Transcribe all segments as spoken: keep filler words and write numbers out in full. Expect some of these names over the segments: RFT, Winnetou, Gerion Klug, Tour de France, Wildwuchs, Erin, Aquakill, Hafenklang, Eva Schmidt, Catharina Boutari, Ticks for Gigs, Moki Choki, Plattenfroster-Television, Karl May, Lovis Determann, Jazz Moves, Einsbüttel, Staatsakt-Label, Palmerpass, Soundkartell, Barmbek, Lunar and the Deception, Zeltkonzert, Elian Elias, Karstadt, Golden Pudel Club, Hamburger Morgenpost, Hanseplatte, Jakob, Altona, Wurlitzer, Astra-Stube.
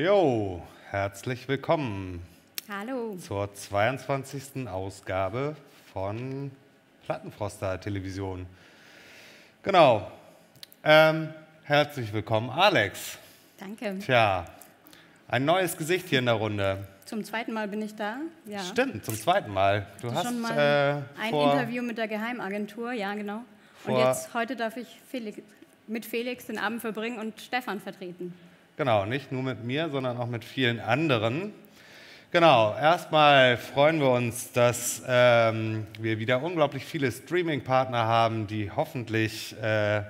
Jo, herzlich willkommen. Hallo. Zur zweiundzwanzigsten Ausgabe von Plattenfroster-Television. Genau. Ähm, herzlich willkommen, Alex. Danke. Tja, ein neues Gesicht hier in der Runde. Zum zweiten Mal bin ich da. Ja. Stimmt, zum zweiten Mal. Du hast schon mal äh, ein Interview mit der Geheimagentur, ja genau. Und jetzt, heute darf ich Felix, mit Felix den Abend verbringen und Stefan vertreten. Genau, nicht nur mit mir, sondern auch mit vielen anderen. Genau, erstmal freuen wir uns, dass ähm, wir wieder unglaublich viele Streaming-Partner haben, die hoffentlich äh,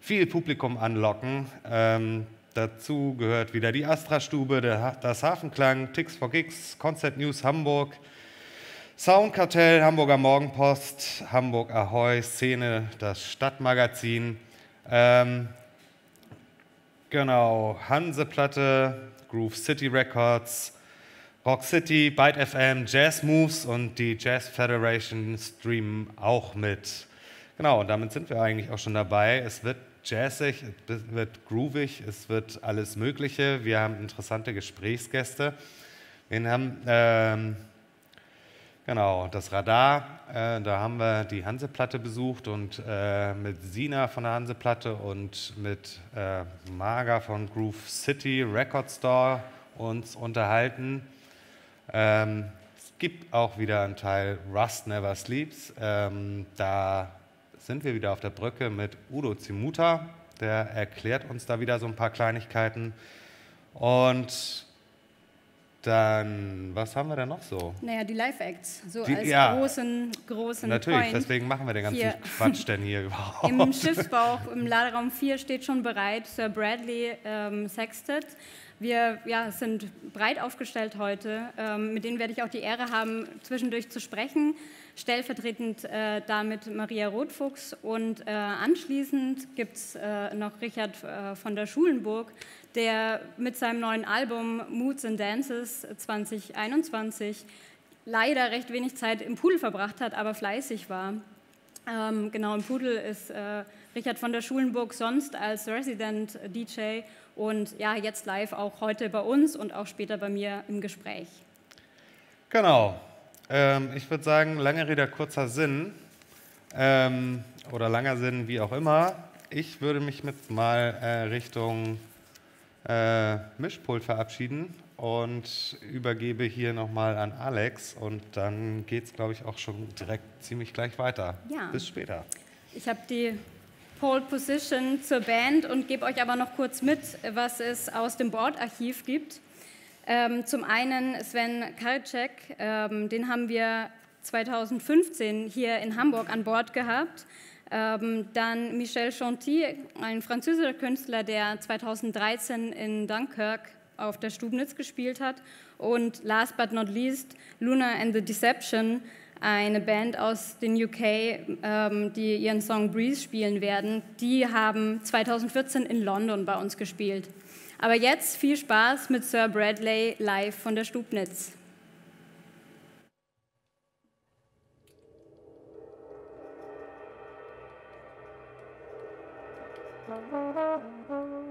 viel Publikum anlocken. Ähm, dazu gehört wieder die Astra-Stube, das Hafenklang, Ticks for Gigs, Concept News Hamburg, Soundkartell, Hamburger Morgenpost, Hamburg Ahoy, Szene, das Stadtmagazin. Ähm, Genau, Hanseplatte, Groove City Records, Rock City, Byte F M, Jazz Moves und die Jazz Federation streamen auch mit. Genau, und damit sind wir eigentlich auch schon dabei. Es wird jazzig, es wird groovig, es wird alles Mögliche. Wir haben interessante Gesprächsgäste. Wir haben ähm, genau, das Radar, äh, da haben wir die Hanseplatte besucht und äh, mit Sina von der Hanseplatte und mit äh, Marga von Groove City Record Store uns unterhalten. Ähm, es gibt auch wieder einen Teil Rust Never Sleeps. Ähm, da sind wir wieder auf der Brücke mit Udo Zimuta, der erklärt uns da wieder so ein paar Kleinigkeiten. Und dann, was haben wir denn noch so? Naja, die Live-Acts, so die, als ja, großen, großen natürlich, Point. Deswegen machen wir den ganzen hier. Quatsch denn hier überhaupt. Im Schiffsbauch, im Laderaum vier steht schon bereit Sir Bradley ähm, Sextett. Wir ja, sind breit aufgestellt heute, ähm, mit denen werde ich auch die Ehre haben, zwischendurch zu sprechen. Stellvertretend äh, damit Maria Rothfuchs und äh, anschließend gibt es äh, noch Richard äh, von der Schulenburg, der mit seinem neuen Album Moods and Dances zweitausendeinundzwanzig leider recht wenig Zeit im Pudel verbracht hat, aber fleißig war. Ähm, genau, im Pudel ist äh, Richard von der Schulenburg sonst als Resident D J und ja, jetzt live auch heute bei uns und auch später bei mir im Gespräch. Genau, ähm, ich würde sagen, lange Rede, kurzer Sinn ähm, oder langer Sinn, wie auch immer. Ich würde mich mit mal äh, Richtung Äh, Mischpult verabschieden und übergebe hier nochmal an Alex und dann geht es, glaube ich, auch schon direkt ziemlich gleich weiter. Ja. Bis später. Ich habe die Pole Position zur Band und gebe euch aber noch kurz mit, was es aus dem Bordarchiv gibt. Ähm, zum einen Sven Karczek, ähm, den haben wir zweitausendfünfzehn hier in Hamburg an Bord gehabt. Ähm, dann Michel Chanty, ein französischer Künstler, der zweitausenddreizehn in Dunkirk auf der Stubnitz gespielt hat. Und last but not least, Lunar and the Deception, eine Band aus den U K, ähm, die ihren Song Breeze spielen werden. Die haben zweitausendvierzehn in London bei uns gespielt. Aber jetzt viel Spaß mit Sir Bradley live von der Stubnitz. Thank you.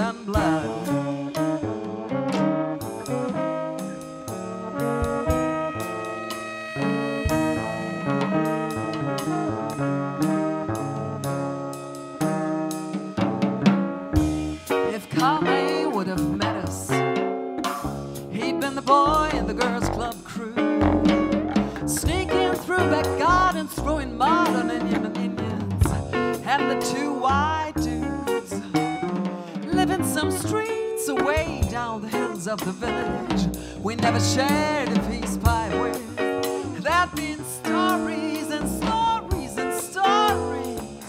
and blood. If Karl May would have met us, he'd been the boy in the girls' club crew, sneaking through back gardens, throwing mud on Indian Indians and the two white dudes living some streets away down the hills of the village. We never shared a peace pipe with. There'd been stories and stories and stories.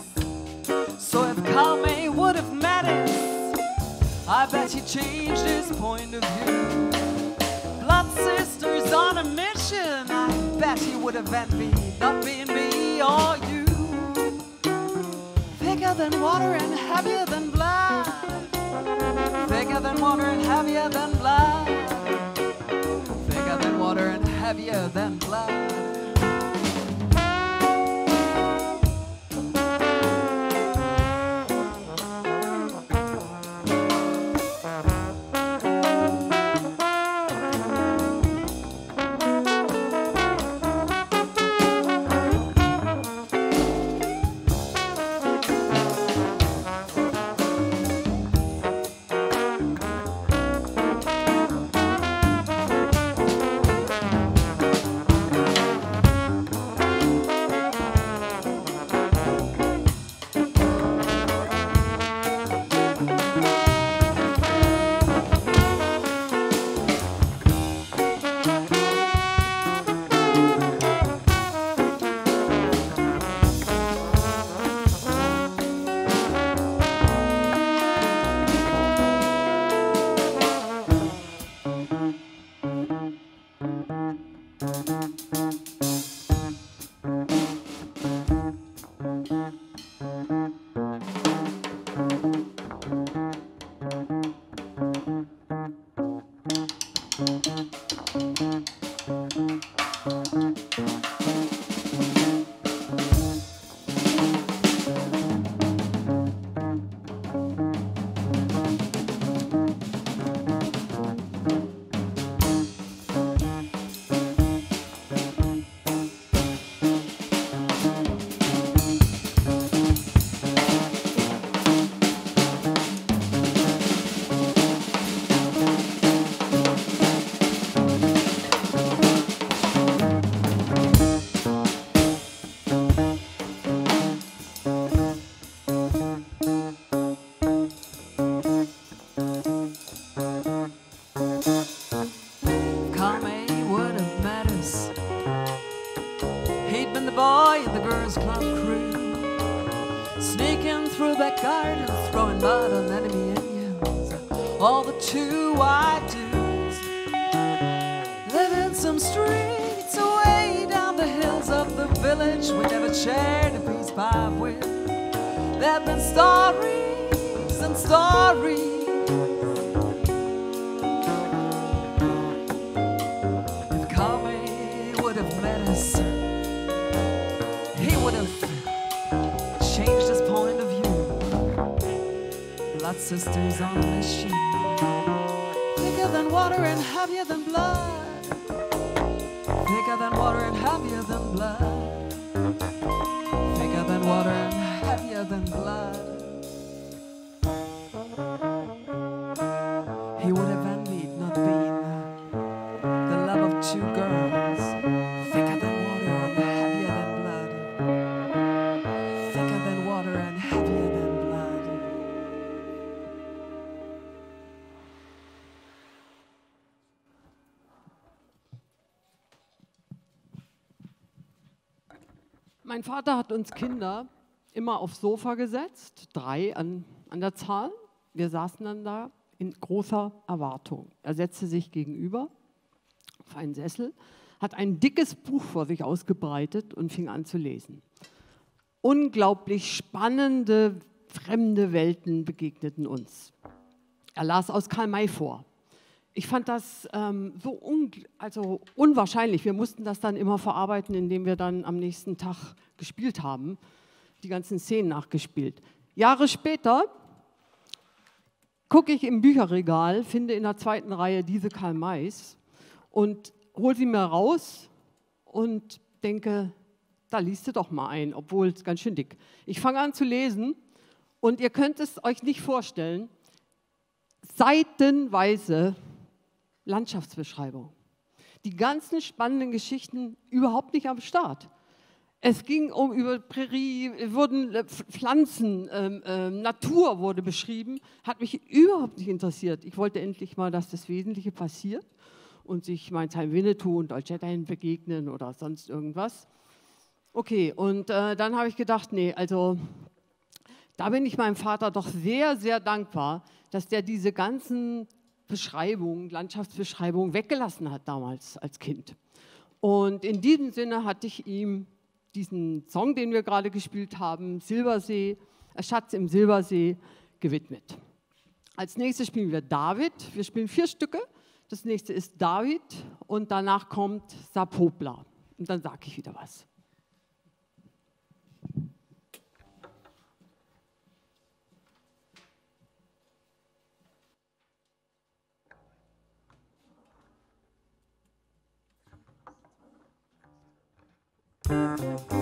So if Karl May would have met us, I bet he changed his point of view. Blood sisters on a mission, I bet he would have envied not being me or you. Thicker than water and heavier than blood. Thicker than water and heavier than blood. Thicker than water and heavier than blood. Mein Vater hat uns Kinder immer aufs Sofa gesetzt, drei an, an der Zahl. Wir saßen dann da in großer Erwartung. Er setzte sich gegenüber auf einen Sessel, hat ein dickes Buch vor sich ausgebreitet und fing an zu lesen. Unglaublich spannende, fremde Welten begegneten uns. Er las aus Karl May vor. Ich fand das ähm, so un also unwahrscheinlich. Wir mussten das dann immer verarbeiten, indem wir dann am nächsten Tag gespielt haben, die ganzen Szenen nachgespielt. Jahre später gucke ich im Bücherregal, finde in der zweiten Reihe diese Karl Mays und hole sie mir raus und denke, da liest du doch mal ein, obwohl es ganz schön dick. Ich fange an zu lesen und ihr könnt es euch nicht vorstellen, seitenweise Landschaftsbeschreibung. Die ganzen spannenden Geschichten überhaupt nicht am Start. Es ging um über Prärie, wurden Pflanzen, ähm, ähm, Natur wurde beschrieben, hat mich überhaupt nicht interessiert. Ich wollte endlich mal, dass das Wesentliche passiert und sich mein Time Winnetou und Dolcettaine begegnen oder sonst irgendwas. Okay, und äh, dann habe ich gedacht, nee, also da bin ich meinem Vater doch sehr, sehr dankbar, dass der diese ganzen Beschreibungen, Landschaftsbeschreibungen weggelassen hat damals als Kind. Und in diesem Sinne hatte ich ihm diesen Song, den wir gerade gespielt haben, Silbersee, Schatz im Silbersee, gewidmet. Als nächstes spielen wir David. Wir spielen vier Stücke. Das nächste ist David und danach kommt Sa Pobla. Und dann sage ich wieder was. Thank you.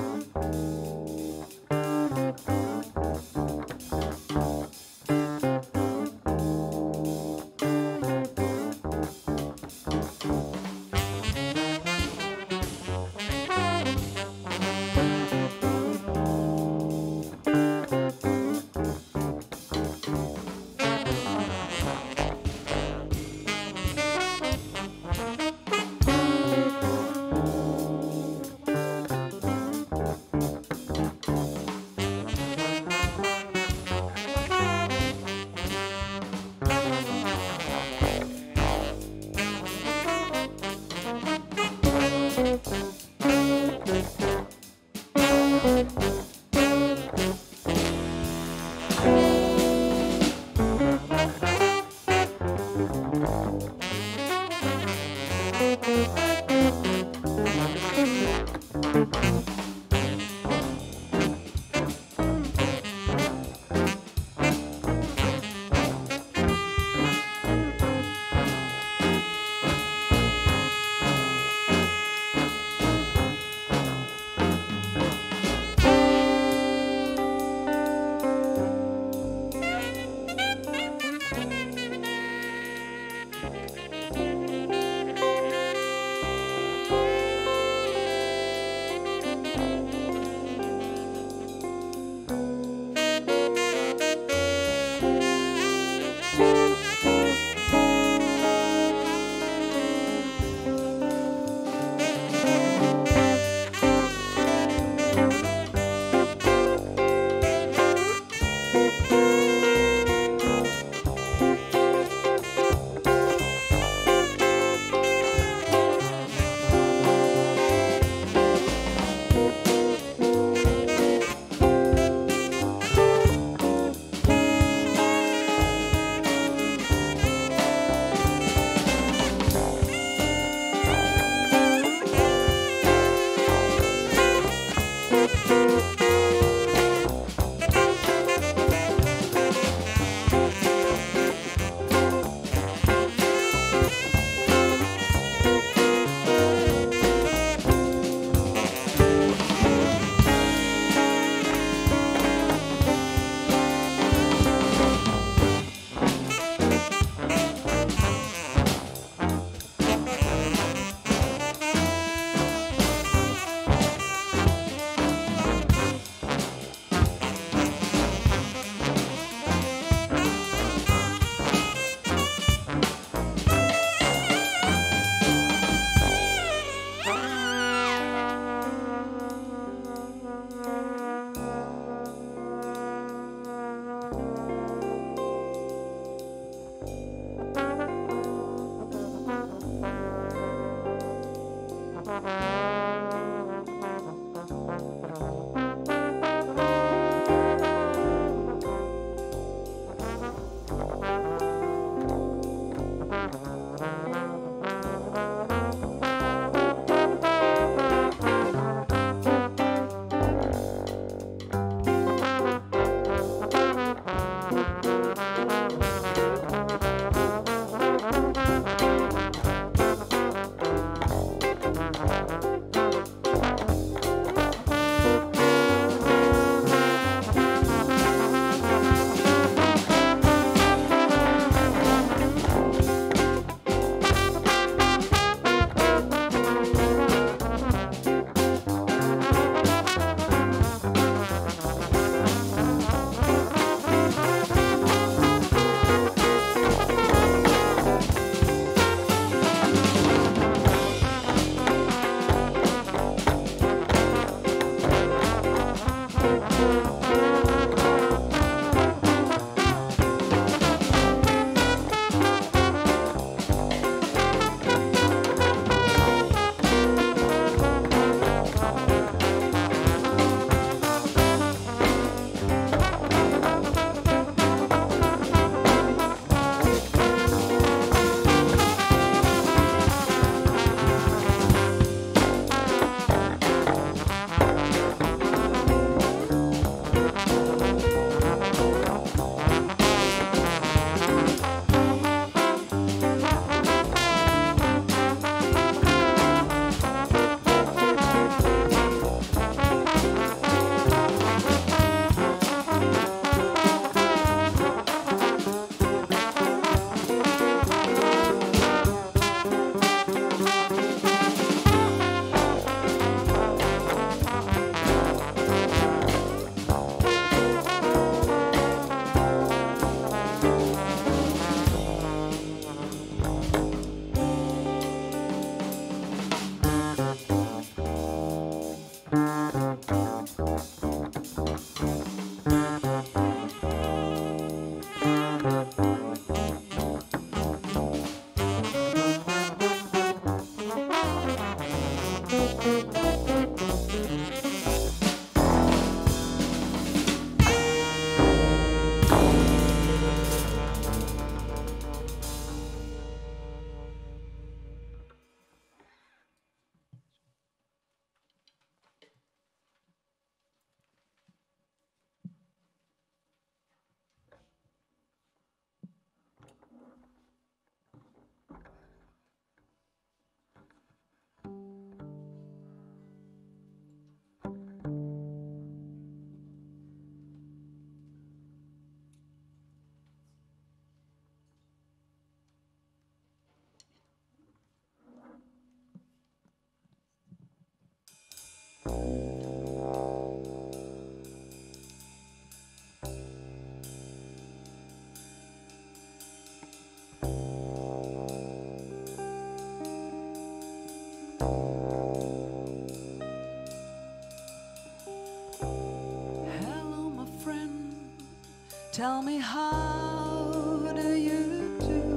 Tell me, how do you do?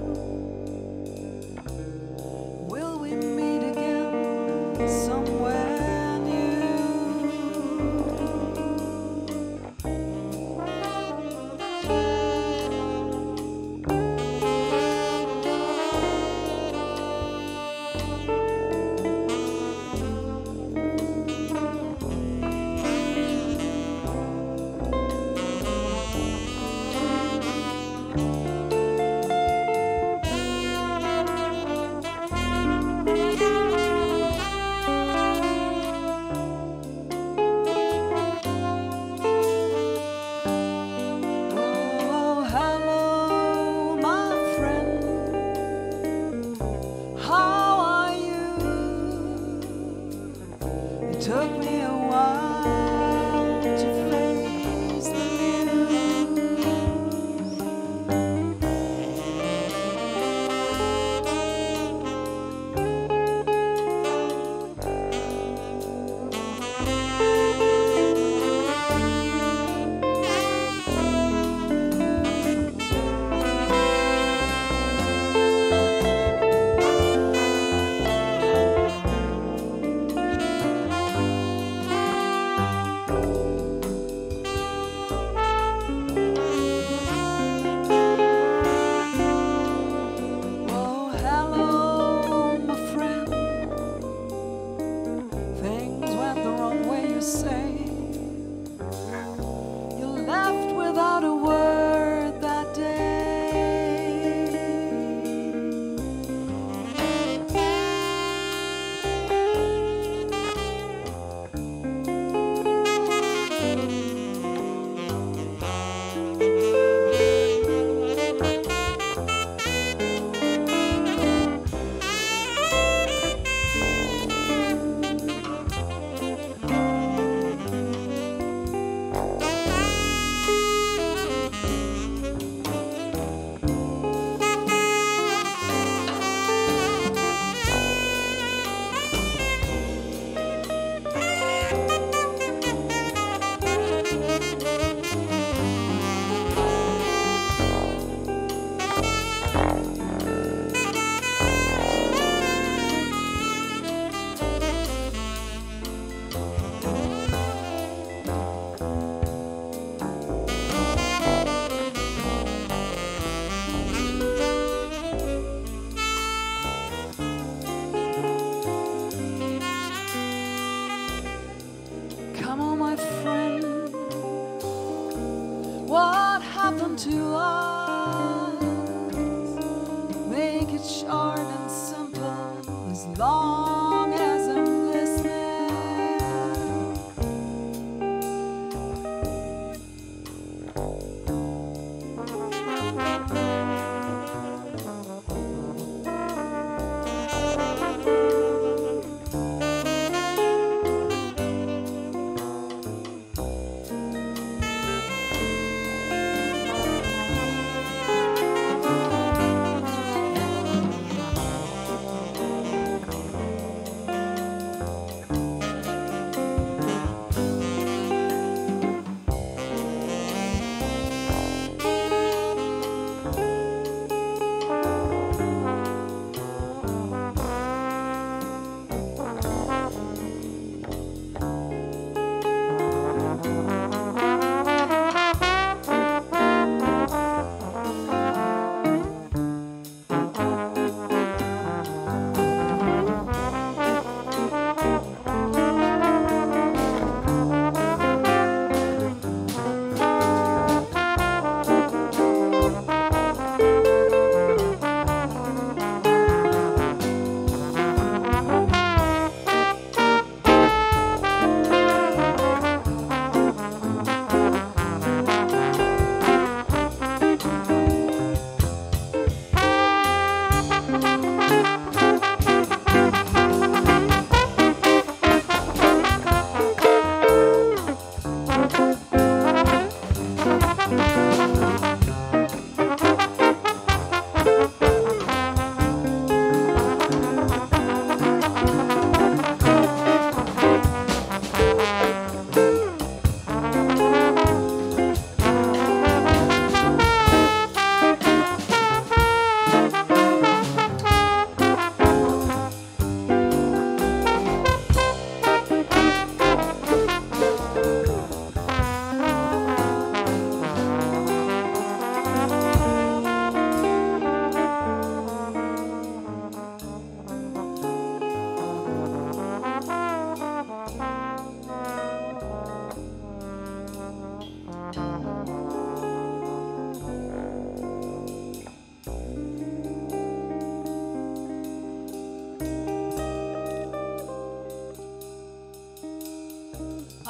Will we meet again somewhere to us? Make it short and simple, as long as I'm listening.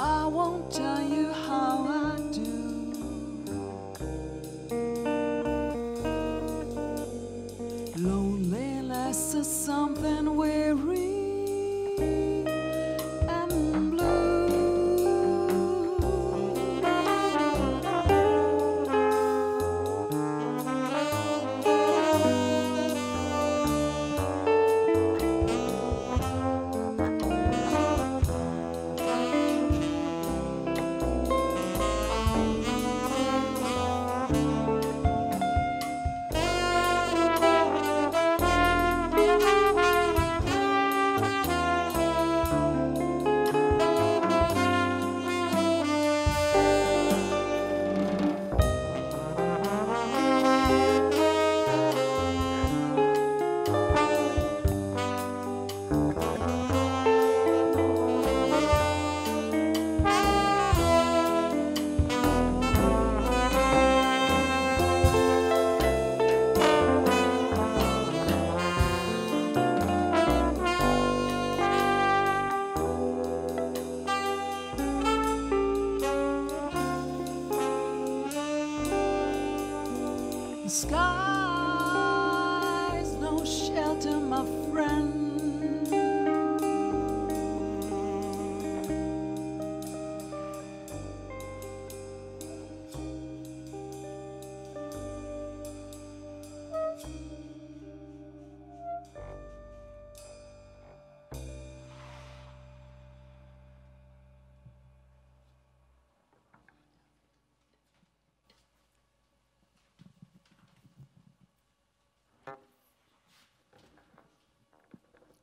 I won't tell you how I do. Loneliness is something weary.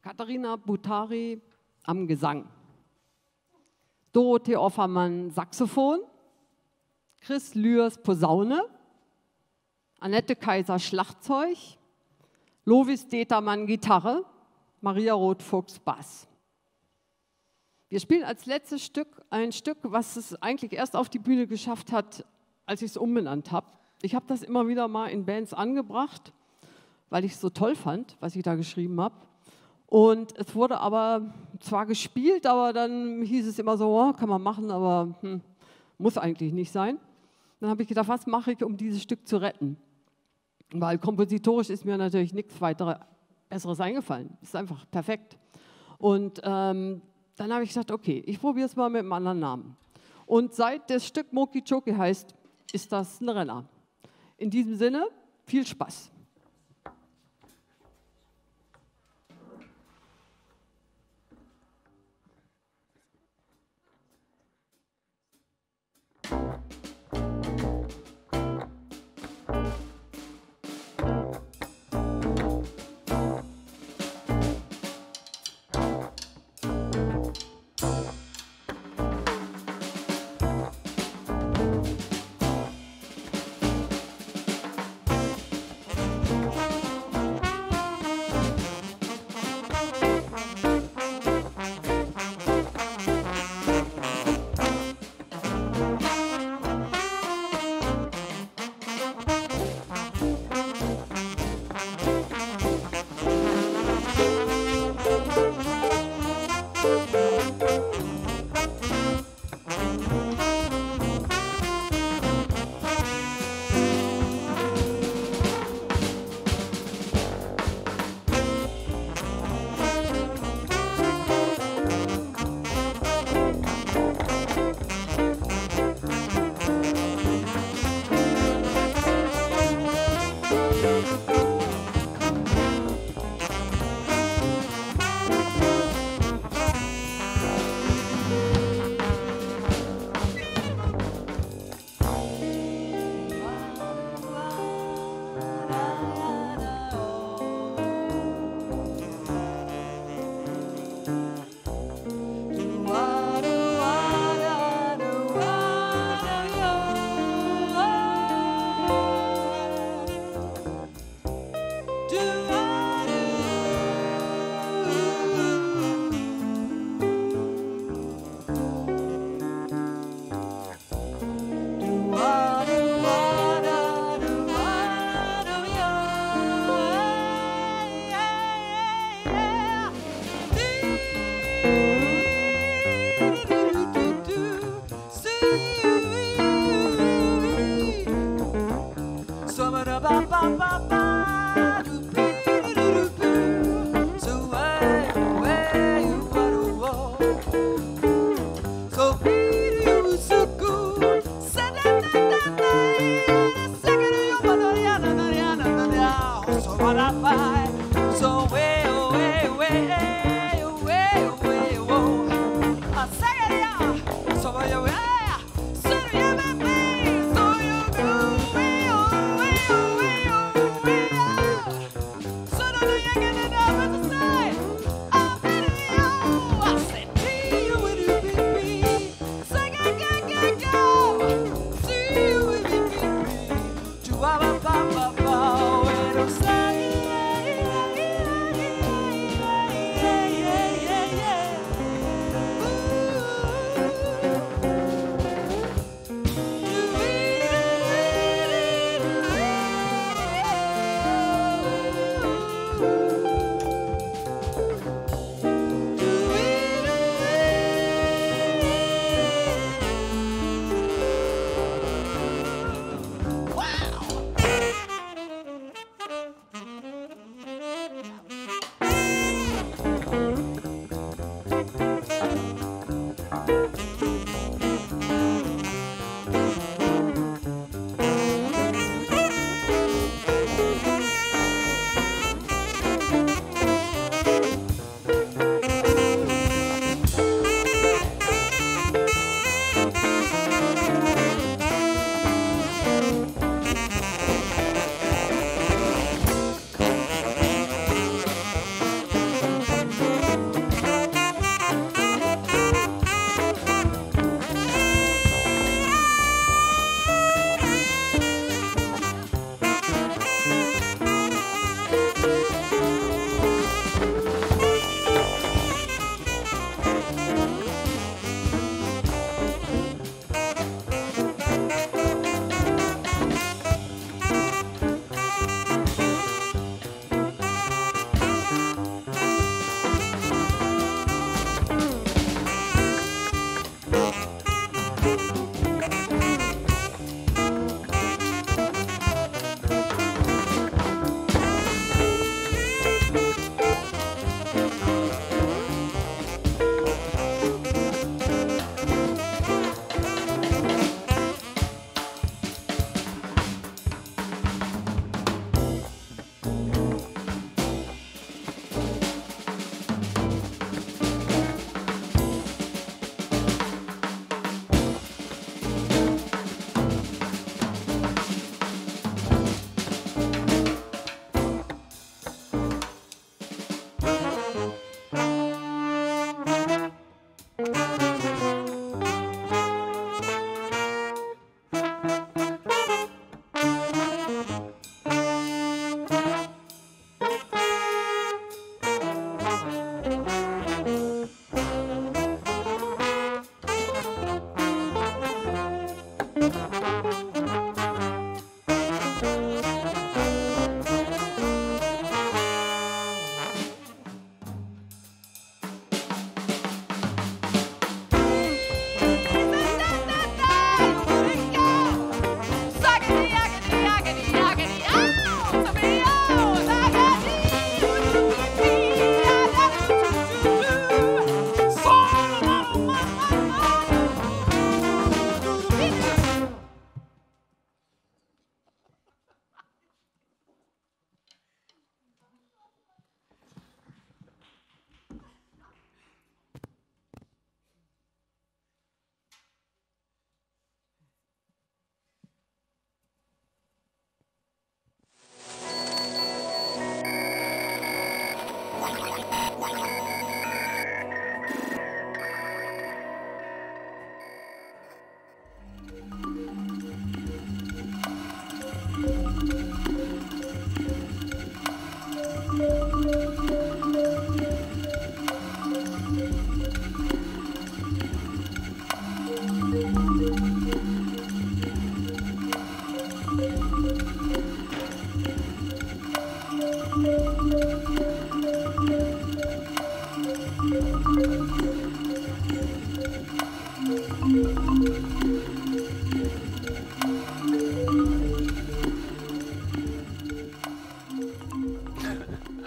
Katharina Butari am Gesang, Dorothee Offermann Saxophon, Chris Lührs Posaune, Annette Kaiser Schlagzeug, Lovis Determann Gitarre, Maria Rothfuchs Bass. Wir spielen als letztes Stück ein Stück, was es eigentlich erst auf die Bühne geschafft hat, als ich es umbenannt habe. Ich habe das immer wieder mal in Bands angebracht, weil ich es so toll fand, was ich da geschrieben habe. Und es wurde aber zwar gespielt, aber dann hieß es immer so, oh, kann man machen, aber hm, muss eigentlich nicht sein. Dann habe ich gedacht, was mache ich, um dieses Stück zu retten? Weil kompositorisch ist mir natürlich nichts weiter Besseres eingefallen. Ist einfach perfekt. Und ähm, dann habe ich gedacht, okay, ich probiere es mal mit einem anderen Namen. Und seit das Stück Moki Choki heißt, ist das ein Renner. In diesem Sinne, viel Spaß.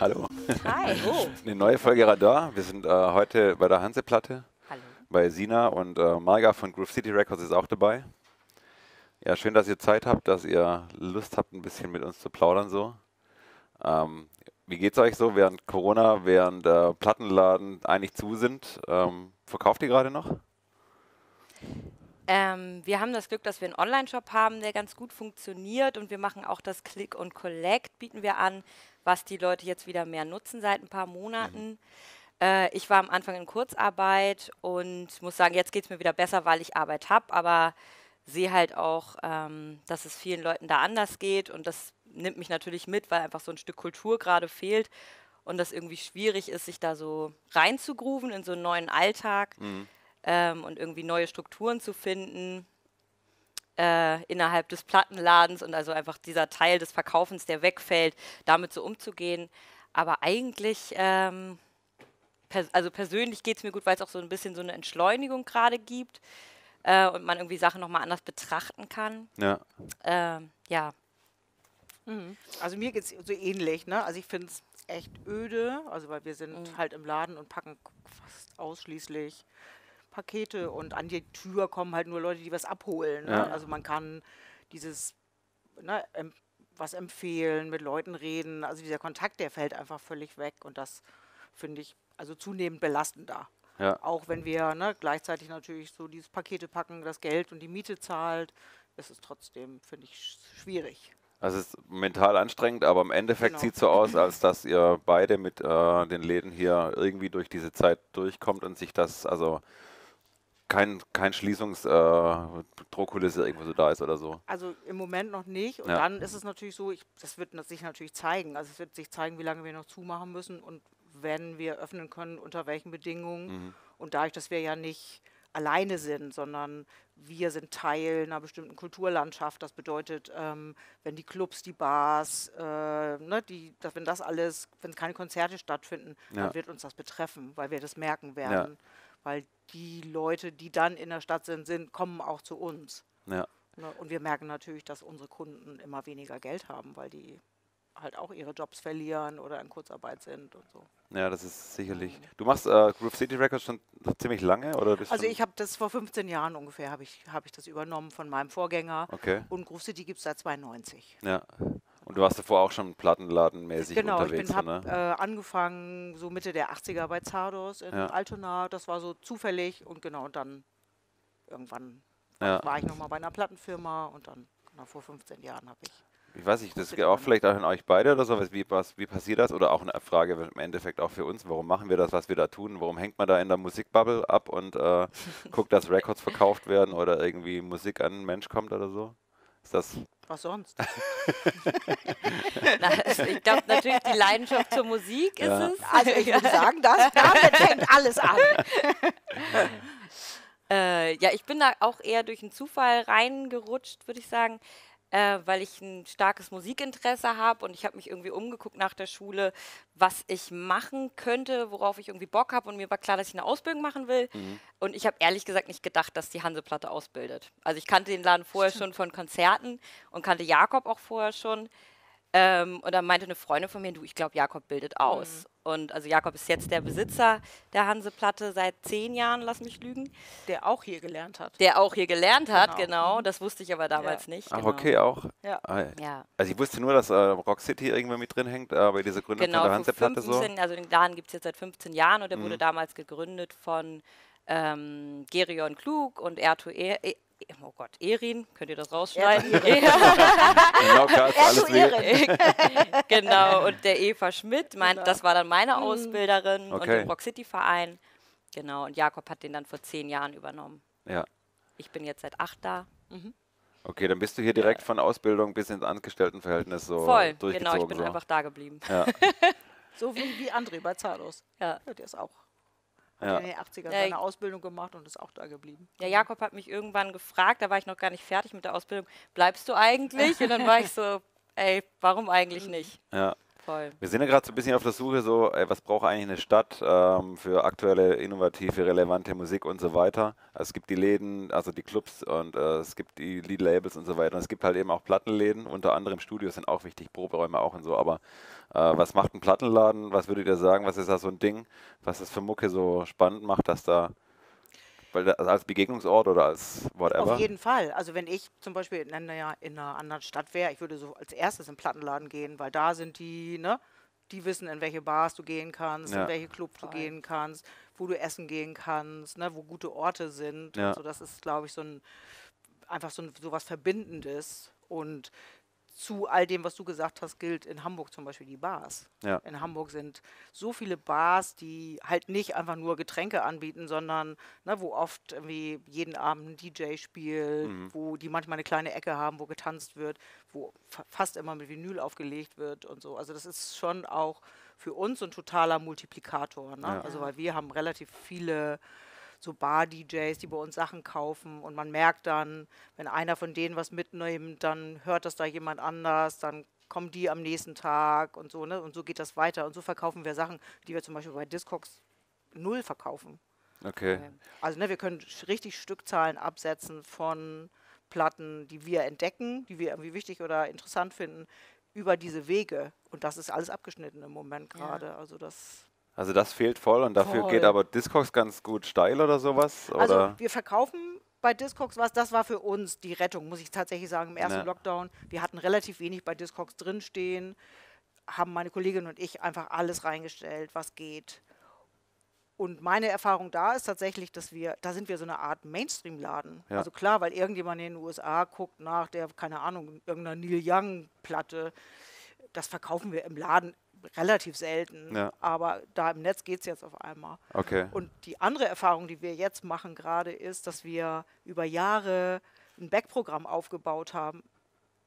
Hallo. Hi. Oh. Eine neue Folge Radar. Wir sind äh, heute bei der Hanseplatte. Hallo. bei Sina und äh, Marga von Groove City Records ist auch dabei. Ja, schön, dass ihr Zeit habt, dass ihr Lust habt, ein bisschen mit uns zu plaudern so. Ähm, wie geht's euch so während Corona, während äh, Plattenladen eigentlich zu sind? Ähm, verkauft ihr gerade noch? Ähm, wir haben das Glück, dass wir einen Online-Shop haben, der ganz gut funktioniert, und wir machen auch das Click und Collect, bieten wir an, was die Leute jetzt wieder mehr nutzen seit ein paar Monaten. Mhm. Äh, ich war am Anfang in Kurzarbeit und muss sagen, jetzt geht es mir wieder besser, weil ich Arbeit habe, aber sehe halt auch, ähm, dass es vielen Leuten da anders geht, und das nimmt mich natürlich mit, weil einfach so ein Stück Kultur gerade fehlt und das irgendwie schwierig ist, sich da so reinzugrooven in so einen neuen Alltag. Mhm. Ähm, und irgendwie neue Strukturen zu finden äh, innerhalb des Plattenladens, und also einfach dieser Teil des Verkaufens, der wegfällt, damit so umzugehen. Aber eigentlich, ähm, pers also persönlich geht es mir gut, weil es auch so ein bisschen so eine Entschleunigung gerade gibt äh, und man irgendwie Sachen nochmal anders betrachten kann. Ja. Ähm, ja. Mhm. Also mir geht es so ähnlich, ne? Also ich finde es echt öde, also weil wir sind mhm. halt im Laden und packen fast ausschließlich Pakete, und an die Tür kommen halt nur Leute, die was abholen. Ja. Ne? Also man kann dieses, ne, em, was empfehlen, mit Leuten reden, also dieser Kontakt, der fällt einfach völlig weg, und das finde ich also zunehmend belastender. Ja. Auch wenn wir, ne, gleichzeitig natürlich so dieses Pakete packen, das Geld und die Miete zahlt, ist es trotzdem, finde ich, schwierig. Also es ist mental anstrengend, aber im Endeffekt genau. sieht es so aus, als dass ihr beide mit äh, den Läden hier irgendwie durch diese Zeit durchkommt und sich das, also kein, kein Schließungsdruckkulisse äh, irgendwo so da ist oder so. Also im Moment noch nicht. Und ja. dann ist es natürlich so, ich, das wird sich natürlich zeigen. Also es wird sich zeigen, wie lange wir noch zumachen müssen und wenn wir öffnen können, unter welchen Bedingungen. Mhm. Und dadurch, dass wir ja nicht alleine sind, sondern wir sind Teil einer bestimmten Kulturlandschaft. Das bedeutet, ähm, wenn die Clubs, die Bars, äh, ne, die, dass, wenn das alles, wenn keine Konzerte stattfinden, ja. dann wird uns das betreffen, weil wir das merken werden. Ja. Weil die Leute, die dann in der Stadt sind, sind kommen auch zu uns. Ja. Und wir merken natürlich, dass unsere Kunden immer weniger Geld haben, weil die halt auch ihre Jobs verlieren oder in Kurzarbeit sind und so. Ja, das ist sicherlich. Du machst äh, Groove City Records schon ziemlich lange? Oder bist also ich habe das vor fünfzehn Jahren ungefähr, habe ich, hab ich das übernommen von meinem Vorgänger. Okay. Und Groove City gibt es seit zweiundneunzig. Ja. Und du warst davor auch schon plattenladenmäßig genau, unterwegs. Genau, ich habe ne? äh, angefangen so Mitte der achtziger bei Zardos in ja. Altona. Das war so zufällig, und genau, und dann irgendwann ja. war ich nochmal bei einer Plattenfirma, und dann genau, vor fünfzehn Jahren habe ich... Ich weiß nicht, das geht auch vielleicht auch an euch beide oder so, wie, was, wie passiert das? Oder auch eine Frage im Endeffekt auch für uns, warum machen wir das, was wir da tun? Warum hängt man da in der Musikbubble ab und äh, guckt, dass Records verkauft werden oder irgendwie Musik an einen Mensch kommt oder so? Ist das... Was sonst? Na, also ich glaube natürlich, die Leidenschaft zur Musik ist ja. es. Also ich würde sagen, das, damit hängt alles an. äh, ja, ich bin da auch eher durch einen Zufall reingerutscht, würde ich sagen, äh, weil ich ein starkes Musikinteresse habe, und ich habe mich irgendwie umgeguckt nach der Schule, was ich machen könnte, worauf ich irgendwie Bock habe, und mir war klar, dass ich eine Ausbildung machen will. Mhm. Und ich habe ehrlich gesagt nicht gedacht, dass die Hanseplatte ausbildet. Also ich kannte den Laden vorher schon von Konzerten und kannte Jakob auch vorher schon. Ähm, und dann meinte eine Freundin von mir, du, ich glaube, Jakob bildet aus. Mhm. Und also Jakob ist jetzt der Besitzer der Hanseplatte seit zehn Jahren, lass mich lügen. Der auch hier gelernt hat. Der auch hier gelernt hat, genau. genau. Das wusste ich aber damals ja. nicht. Ach, genau. okay, auch? Ja. ja. Also ich wusste nur, dass äh, Rock City irgendwann mit drin hängt, aber äh, diese Gründung genau, von der Hanseplatte so. Also den Laden gibt es jetzt seit fünfzehn Jahren, und der mhm. wurde damals gegründet von ähm, Gerion Klug und Erto e e Oh Gott, Erin, könnt ihr das rausschneiden? genau, Karls, alles Erin. Genau, und der Eva Schmidt, mein, genau. das war dann meine Ausbilderin okay. und den Rock City Verein. Genau, und Jakob hat den dann vor zehn Jahren übernommen. Ja. Ich bin jetzt seit acht da. Mhm. Okay, dann bist du hier direkt von Ausbildung bis ins Angestelltenverhältnis so Voll, durchgezogen. Voll, genau, ich bin so. einfach da geblieben. Ja. so wie, wie André bei Zardos. Ja. ja, der ist auch. Ja. In den achtziger seine ja. Ausbildung gemacht und ist auch da geblieben. Ja, Jakob hat mich irgendwann gefragt, da war ich noch gar nicht fertig mit der Ausbildung, bleibst du eigentlich? Und dann war ich so, ey, warum eigentlich nicht? Ja. Voll. Wir sind ja gerade so ein bisschen auf der Suche, so, ey, was braucht eigentlich eine Stadt ähm, für aktuelle, innovative, relevante Musik und so weiter. Also es gibt die Läden, also die Clubs, und äh, es gibt die Lead-Labels und so weiter. Und es gibt halt eben auch Plattenläden, unter anderem Studios sind auch wichtig, Proberäume auch und so. Aber äh, was macht ein Plattenladen? Was würdet ihr sagen? Was ist da so ein Ding, was das für Mucke so spannend macht, dass da Weil das als Begegnungsort oder als whatever? Auf jeden Fall. Also wenn ich zum Beispiel in einer, in einer anderen Stadt wäre, ich würde so als erstes in den Plattenladen gehen, weil da sind die, ne? Die wissen, in welche Bars du gehen kannst, ja. in welche Clubs du gehen kannst, wo du essen gehen kannst, ne? Wo gute Orte sind. Ja. Also das ist, glaube ich, so ein, einfach so, ein, so was Verbindendes. Und zu all dem, was du gesagt hast, gilt in Hamburg zum Beispiel die Bars. Ja. In Hamburg sind so viele Bars, die halt nicht einfach nur Getränke anbieten, sondern ne, wo oft irgendwie jeden Abend ein D J spielt, mhm. wo die manchmal eine kleine Ecke haben, wo getanzt wird, wo fa fast immer mit Vinyl aufgelegt wird und so. Also das ist schon auch für uns ein totaler Multiplikator. Ne? Ja. Also weil wir haben relativ viele so Bar-D Js, die bei uns Sachen kaufen und man merkt dann, wenn einer von denen was mitnimmt, dann hört das da jemand anders, dann kommen die am nächsten Tag und so, ne? Und so geht das weiter und so verkaufen wir Sachen, die wir zum Beispiel bei Discogs null verkaufen. Okay. Also ne, wir können richtig Stückzahlen absetzen von Platten, die wir entdecken, die wir irgendwie wichtig oder interessant finden, über diese Wege und das ist alles abgeschnitten im Moment gerade, ja. also das... Also das fehlt voll und dafür voll. Geht aber Discogs ganz gut steil oder sowas? Oder? Also wir verkaufen bei Discogs was, das war für uns die Rettung, muss ich tatsächlich sagen, im ersten ne. Lockdown. Wir hatten relativ wenig bei Discogs drinstehen, haben meine Kollegin und ich einfach alles reingestellt, was geht. Und meine Erfahrung da ist tatsächlich, dass wir, da sind wir so eine Art Mainstream-Laden. Ja. Also klar, weil irgendjemand in den U S A guckt nach der, keine Ahnung, irgendeiner Neil Young-Platte, das verkaufen wir im Laden relativ selten, ja. aber da im Netz geht es jetzt auf einmal. Okay. Und die andere Erfahrung, die wir jetzt machen gerade, ist, dass wir über Jahre ein Backprogramm aufgebaut haben.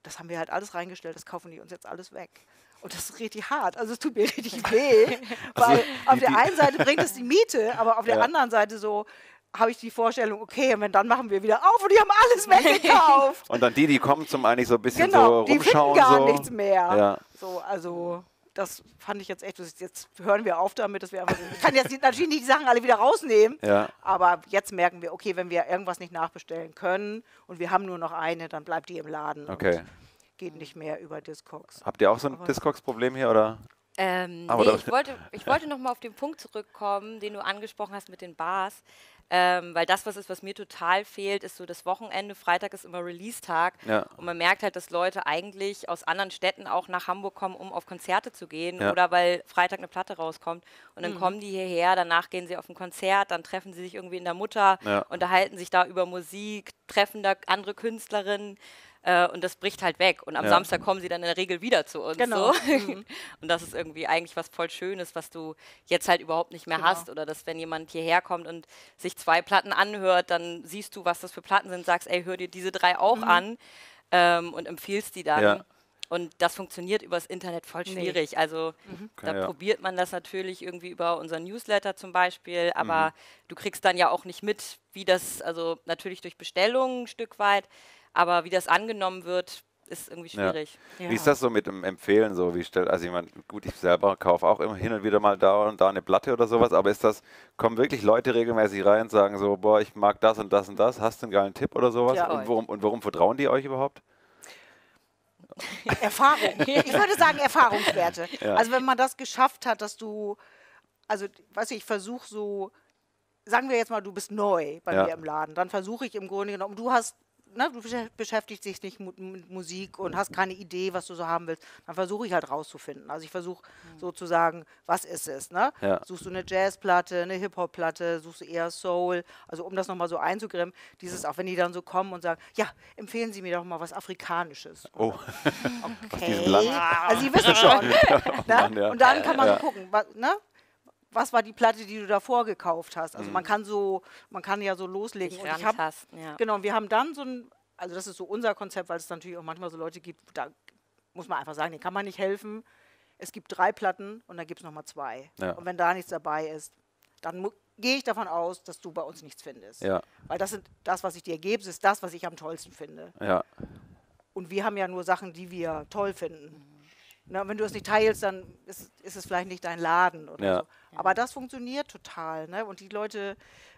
Das haben wir halt alles reingestellt, das kaufen die uns jetzt alles weg. Und das ist richtig hart, also es tut mir richtig weh, weil also die, auf der einen Seite bringt es die Miete, aber auf der ja. anderen Seite so, habe ich die Vorstellung, okay, und dann machen wir wieder auf und die haben alles weggekauft. Und dann die, die kommen zum eigentlich so ein bisschen genau, so rumschauen. Die finden gar so. nichts mehr. Ja. So, also... Das fand ich jetzt echt, jetzt hören wir auf damit, dass wir einfach, ich kann jetzt natürlich nicht die Sachen alle wieder rausnehmen, ja. aber jetzt merken wir, okay, wenn wir irgendwas nicht nachbestellen können und wir haben nur noch eine, dann bleibt die im Laden okay. und geht nicht mehr über Discogs. Habt ihr auch so ein Discogs-Problem hier, oder? Ähm, nee, ich wollte, ich wollte nochmal auf den Punkt zurückkommen, den du angesprochen hast mit den Bars, ähm, weil das, was ist, was mir total fehlt, ist so das Wochenende, Freitag ist immer Release-Tag ja. und man merkt halt, dass Leute eigentlich aus anderen Städten auch nach Hamburg kommen, um auf Konzerte zu gehen ja. oder weil Freitag eine Platte rauskommt und dann mhm. kommen die hierher, danach gehen sie auf ein Konzert, dann treffen sie sich irgendwie in der Mutter, ja. unterhalten sich da über Musik, treffen da andere Künstlerinnen. Und das bricht halt weg. Und am ja. Samstag kommen sie dann in der Regel wieder zu uns. Genau. So. Mhm. Und das ist irgendwie eigentlich was voll Schönes, was du jetzt halt überhaupt nicht mehr genau. hast. Oder dass, wenn jemand hierher kommt und sich zwei Platten anhört, dann siehst du, was das für Platten sind, sagst, ey, hör dir diese drei auch mhm. an ähm, und empfiehlst die dann. Ja. Und das funktioniert übers Internet voll schwierig. Nee. Also mhm. okay, da ja. probiert man das natürlich irgendwie über unseren Newsletter zum Beispiel, aber mhm. du kriegst dann ja auch nicht mit, wie das, also natürlich durch Bestellungen ein Stück weit, aber wie das angenommen wird, ist irgendwie schwierig. Ja. Ja. Wie ist das so mit dem Empfehlen? So? Wie stellt, also ich meine, gut, ich selber kaufe auch immer hin und wieder mal da und da eine Platte oder sowas, aber ist das, kommen wirklich Leute regelmäßig rein und sagen so, boah, ich mag das und das und das, hast du einen geilen Tipp oder sowas? Ja, und, worum, und warum vertrauen die euch überhaupt? Erfahrung. Ich würde sagen Erfahrungswerte. Ja. Also wenn man das geschafft hat, dass du, also weiß ich, ich versuche so, sagen wir jetzt mal, du bist neu bei ja. mir im Laden, dann versuche ich im Grunde genommen, du hast Ne, du beschäftigst dich nicht mit Musik und hast keine Idee, was du so haben willst, dann versuche ich halt rauszufinden. Also ich versuche mhm. sozusagen, was ist es? Ne? Ja. Suchst du eine Jazzplatte, eine Hip-Hop-Platte, suchst du eher Soul? Also um das nochmal so einzugrimmen, dieses, auch wenn die dann so kommen und sagen, ja, empfehlen Sie mir doch mal was Afrikanisches. Oh. Okay. Also Sie wissen schon. Ne? Oh ja. Und dann kann man ja. so gucken, was, ne? Was war die Platte, die du davor gekauft hast? Also mhm. man kann so, man kann ja so loslegen. Ich und ich hab, ja. Genau, wir haben dann so ein, also das ist so unser Konzept, weil es natürlich auch manchmal so Leute gibt, da muss man einfach sagen, denen kann man nicht helfen. Es gibt drei Platten und dann gibt es nochmal zwei. Ja. Und wenn da nichts dabei ist, dann gehe ich davon aus, dass du bei uns nichts findest. Ja. Weil das, sind, das, was ich dir gebe, ist das, was ich am tollsten finde. Ja. Und wir haben ja nur Sachen, die wir toll finden. Na, wenn du es nicht teilst, dann ist, ist es vielleicht nicht dein Laden oder ja. so. Aber das funktioniert total, ne? Und die Leute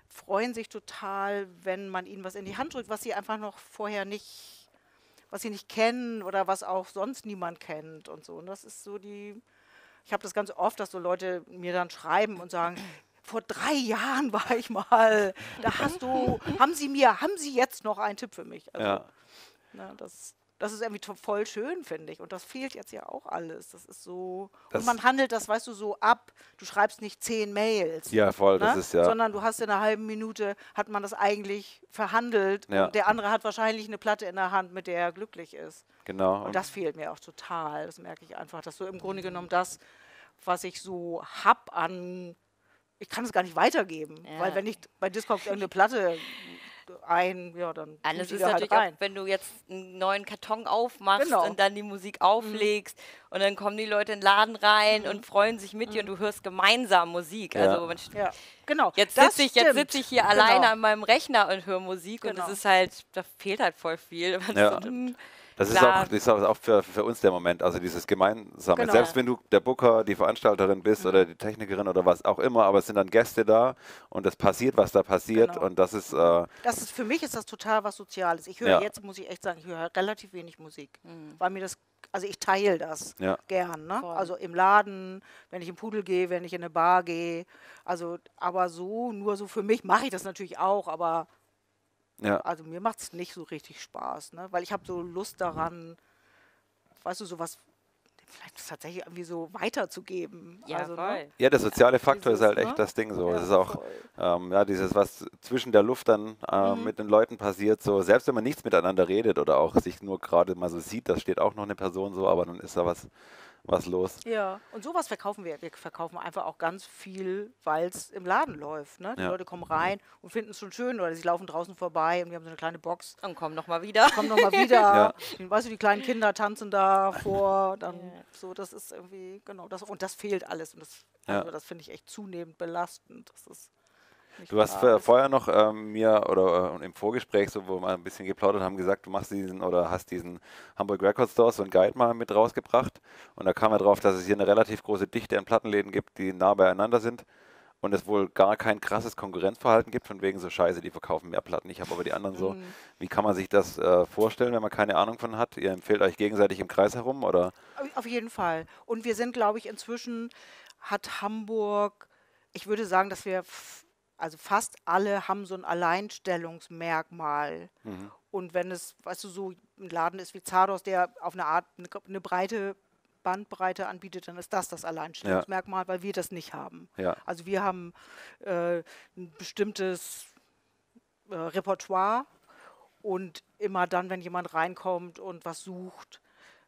freuen sich total, wenn man ihnen was in die Hand drückt, was sie einfach noch vorher nicht, was sie nicht kennen oder was auch sonst niemand kennt und so. Und das ist so die, ich habe das ganz oft, dass so Leute mir dann schreiben und sagen, vor drei Jahren war ich mal, da hast du, haben Sie mir, haben Sie jetzt noch einen Tipp für mich? Also, ja. na, das, das ist irgendwie voll schön, finde ich. Und das fehlt jetzt ja auch alles. Das ist so, das und man handelt das, weißt du, so ab. Du schreibst nicht zehn Mails. Ja, voll, ne? das ist ja. Sondern du hast in einer halben Minute, hat man das eigentlich verhandelt. Ja. Und der andere hat wahrscheinlich eine Platte in der Hand, mit der er glücklich ist. Genau. Und das fehlt mir auch total. Das merke ich einfach, dass so im Grunde genommen das, was ich so hab an... Ich kann es gar nicht weitergeben, ja. weil wenn ich bei Discogs irgendeine Platte ein, ja, dann alles ist natürlich halt rein. Auch, wenn du jetzt einen neuen Karton aufmachst genau. und dann die Musik auflegst mhm. und dann kommen die Leute in den Laden rein mhm. und freuen sich mit mhm. dir und du hörst gemeinsam Musik. Ja. Also Mensch, ja. genau. jetzt sitze ich, sitz ich hier genau. alleine an meinem Rechner und höre Musik genau. und es ist halt, da fehlt halt voll viel. Ja. Das ist auch, das ist auch für, für uns der Moment, also dieses Gemeinsame. Genau. Selbst wenn du der Booker, die Veranstalterin bist mhm. oder die Technikerin oder was auch immer, aber es sind dann Gäste da und es passiert, was da passiert. Genau. Und das ist, äh das ist... Für mich ist das total was Soziales. Ich höre ja. jetzt, muss ich echt sagen, ich höre relativ wenig Musik, mhm. weil mir das... Also ich teile das ja. gern. Ne? Also im Laden, wenn ich im Pudel gehe, wenn ich in eine Bar gehe. Also, aber so, nur so für mich mache ich das natürlich auch, aber... Ja. Also mir macht es nicht so richtig Spaß, ne? Weil ich habe so Lust daran, weißt du, sowas vielleicht tatsächlich irgendwie so weiterzugeben. Ja, also, ne? ja der soziale Faktor dieses, ist halt echt ne? das Ding so. Es ja, ist auch ähm, ja, dieses, was zwischen der Luft dann äh, mhm. mit den Leuten passiert, so selbst wenn man nichts miteinander redet oder auch sich nur gerade mal so sieht, da steht auch noch eine Person so, aber dann ist da was, was los. Ja, und sowas verkaufen wir. Wir verkaufen einfach auch ganz viel, weil es im Laden läuft. Ne? Die ja. Leute kommen rein und finden es schon schön oder sie laufen draußen vorbei und wir haben so eine kleine Box. Und kommen nochmal wieder. Kommen nochmal wieder. Ja. Die, weißt du, die kleinen Kinder tanzen da vor. Dann ja. so, das ist irgendwie, genau. Das, und das fehlt alles. Und das, ja. also, das finde ich echt zunehmend belastend. Das ist Du hast äh, vorher noch ähm, mir oder äh, im Vorgespräch, so, wo wir ein bisschen geplaudert haben, gesagt, du machst diesen oder hast diesen Hamburg Record Store, so einen Guide mal mit rausgebracht. Und da kam er drauf, dass es hier eine relativ große Dichte an Plattenläden gibt, die nah beieinander sind und es wohl gar kein krasses Konkurrenzverhalten gibt, von wegen so Scheiße, die verkaufen mehr Platten, ich habe aber die anderen so. Mhm. Wie kann man sich das äh, vorstellen, wenn man keine Ahnung von hat? Ihr empfehlt euch gegenseitig im Kreis herum, oder? Auf jeden Fall. Und wir sind, glaube ich, inzwischen hat Hamburg, ich würde sagen, dass wir... Also fast alle haben so ein Alleinstellungsmerkmal. Mhm. Und wenn es, weißt du, so ein Laden ist wie Zardos, der auf eine Art eine, eine breite Bandbreite anbietet, dann ist das das Alleinstellungsmerkmal, ja. weil wir das nicht haben. Ja. Also wir haben äh, ein bestimmtes äh, Repertoire und immer dann, wenn jemand reinkommt und was sucht,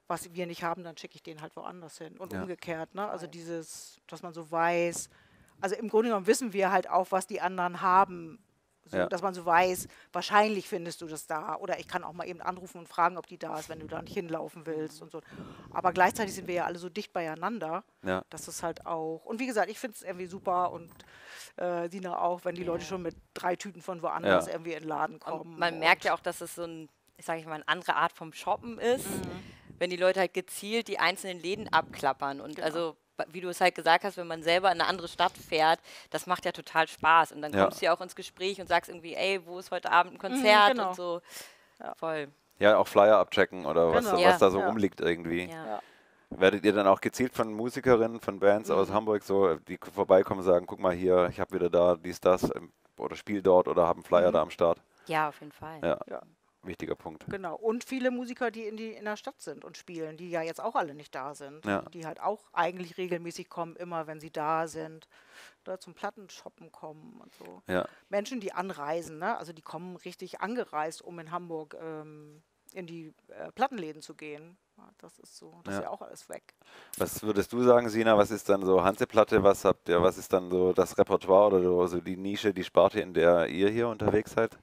was wir nicht haben, dann schicke ich den halt woanders hin. Und ja. umgekehrt, ne? Also dieses, dass man so weiß... Also im Grunde genommen wissen wir halt auch, was die anderen haben, so, ja. dass man so weiß, wahrscheinlich findest du das da. Oder ich kann auch mal eben anrufen und fragen, ob die da ist, wenn du da nicht hinlaufen willst und so. Aber gleichzeitig sind wir ja alle so dicht beieinander, ja. dass es halt auch... Und wie gesagt, ich finde es irgendwie super und äh, Sina auch, wenn die Leute schon mit drei Tüten von woanders ja. irgendwie in den Laden kommen. Und man und merkt ja auch, dass es so ein, ich sage ich mal, eine andere Art vom Shoppen ist, mhm. wenn die Leute halt gezielt die einzelnen Läden abklappern und genau. also... wie du es halt gesagt hast, wenn man selber in eine andere Stadt fährt, das macht ja total Spaß. Und dann ja. kommst du ja auch ins Gespräch und sagst irgendwie, ey, wo ist heute Abend ein Konzert mhm, genau. und so. Ja. Voll. Ja, auch Flyer abchecken oder was, genau. ja. was da so ja. rumliegt irgendwie. Ja. Ja. Werdet ihr dann auch gezielt von Musikerinnen, von Bands mhm. aus Hamburg so, die vorbeikommen und sagen, guck mal hier, ich habe wieder da, dies, das oder spiel dort oder haben Flyer mhm. da am Start? Ja, auf jeden Fall. Ja. Ja. Wichtiger Punkt. Genau. Und viele Musiker, die in, die in der Stadt sind und spielen, die ja jetzt auch alle nicht da sind. Ja. Die halt auch eigentlich regelmäßig kommen, immer wenn sie da sind. Oder zum Plattenshoppen kommen und so. Ja. Menschen, die anreisen, ne? Also die kommen richtig angereist, um in Hamburg ähm, in die äh, Plattenläden zu gehen. Das ist so. Das ja. ist ja auch alles weg. Was würdest du sagen, Sina? Was ist dann so Hanseplatte? Was habt ihr? Was ist dann so das Repertoire oder so, so die Nische, die Sparte, in der ihr hier unterwegs seid?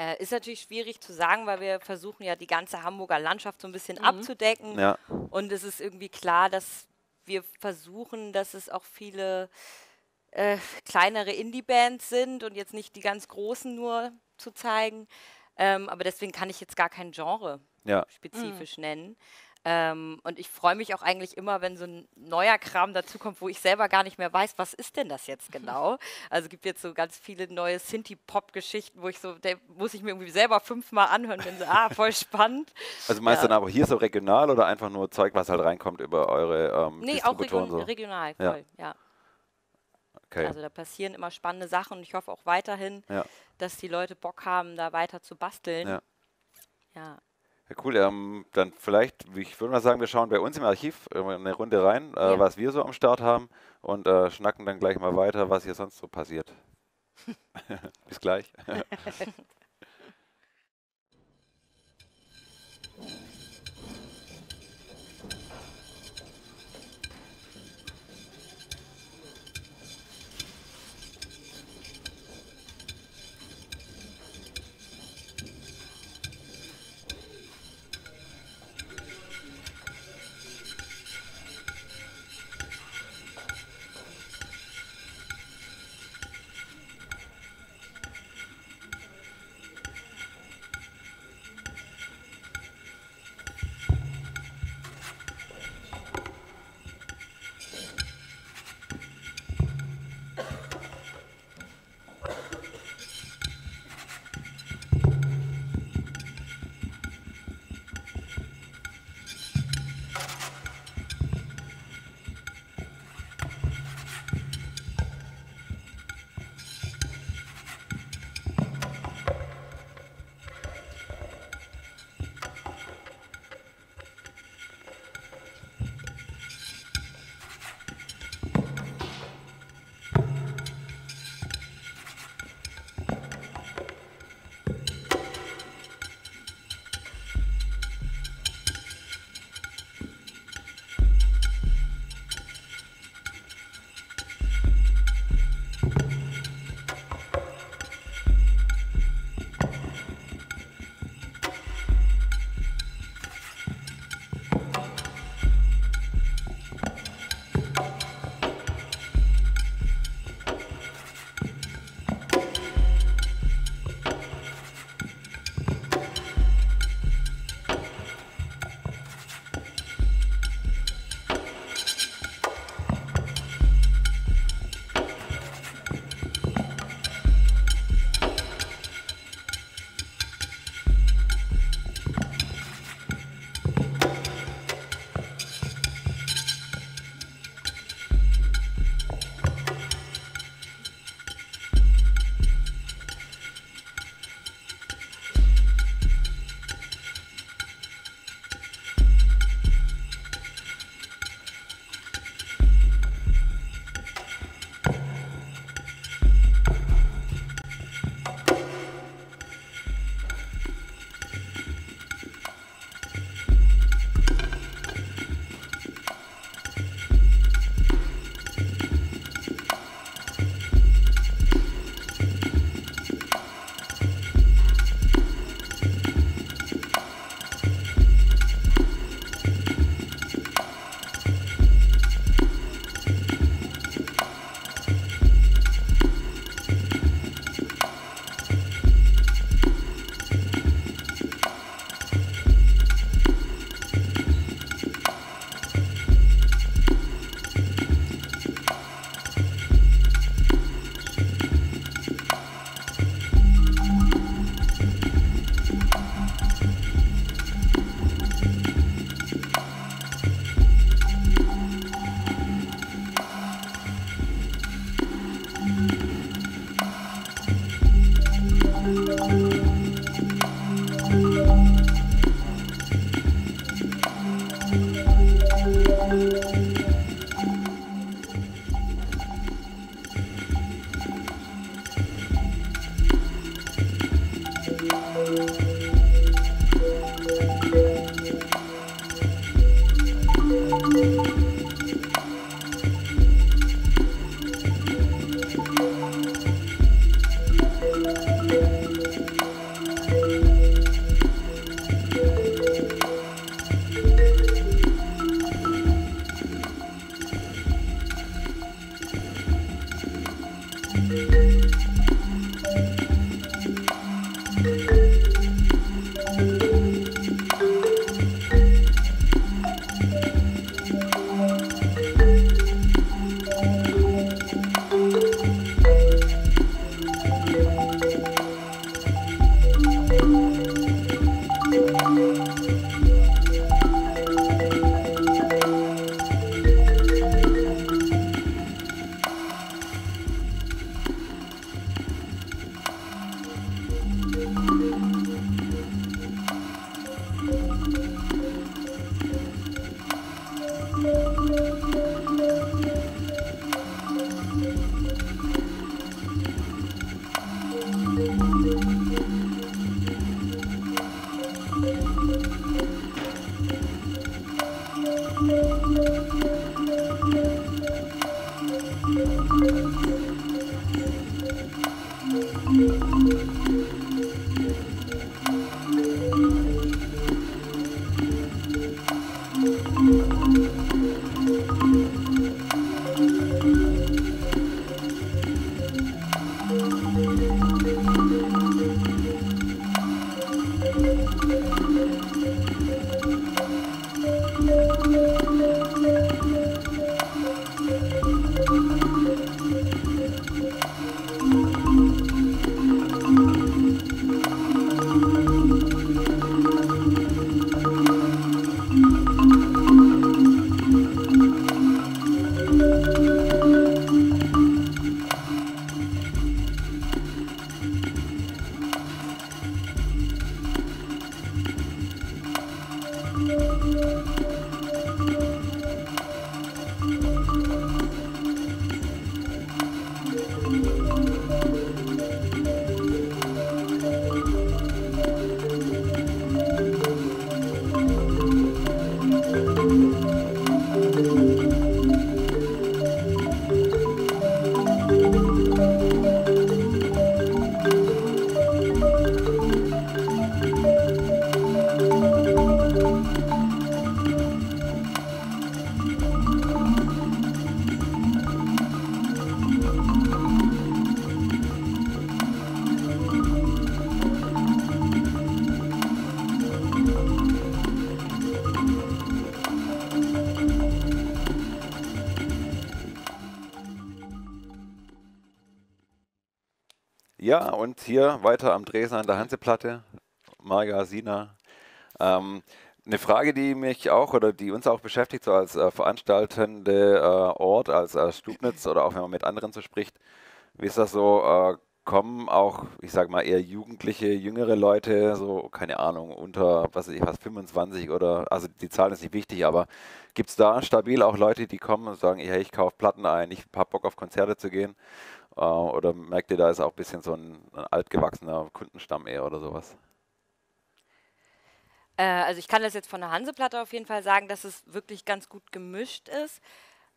Äh, ist natürlich schwierig zu sagen, weil wir versuchen ja die ganze Hamburger Landschaft so ein bisschen mhm. abzudecken. Ja. Und es ist irgendwie klar, dass wir versuchen, dass es auch viele äh, kleinere Indie-Bands sind und jetzt nicht die ganz großen nur zu zeigen. Ähm, aber deswegen kann ich jetzt gar kein Genre ja. spezifisch mhm. nennen. Ähm, und ich freue mich auch eigentlich immer, wenn so ein neuer Kram dazukommt, wo ich selber gar nicht mehr weiß, was ist denn das jetzt genau? Also es gibt jetzt so ganz viele neue Synthie-Pop-Geschichten, wo ich so, der muss ich mir irgendwie selber fünfmal anhören, wenn so, ah, voll spannend. Also meinst ja. du dann aber hier so regional oder einfach nur Zeug, was halt reinkommt über eure ähm, Nee, auch region so? regional, voll, ja. ja. Okay. Also da passieren immer spannende Sachen und ich hoffe auch weiterhin, ja. dass die Leute Bock haben, da weiter zu basteln. Ja, ja. ja cool. Ähm, dann vielleicht, ich würde mal sagen, wir schauen bei uns im Archiv eine Runde rein, äh, ja. was wir so am Start haben und äh, schnacken dann gleich mal weiter, was hier sonst so passiert. Bis gleich. Thank you. Ja, und hier weiter am Dresdner an der Hanseplatte, Marga, Sina. Ähm, eine Frage, die mich auch oder die uns auch beschäftigt, so als äh, veranstaltende äh, Ort, als äh, Stubnitz oder auch wenn man mit anderen so spricht, wie ist das so, äh, kommen auch, ich sag mal, eher jugendliche, jüngere Leute, so, keine Ahnung, unter, was weiß ich, was, fünfundzwanzig oder, also die Zahl ist nicht wichtig, aber gibt es da stabil auch Leute, die kommen und sagen, hey, ich kaufe Platten ein, ich hab Bock auf Konzerte zu gehen? Oder merkt ihr, da ist auch ein bisschen so ein, ein altgewachsener Kundenstamm eher oder sowas? Äh, also ich kann das jetzt von der Hanseplatte auf jeden Fall sagen, dass es wirklich ganz gut gemischt ist.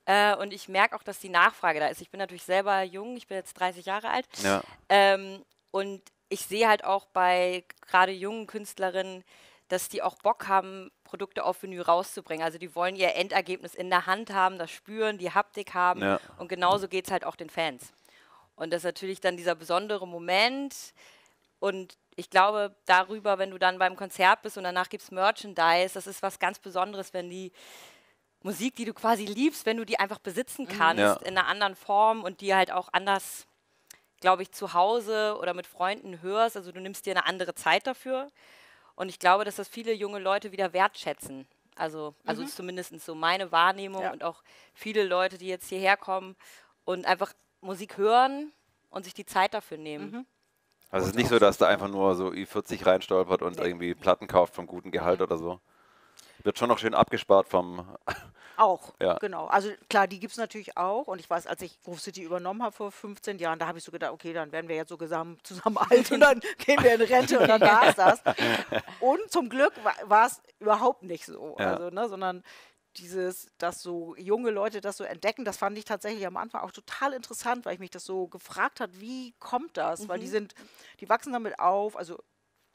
Äh, und ich merke auch, dass die Nachfrage da ist. Ich bin natürlich selber jung, ich bin jetzt dreißig Jahre alt. Ja. Ähm, und ich sehe halt auch bei gerade jungen Künstlerinnen, dass die auch Bock haben, Produkte auf Vinyl rauszubringen. Also die wollen ihr Endergebnis in der Hand haben, das spüren, die Haptik haben. Ja. Und genauso geht es halt auch den Fans. Und das ist natürlich dann dieser besondere Moment. Und ich glaube, darüber, wenn du dann beim Konzert bist und danach gibt es Merchandise, das ist was ganz Besonderes, wenn die Musik, die du quasi liebst, wenn du die einfach besitzen kannst, ja, in einer anderen Form und die halt auch anders, glaube ich, zu Hause oder mit Freunden hörst. Also du nimmst dir eine andere Zeit dafür. Und ich glaube, dass das viele junge Leute wieder wertschätzen. Also, mhm. also zumindest so meine Wahrnehmung, ja, und auch viele Leute, die jetzt hierher kommen und einfach Musik hören und sich die Zeit dafür nehmen. Mhm. Also es ist nicht so, dass da einfach nur so Ü vierzig reinstolpert und, nee, irgendwie Platten kauft vom guten Gehalt, mhm, oder so. Wird schon noch schön abgespart vom... Auch, ja, genau. Also klar, die gibt es natürlich auch. Und ich weiß, als ich Groove City übernommen habe vor fünfzehn Jahren, da habe ich so gedacht, okay, dann werden wir jetzt so zusammen, zusammen alt und dann gehen wir in Rente und dann war es das. Und zum Glück war es überhaupt nicht so. Ja. Also, ne, sondern... Dieses, dass so junge Leute das so entdecken, das fand ich tatsächlich am Anfang auch total interessant, weil ich mich das so gefragt habe, wie kommt das? Mhm. Weil die sind, die wachsen damit auf, also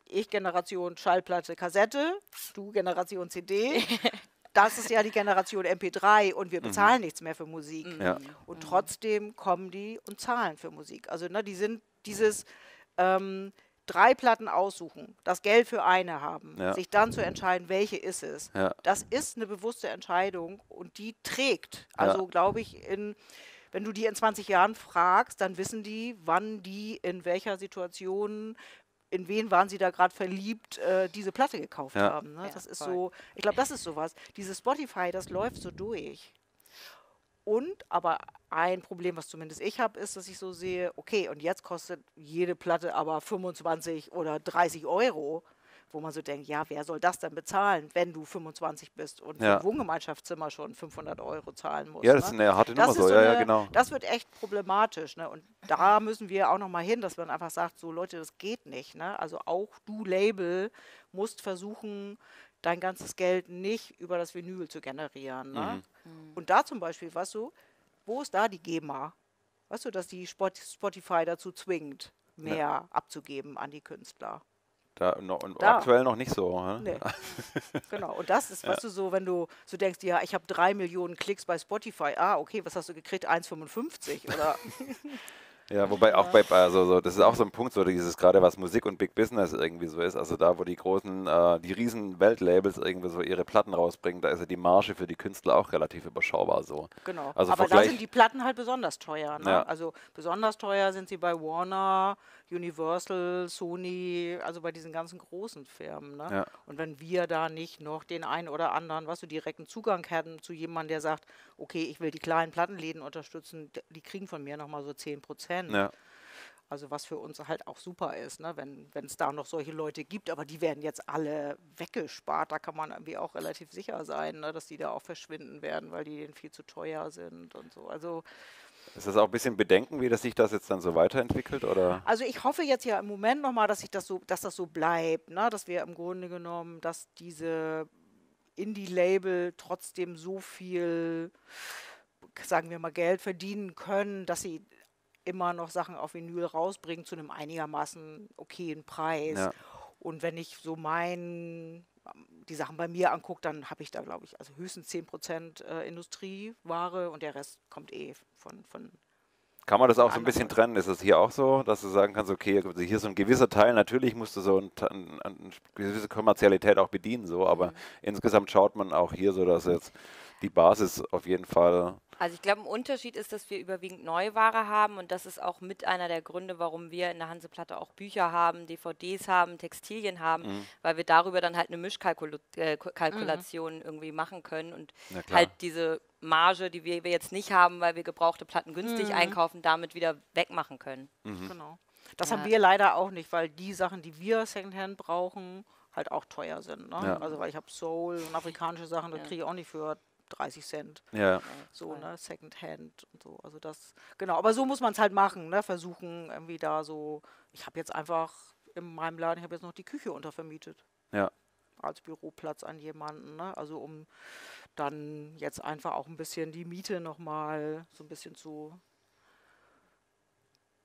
ich Generation Schallplatte, Kassette, du Generation C D, das ist ja die Generation M P drei und wir bezahlen, mhm, nichts mehr für Musik. Ja. Und trotzdem kommen die und zahlen für Musik. Also, ne, die sind dieses... Ähm, drei Platten aussuchen, das Geld für eine haben, ja, sich dann zu entscheiden, welche ist es. Ja. Das ist eine bewusste Entscheidung und die trägt. Also, ja, glaube ich, in, wenn du die in zwanzig Jahren fragst, dann wissen die, wann die, in welcher Situation, in wen waren sie da gerade verliebt, äh, diese Platte gekauft, ja, haben. Ne? Ja, das ist voll. So, ich glaube, das ist sowas. Dieses Spotify, das läuft so durch. Und, aber ein Problem, was zumindest ich habe, ist, dass ich so sehe, okay, und jetzt kostet jede Platte aber fünfundzwanzig oder dreißig Euro, wo man so denkt, ja, wer soll das denn bezahlen, wenn du fünfundzwanzig bist und, ja, im Wohngemeinschaftszimmer schon fünfhundert Euro zahlen musst. Ja, das, ne, ist eine harte Nummer so, so ja, eine, ja, genau. Das wird echt problematisch, ne? Und da müssen wir auch nochmal hin, dass man einfach sagt, so Leute, das geht nicht, ne? Also auch du Label musst versuchen, dein ganzes Geld nicht über das Vinyl zu generieren. Ne? Mhm. Und da zum Beispiel, weißt du, wo ist da die G E M A? Weißt du, dass die Spot Spotify dazu zwingt, mehr, ja, abzugeben an die Künstler? Da, no, und da. Aktuell noch nicht so. Ne? Nee. Genau, und das ist, weißt, ja, du, so, wenn du so denkst, ja, ich habe drei Millionen Klicks bei Spotify. Ah, okay, was hast du gekriegt? eins Komma fünfundfünfzig oder... Ja, wobei auch bei, also so, das ist auch so ein Punkt, so dieses gerade was Musik und Big Business irgendwie so ist, also da, wo die großen, äh, die riesen Weltlabels irgendwie so ihre Platten rausbringen, da ist ja die Marge für die Künstler auch relativ überschaubar so. Genau, also aber da sind die Platten halt besonders teuer, ne? Ja. Also besonders teuer sind sie bei Warner, Universal, Sony, also bei diesen ganzen großen Firmen, ne? Ja. Und wenn wir da nicht noch den einen oder anderen, was du, direkten Zugang hätten zu jemandem, der sagt, okay, ich will die kleinen Plattenläden unterstützen, die kriegen von mir nochmal so zehn Prozent. Ja. Also was für uns halt auch super ist, ne? wenn wenn es da noch solche Leute gibt, aber die werden jetzt alle weggespart, da kann man irgendwie auch relativ sicher sein, ne? dass die da auch verschwinden werden, weil die denen viel zu teuer sind und so. Also ist das auch ein bisschen Bedenken, wie dass sich das jetzt dann so weiterentwickelt? Oder? Also ich hoffe jetzt ja im Moment nochmal, dass, das so, dass das so bleibt, ne? dass wir im Grunde genommen, dass diese Indie-Label trotzdem so viel, sagen wir mal, Geld verdienen können, dass sie immer noch Sachen auf Vinyl rausbringen zu einem einigermaßen okayen Preis. Ja. Und wenn ich so mein, die Sachen bei mir angucke, dann habe ich da, glaube ich, also höchstens zehn Prozent äh, Industrieware und der Rest kommt eh von... von Kann man das auch so ein bisschen trennen? Ist das hier auch so, dass du sagen kannst, okay, hier ist so ein gewisser Teil, natürlich musst du so ein, ein, eine gewisse Kommerzialität auch bedienen, so, aber mhm. insgesamt schaut man auch hier so, dass jetzt die Basis auf jeden Fall... Also ich glaube, ein Unterschied ist, dass wir überwiegend Neuware haben und das ist auch mit einer der Gründe, warum wir in der Hanseplatte auch Bücher haben, D V Ds haben, Textilien haben, mhm. weil wir darüber dann halt eine Mischkalkulation äh, mhm. irgendwie machen können und halt diese... Marge, die wir jetzt nicht haben, weil wir gebrauchte Platten günstig mhm. einkaufen, damit wieder wegmachen können. Mhm. Genau. Das ja. haben wir leider auch nicht, weil die Sachen, die wir Secondhand brauchen, halt auch teuer sind. Ne? Ja. Also weil ich habe Soul und afrikanische Sachen, das ja. kriege ich auch nicht für dreißig Cent. Ja. So, ne? Secondhand und so. Also das, genau, aber so muss man es halt machen, ne? Versuchen irgendwie da so, ich habe jetzt einfach in meinem Laden, ich habe jetzt noch die Küche untervermietet. Ja. Als Büroplatz an jemanden, ne? Also um dann jetzt einfach auch ein bisschen die Miete nochmal so ein bisschen zu...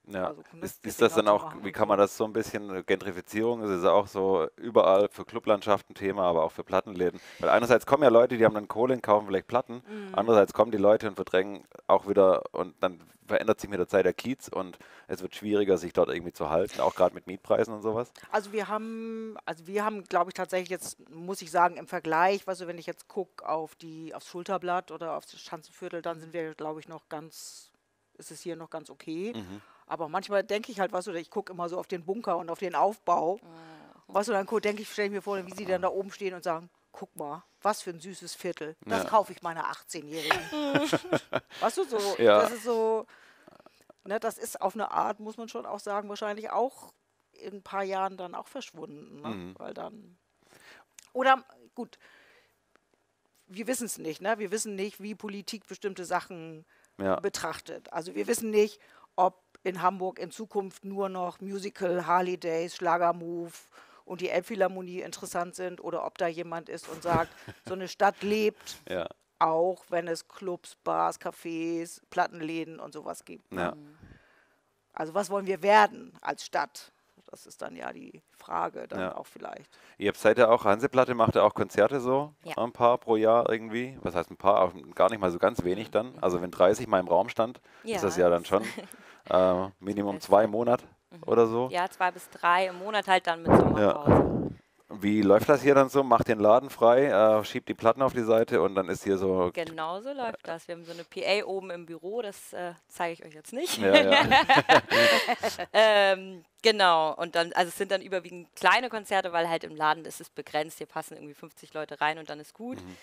Ja, also ist, ist das dann auch, wie kann man das so ein bisschen, Gentrifizierung, das ist auch so überall für Clublandschaften Thema, aber auch für Plattenläden. Weil einerseits kommen ja Leute, die haben dann Kohle und kaufen vielleicht Platten, mhm. andererseits kommen die Leute und verdrängen auch wieder und dann verändert sich mit der Zeit der Kiez und es wird schwieriger, sich dort irgendwie zu halten, auch gerade mit Mietpreisen und sowas. Also wir haben, also wir haben, glaube ich, tatsächlich jetzt, muss ich sagen, im Vergleich, weißt du, wenn ich jetzt gucke auf die, aufs Schulterblatt oder aufs Schanzenviertel, dann sind wir, glaube ich, noch ganz, ist es hier noch ganz okay. Mhm. Aber manchmal denke ich halt, weißt du, ich gucke immer so auf den Bunker und auf den Aufbau. Mhm. Weißt du, dann denke ich, stelle ich mir vor, wie sie dann da oben stehen und sagen, guck mal, was für ein süßes Viertel. Das ja. kaufe ich meiner achtzehnjährigen. Weißt du, so, ja. das ist so, ne, das ist auf eine Art, muss man schon auch sagen, wahrscheinlich auch in ein paar Jahren dann auch verschwunden. Ne? Mhm. Weil dann, oder, gut, wir wissen es nicht, ne? Wir wissen nicht, wie Politik bestimmte Sachen ja. betrachtet. Also wir wissen nicht, ob in Hamburg in Zukunft nur noch Musical, Harley Days, Schlagermove und die Elbphilharmonie interessant sind oder ob da jemand ist und sagt, so eine Stadt lebt, ja. auch wenn es Clubs, Bars, Cafés, Plattenläden und sowas gibt. Ja. Also was wollen wir werden als Stadt? Das ist dann ja die Frage dann ja. auch vielleicht. Ihr habt seid ja auch, Hanseplatte macht ja auch Konzerte so, ja. ein paar pro Jahr irgendwie. Was heißt ein paar? Auch gar nicht mal so ganz wenig dann. Also wenn dreißig mal im Raum stand, ja, ist das ja dann schon... Äh, Minimum zwei im Monat mhm. oder so? Ja, zwei bis drei im Monat halt dann mit Sommerpause. Ja. Wie läuft das hier dann so? Macht den Laden frei, äh, schiebt die Platten auf die Seite und dann ist hier so... Genau so läuft das. Wir haben so eine P A oben im Büro, das äh, zeige ich euch jetzt nicht. Ja, ja. ähm, genau, und dann, also es sind dann überwiegend kleine Konzerte, weil halt im Laden ist es begrenzt, hier passen irgendwie fünfzig Leute rein und dann ist gut. Mhm.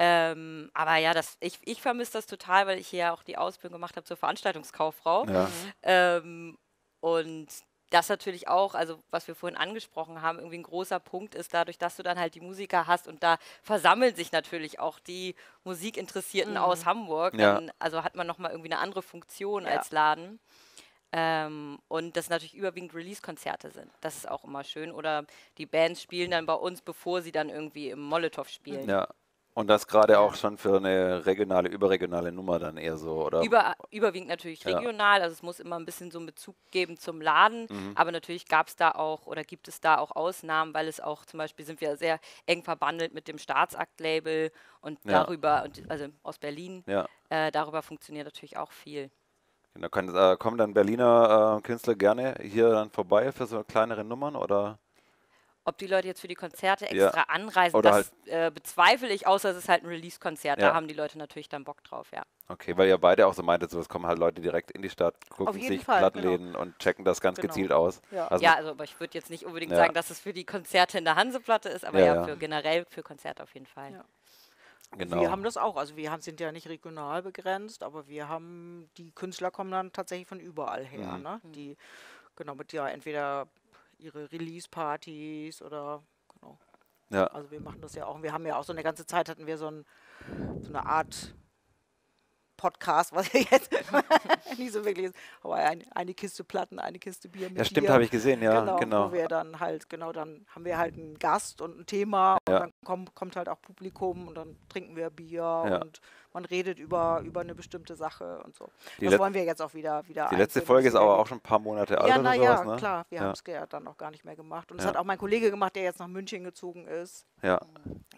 Ähm, aber ja, das, ich, ich vermisse das total, weil ich hier ja auch die Ausbildung gemacht habe zur Veranstaltungskauffrau. Ja. Mhm. Ähm, und das natürlich auch, also was wir vorhin angesprochen haben, irgendwie ein großer Punkt ist dadurch, dass du dann halt die Musiker hast und da versammeln sich natürlich auch die Musikinteressierten mhm. aus Hamburg. Ja. Dann, also hat man nochmal irgendwie eine andere Funktion ja. als Laden. Ähm, und das natürlich überwiegend Release-Konzerte sind. Das ist auch immer schön. Oder die Bands spielen dann bei uns, bevor sie dann irgendwie im Molotow spielen. Ja. Und das gerade auch schon für eine regionale, überregionale Nummer dann eher so, oder? Über, überwiegend natürlich regional, ja. also es muss immer ein bisschen so einen Bezug geben zum Laden, mhm. aber natürlich gab es da auch, oder gibt es da auch Ausnahmen, weil es auch zum Beispiel sind wir sehr eng verbandelt mit dem Staatsakt-Label und ja. darüber, und, also aus Berlin, ja. äh, darüber funktioniert natürlich auch viel. Da können, äh, kommen dann Berliner äh, Künstler gerne hier dann vorbei für so kleinere Nummern, oder? Ob die Leute jetzt für die Konzerte extra ja. anreisen, oder das halt äh, bezweifle ich, außer es ist halt ein Release-Konzert. Ja. Da haben die Leute natürlich dann Bock drauf, ja. Okay, weil ihr beide auch so meintet, so es kommen halt Leute direkt in die Stadt, gucken sich Fall, Plattenläden genau. und checken das ganz genau. gezielt aus. Ja, also, ja, also aber ich würde jetzt nicht unbedingt ja. sagen, dass es für die Konzerte in der Hanseplatte ist, aber ja, ja, ja. Für generell für Konzerte auf jeden Fall. Ja. Genau. Wir haben das auch, also wir sind ja nicht regional begrenzt, aber wir haben, die Künstler kommen dann tatsächlich von überall her, mhm. ne? Die, genau, mit ja entweder ihre Release-Partys oder, genau. Ja. Also wir machen das ja auch, und wir haben ja auch so eine ganze Zeit, hatten wir so, ein, so eine Art Podcast, was ja jetzt nicht so wirklich ist, aber ein, eine Kiste Platten, eine Kiste Bier mit. Ja, stimmt, habe ich gesehen, ja, genau. genau. Wo wir dann halt, genau, dann haben wir halt einen Gast und ein Thema ja. und dann komm, kommt halt auch Publikum und dann trinken wir Bier ja. und man redet über, über eine bestimmte Sache und so. Die das wollen wir jetzt auch wieder wieder. Die letzte Folge ist aber auch schon ein paar Monate alt ja, oder sowas, ja, ne? klar, wir ja. haben es ja dann auch gar nicht mehr gemacht und ja. das hat auch mein Kollege gemacht, der jetzt nach München gezogen ist. Ja.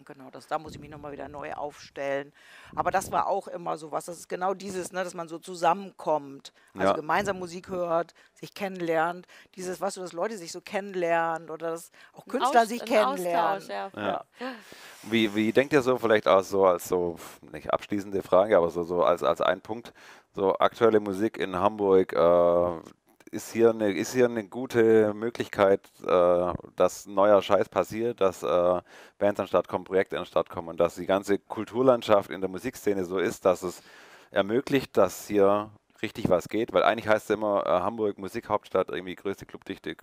Genau, das, da muss ich mich nochmal wieder neu aufstellen. Aber das war auch immer sowas, das ist genau dieses, ne, dass man so zusammenkommt, also ja. gemeinsam Musik hört, sich kennenlernt, dieses, weißt du, dass Leute sich so kennenlernen oder dass auch Künstler Aus, sich kennenlernen. Ja. Ja. Wie, wie denkt ihr so vielleicht auch so als so, nicht abschließende Frage, aber so, so als, als ein Punkt, so aktuelle Musik in Hamburg, äh, Ist hier, eine, ist hier eine gute Möglichkeit, äh, dass neuer Scheiß passiert, dass äh, Bands an den Start kommen, Projekte an den Start kommen und dass die ganze Kulturlandschaft in der Musikszene so ist, dass es ermöglicht, dass hier richtig was geht? Weil eigentlich heißt es immer äh, Hamburg, Musikhauptstadt, irgendwie größte Clubdichte,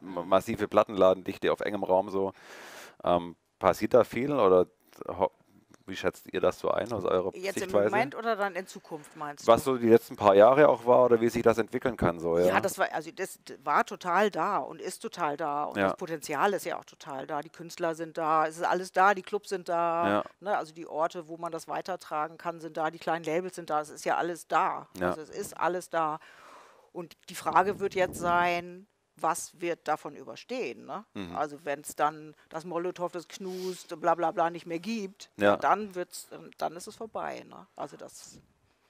massive Plattenladendichte auf engem Raum so. Ähm, passiert da viel oder... Wie schätzt ihr das so ein aus eurer Sichtweise? Jetzt im Moment oder dann in Zukunft meinst du? Was so die letzten paar Jahre auch war oder wie sich das entwickeln kann so, ja? Ja, das war, also das war total da und ist total da und ja. das Potenzial ist ja auch total da. Die Künstler sind da, es ist alles da, die Clubs sind da, ja. ne? Also die Orte, wo man das weitertragen kann, sind da, die kleinen Labels sind da, es ist ja alles da. Ja. Also es ist alles da und die Frage wird jetzt sein... Was wird davon überstehen? Ne? Mhm. Also wenn es dann das Molotow, das Knust, bla bla bla nicht mehr gibt, ja. dann wird's, dann ist es vorbei. Ne? Also das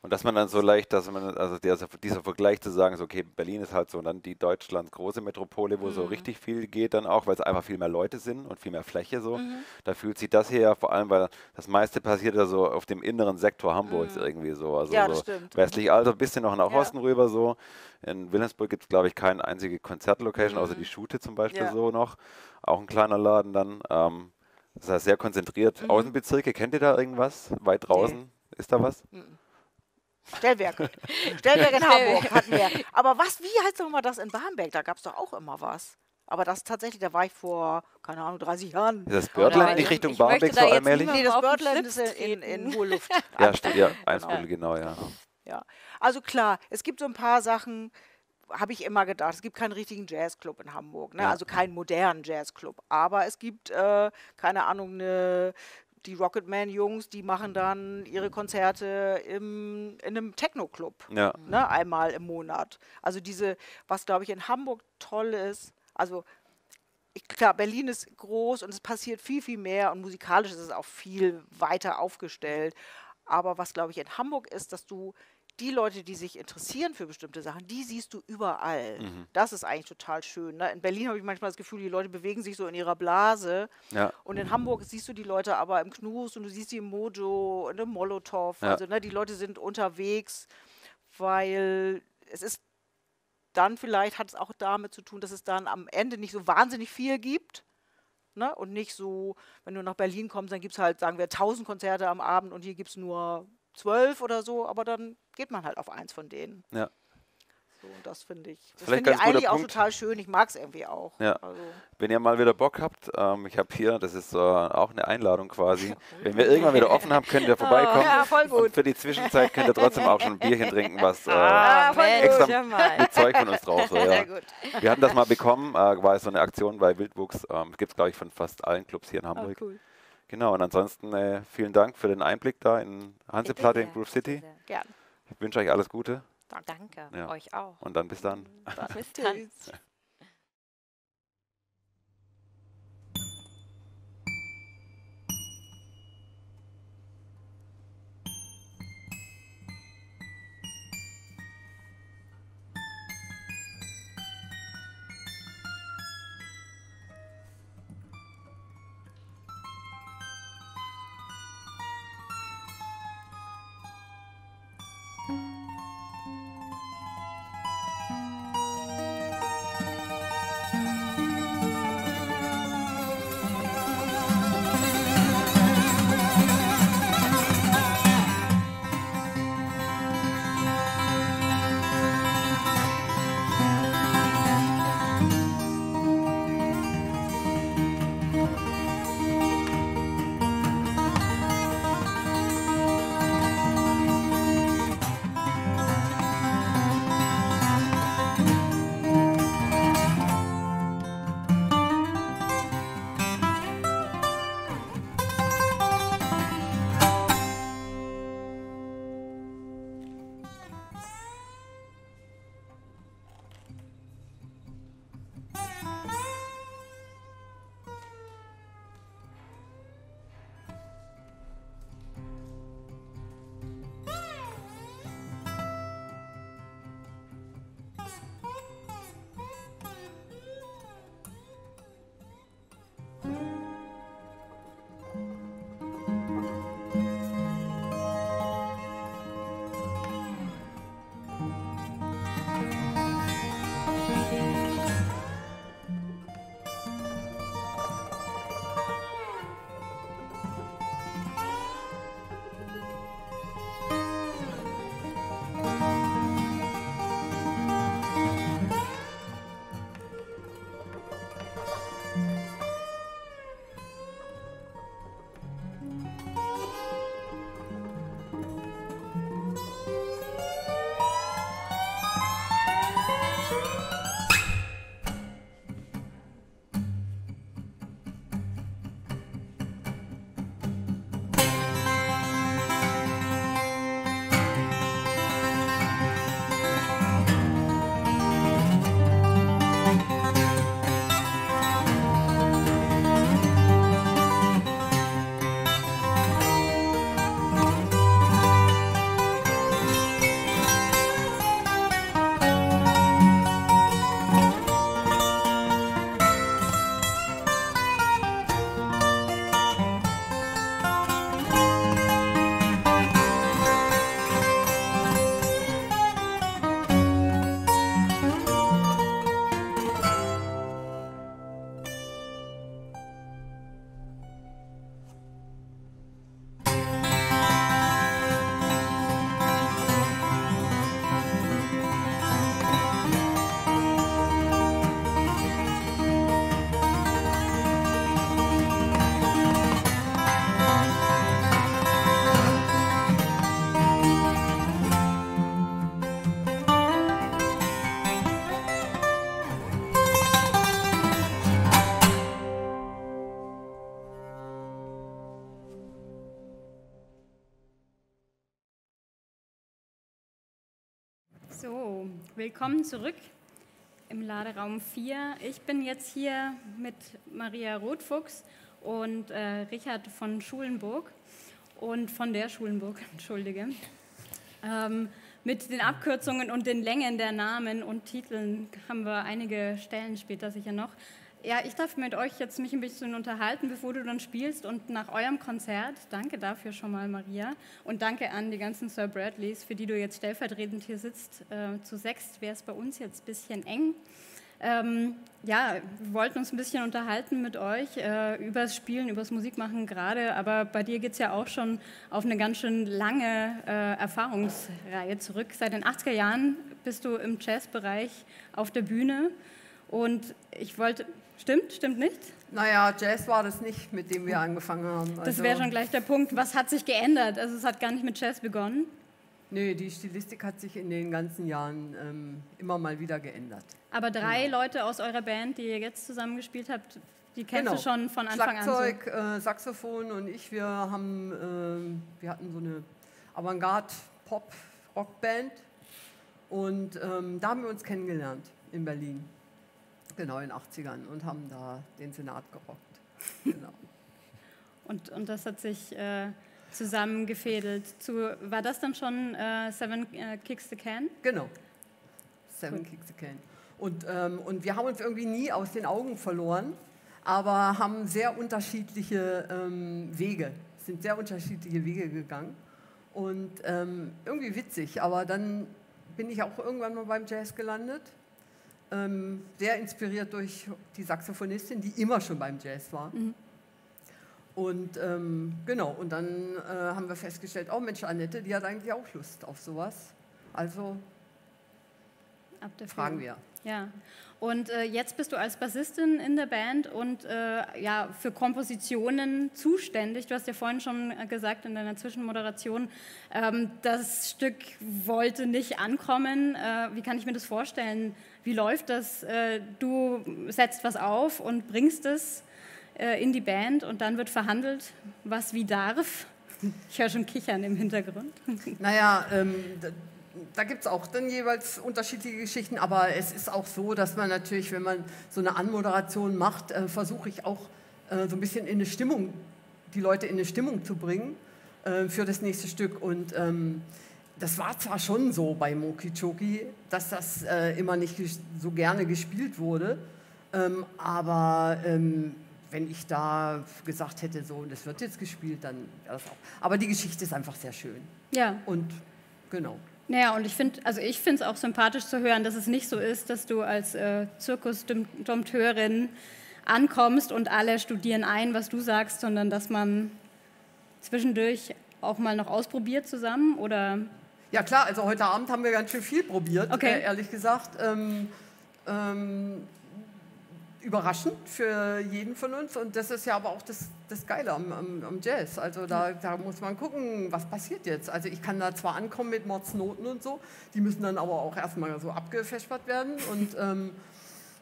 und dass man dann so leicht, dass man, also der, dieser Vergleich zu sagen, so okay, Berlin ist halt so dann die Deutschlands große Metropole, wo mhm. so richtig viel geht dann auch, weil es einfach viel mehr Leute sind und viel mehr Fläche so. Mhm. Da fühlt sich das hier ja vor allem, weil das meiste passiert ja so auf dem inneren Sektor Hamburgs mhm. irgendwie so. Also ja, das so stimmt. Westlich also ein bisschen noch nach ja. Osten rüber so. In Wilhelmsburg gibt es, glaube ich, keine einzige Konzertlocation, mhm. außer die Schute zum Beispiel ja. so noch. Auch ein kleiner Laden dann. Ähm, das heißt sehr konzentriert. Mhm. Außenbezirke, kennt ihr da irgendwas? Weit draußen? Nee. Ist da was? Mhm. Stellwerke. Stellwerke in Hamburg hatten wir. Aber was, wie heißt doch mal das in Barmbek? Da gab es doch auch immer was. Aber das tatsächlich, da war ich vor, keine Ahnung, dreißig Jahren. Ist das Birdland nicht Richtung Barmbek so allmählich? Nee, das Birdland ist in, in hohe Luft. Ja, stimmt, ja, Einsbüttel, genau, ja. ja. Also klar, es gibt so ein paar Sachen, habe ich immer gedacht, es gibt keinen richtigen Jazzclub in Hamburg, ne? Ja. Also keinen modernen Jazzclub. Aber es gibt, äh, keine Ahnung, eine... Die Rocketman-Jungs, die machen dann ihre Konzerte im, in einem Techno-Club, ja. ne, einmal im Monat. Also diese, was glaube ich in Hamburg toll ist, also ich, klar, Berlin ist groß und es passiert viel, viel mehr und musikalisch ist es auch viel weiter aufgestellt. Aber was glaube ich in Hamburg ist, dass du die Leute, die sich interessieren für bestimmte Sachen, die siehst du überall. Mhm. Das ist eigentlich total schön. Ne? In Berlin habe ich manchmal das Gefühl, die Leute bewegen sich so in ihrer Blase. Ja. Und in Hamburg siehst du die Leute aber im Knus und du siehst sie im Mojo und im Molotow. Ja. Also ne, die Leute sind unterwegs, weil es ist dann vielleicht, hat es auch damit zu tun, dass es dann am Ende nicht so wahnsinnig viel gibt. Ne? Und nicht so, wenn du nach Berlin kommst, dann gibt es halt, sagen wir, tausend Konzerte am Abend und hier gibt es nur... zwölf oder so, aber dann geht man halt auf eins von denen. Ja. So, und das finde ich, das finde ich eigentlich auch total schön. Ich mag es irgendwie auch. Ja. Also. Wenn ihr mal wieder Bock habt, ähm, ich habe hier, das ist äh, auch eine Einladung quasi. Wenn wir irgendwann wieder offen haben, könnt ihr vorbeikommen. Oh, ja, voll gut. Und für die Zwischenzeit könnt ihr trotzdem auch schon ein Bierchen trinken, was äh, ah, extra gut, mit Zeug von uns drauf so, ja. Sehr gut. Wir hatten das mal bekommen, äh, war so eine Aktion bei Wildwuchs. Ähm, Gibt es, glaube ich, von fast allen Clubs hier in Hamburg. Oh, cool. Genau, und ansonsten äh, vielen Dank für den Einblick da in Hanseplatte in Groove City. Gerne. Ich wünsche euch alles Gute. Danke, ja. euch auch. Und dann bis dann. dann bis dann. Willkommen zurück im Laderaum vier. Ich bin jetzt hier mit Maria Rothfuchs und äh, Richard von Schulenburg und von der Schulenburg, entschuldige, ähm, mit den Abkürzungen und den Längen der Namen und Titeln haben wir einige Stellen später sicher noch. Ja, ich darf mit euch jetzt mich ein bisschen unterhalten, bevor du dann spielst und nach eurem Konzert. Danke dafür schon mal, Maria. Und danke an die ganzen Sir Bradleys, für die du jetzt stellvertretend hier sitzt. Äh, zu sechst wäre es bei uns jetzt ein bisschen eng. Ähm, ja, wir wollten uns ein bisschen unterhalten mit euch äh, übers Spielen, übers Musikmachen gerade. Aber bei dir geht es ja auch schon auf eine ganz schön lange äh, Erfahrungsreihe zurück. Seit den achtziger Jahren bist du im Jazzbereich auf der Bühne. Und ich wollte... Stimmt, stimmt nicht? Naja, Jazz war das nicht, mit dem wir angefangen haben. Also das wäre schon gleich der Punkt. Was hat sich geändert? Also es hat gar nicht mit Jazz begonnen? Nee, die Stilistik hat sich in den ganzen Jahren ähm, immer mal wieder geändert. Aber drei genau. Leute aus eurer Band, die ihr jetzt zusammengespielt habt, die kennst genau. du schon von Anfang Schlagzeug, an? Schlagzeug, äh, Saxophon und ich, wir haben, äh, wir hatten so eine Avantgarde-Pop-Rockband und ähm, da haben wir uns kennengelernt in Berlin. Genau, in den achtzigern und haben da den Senat gerockt. Genau. und, und das hat sich äh, zusammengefädelt. Zu, war das dann schon äh, Seven äh, Kicks the Can? Genau, Seven cool. Kicks the Can. Und, ähm, und wir haben uns irgendwie nie aus den Augen verloren, aber haben sehr unterschiedliche ähm, Wege, sind sehr unterschiedliche Wege gegangen. Und ähm, irgendwie witzig, aber dann bin ich auch irgendwann mal beim Jazz gelandet. Sehr inspiriert durch die Saxophonistin, die immer schon beim Jazz war. Mhm. Und ähm, genau, und dann äh, haben wir festgestellt, oh Mensch, Annette, die hat eigentlich auch Lust auf sowas. Also Ab fragen wir. Ja, und äh, jetzt bist du als Bassistin in der Band und äh, ja, für Kompositionen zuständig. Du hast ja vorhin schon gesagt in deiner Zwischenmoderation, ähm, das Stück wollte nicht ankommen. Äh, wie kann ich mir das vorstellen? Wie läuft das? Äh, du setzt was auf und bringst es äh, in die Band und dann wird verhandelt, was wie darf. Ich höre schon Kichern im Hintergrund. Naja, ähm, da gibt es auch dann jeweils unterschiedliche Geschichten, aber es ist auch so, dass man natürlich, wenn man so eine Anmoderation macht, äh, versuche ich auch äh, so ein bisschen in eine Stimmung, die Leute in eine Stimmung zu bringen äh, für das nächste Stück. Und ähm, das war zwar schon so bei Mokichoki, dass das äh, immer nicht so gerne gespielt wurde, ähm, aber ähm, wenn ich da gesagt hätte, so, das wird jetzt gespielt, dann wäre das auch. Aber die Geschichte ist einfach sehr schön. Ja. Und genau. Naja, und ich finde, also ich finde es auch sympathisch zu hören, dass es nicht so ist, dass du als äh, Zirkusdompteurin ankommst und alle studieren ein, was du sagst, sondern dass man zwischendurch auch mal noch ausprobiert zusammen, oder? Ja klar, also heute Abend haben wir ganz schön viel probiert, okay. äh, ehrlich gesagt. Ähm, ähm, überraschend für jeden von uns, und das ist ja aber auch das, das Geile am, am, am Jazz. Also da, da muss man gucken, was passiert jetzt. Also ich kann da zwar ankommen mit Mordsnoten und so, die müssen dann aber auch erstmal so abgefespert werden und ähm,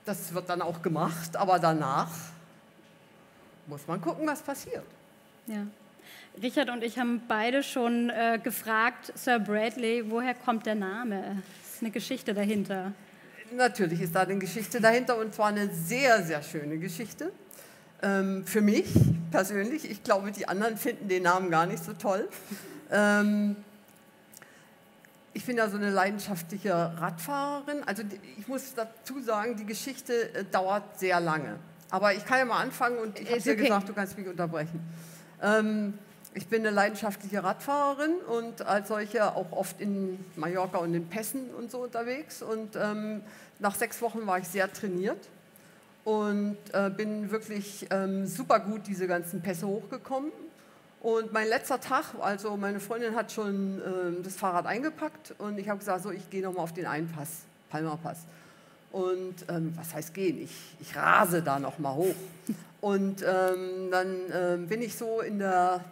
das wird dann auch gemacht, aber danach muss man gucken, was passiert. Ja. Richard und ich haben beide schon äh, gefragt, Sir Bradley, woher kommt der Name? Es ist eine Geschichte dahinter. Natürlich ist da eine Geschichte dahinter, und zwar eine sehr, sehr schöne Geschichte. Ähm, für mich persönlich, ich glaube, die anderen finden den Namen gar nicht so toll. Ähm, ich bin ja so eine leidenschaftliche Radfahrerin. Also ich muss dazu sagen, die Geschichte äh, dauert sehr lange. Aber ich kann ja mal anfangen, und ich habe dir gesagt, du kannst mich unterbrechen. Ähm, ich bin eine leidenschaftliche Radfahrerin und als solche auch oft in Mallorca und in Pässen und so unterwegs. Und ähm, nach sechs Wochen war ich sehr trainiert und äh, bin wirklich ähm, super gut diese ganzen Pässe hochgekommen. Und mein letzter Tag, also meine Freundin hat schon äh, das Fahrrad eingepackt und ich habe gesagt, so, ich gehe nochmal auf den einen Pass, Palmerpass. Und ähm, was heißt gehen? Ich, ich rase da nochmal hoch. Und ähm, dann ähm, bin ich so in der,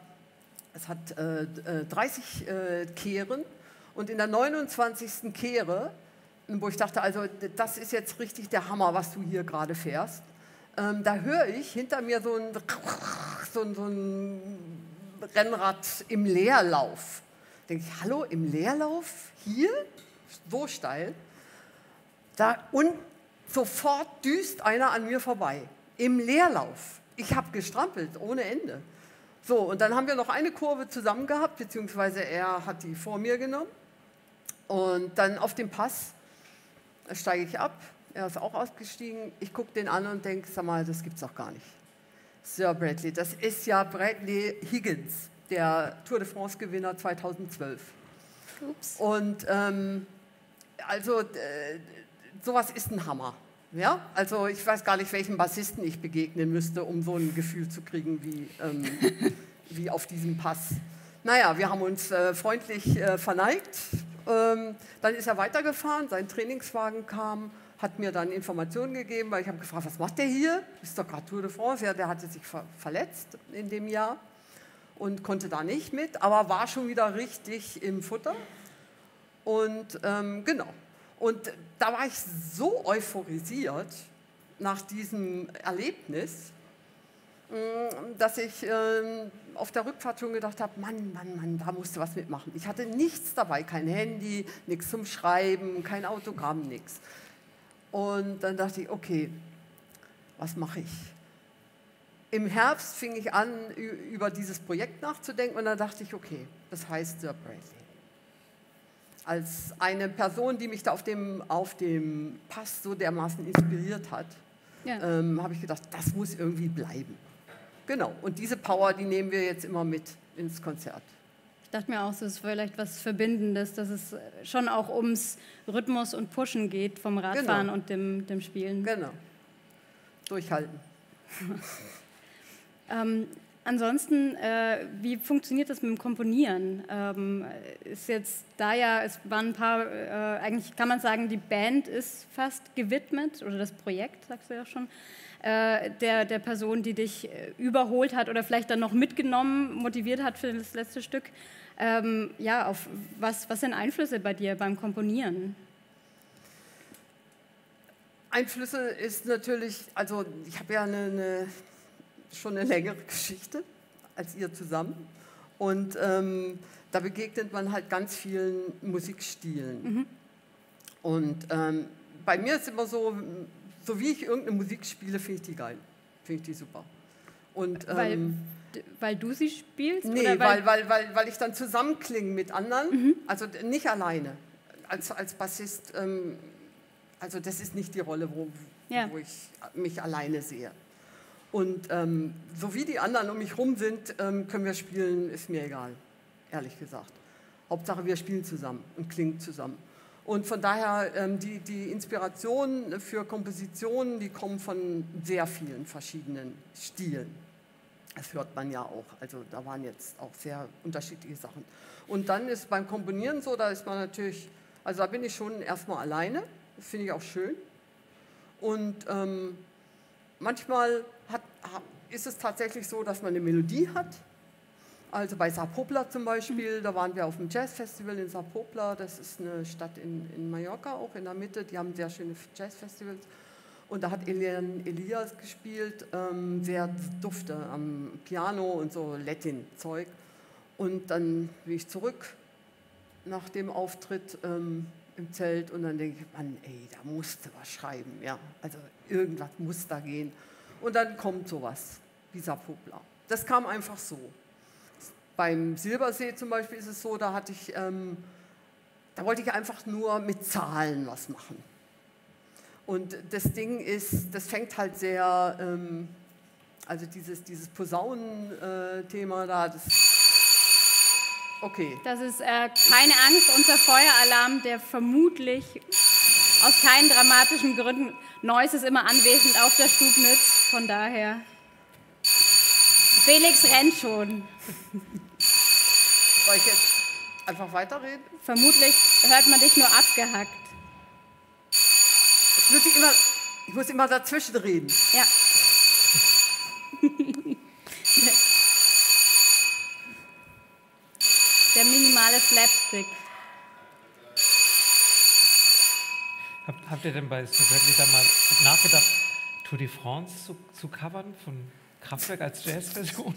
es hat äh, dreißig äh, Kehren, und in der neunundzwanzigsten Kehre, wo ich dachte, also das ist jetzt richtig der Hammer, was du hier gerade fährst, ähm, da höre ich hinter mir so ein, so ein, so ein Rennrad im Leerlauf. Da denke ich, hallo, im Leerlauf? Hier? So steil? Da, und sofort düst einer an mir vorbei, im Leerlauf. Ich habe gestrampelt, ohne Ende. So, und dann haben wir noch eine Kurve zusammen gehabt, beziehungsweise er hat die vor mir genommen. Und dann auf dem Pass steige ich ab, er ist auch ausgestiegen. Ich gucke den an und denke, sag mal, das gibt's doch gar nicht. Sir Bradley, das ist ja Bradley Higgins, der Tour de France-Gewinner zweitausendzwölf. Ups. Und ähm, also, äh, sowas ist ein Hammer. Ja? Also ich weiß gar nicht, welchen Bassisten ich begegnen müsste, um so ein Gefühl zu kriegen wie, ähm, wie auf diesem Pass. Naja, wir haben uns äh, freundlich äh, verneigt. Ähm, dann ist er weitergefahren, sein Trainingswagen kam, hat mir dann Informationen gegeben, weil ich habe gefragt, was macht der hier? Ist doch gerade Tour de France. Ja, der hatte sich ver verletzt in dem Jahr und konnte da nicht mit, aber war schon wieder richtig im Futter. Und ähm, genau. Und da war ich so euphorisiert nach diesem Erlebnis, dass ich auf der Rückfahrt schon gedacht habe, Mann, Mann, Mann, da musst du was mitmachen. Ich hatte nichts dabei, kein Handy, nichts zum Schreiben, kein Autogramm, nichts. Und dann dachte ich, okay, was mache ich? Im Herbst fing ich an, über dieses Projekt nachzudenken und dann dachte ich, okay, das heißt Sir Bradley. Als eine Person, die mich da auf dem, auf dem Pass so dermaßen inspiriert hat, ja. ähm, habe ich gedacht, das muss irgendwie bleiben. Genau, und diese Power, die nehmen wir jetzt immer mit ins Konzert. Ich dachte mir auch, es ist vielleicht was Verbindendes, dass es schon auch ums Rhythmus und Pushen geht vom Radfahren, genau, und dem, dem Spielen. Genau, durchhalten. ähm, Ansonsten, äh, wie funktioniert das mit dem Komponieren? Ähm, ist jetzt da ja, es waren ein paar, äh, eigentlich kann man sagen, die Band ist fast gewidmet, oder das Projekt, sagst du ja schon, äh, der, der Person, die dich überholt hat oder vielleicht dann noch mitgenommen, motiviert hat für das letzte Stück. Ähm, ja, auf was, was sind Einflüsse bei dir beim Komponieren? Einflüsse ist natürlich, also ich habe ja eine... eine schon eine längere Geschichte als ihr zusammen. Und ähm, da begegnet man halt ganz vielen Musikstilen. Mhm. Und ähm, bei mir ist immer so, so wie ich irgendeine Musik spiele, finde ich die geil. Finde ich die super. Und, ähm, weil, weil du sie spielst? Nee, oder weil, weil, weil, weil ich dann zusammenklinge mit anderen. Mhm. Also nicht alleine. Als, als Bassist, ähm, also das ist nicht die Rolle, wo, ja. wo ich mich alleine sehe. Und ähm, so wie die anderen um mich rum sind, ähm, können wir spielen, ist mir egal, ehrlich gesagt. Hauptsache, wir spielen zusammen und klingen zusammen. Und von daher, ähm, die, die Inspirationen für Kompositionen, die kommen von sehr vielen verschiedenen Stilen. Das hört man ja auch. Also da waren jetzt auch sehr unterschiedliche Sachen. Und dann ist beim Komponieren so, da ist man natürlich, also da bin ich schon erstmal alleine. Das finde ich auch schön. Und ähm, manchmal Hat, ist es tatsächlich so, dass man eine Melodie hat. Also bei Sa Pobla zum Beispiel, da waren wir auf dem Jazzfestival in Sa Pobla, das ist eine Stadt in, in Mallorca, auch in der Mitte, die haben sehr schöne Jazzfestivals. Und da hat Elian Elias gespielt, ähm, sehr dufte am Piano und so Latin-Zeug. Und dann bin ich zurück nach dem Auftritt ähm, im Zelt und dann denke ich, Mann, ey, da musste was schreiben. Ja, also irgendwas muss da gehen. Und dann kommt sowas, wie Sa Pobla. Das kam einfach so. Beim Silbersee zum Beispiel ist es so, da hatte ich, ähm, da wollte ich einfach nur mit Zahlen was machen. Und das Ding ist, das fängt halt sehr, ähm, also dieses, dieses Posaunen-Thema äh, da, das... Okay. Das ist äh, keine Angst, unser Feueralarm, der vermutlich... aus keinen dramatischen Gründen. Noise ist immer anwesend auf der Stubnitz, von daher. Felix rennt schon. Soll ich jetzt einfach weiterreden? Vermutlich hört man dich nur abgehackt. Ich muss immer, ich muss immer dazwischen reden. Ja. Der minimale Slapstick. Habt ihr denn bei Sir Bradley da mal nachgedacht, Tour de France zu, zu covern von Kraftwerk als Jazzversion?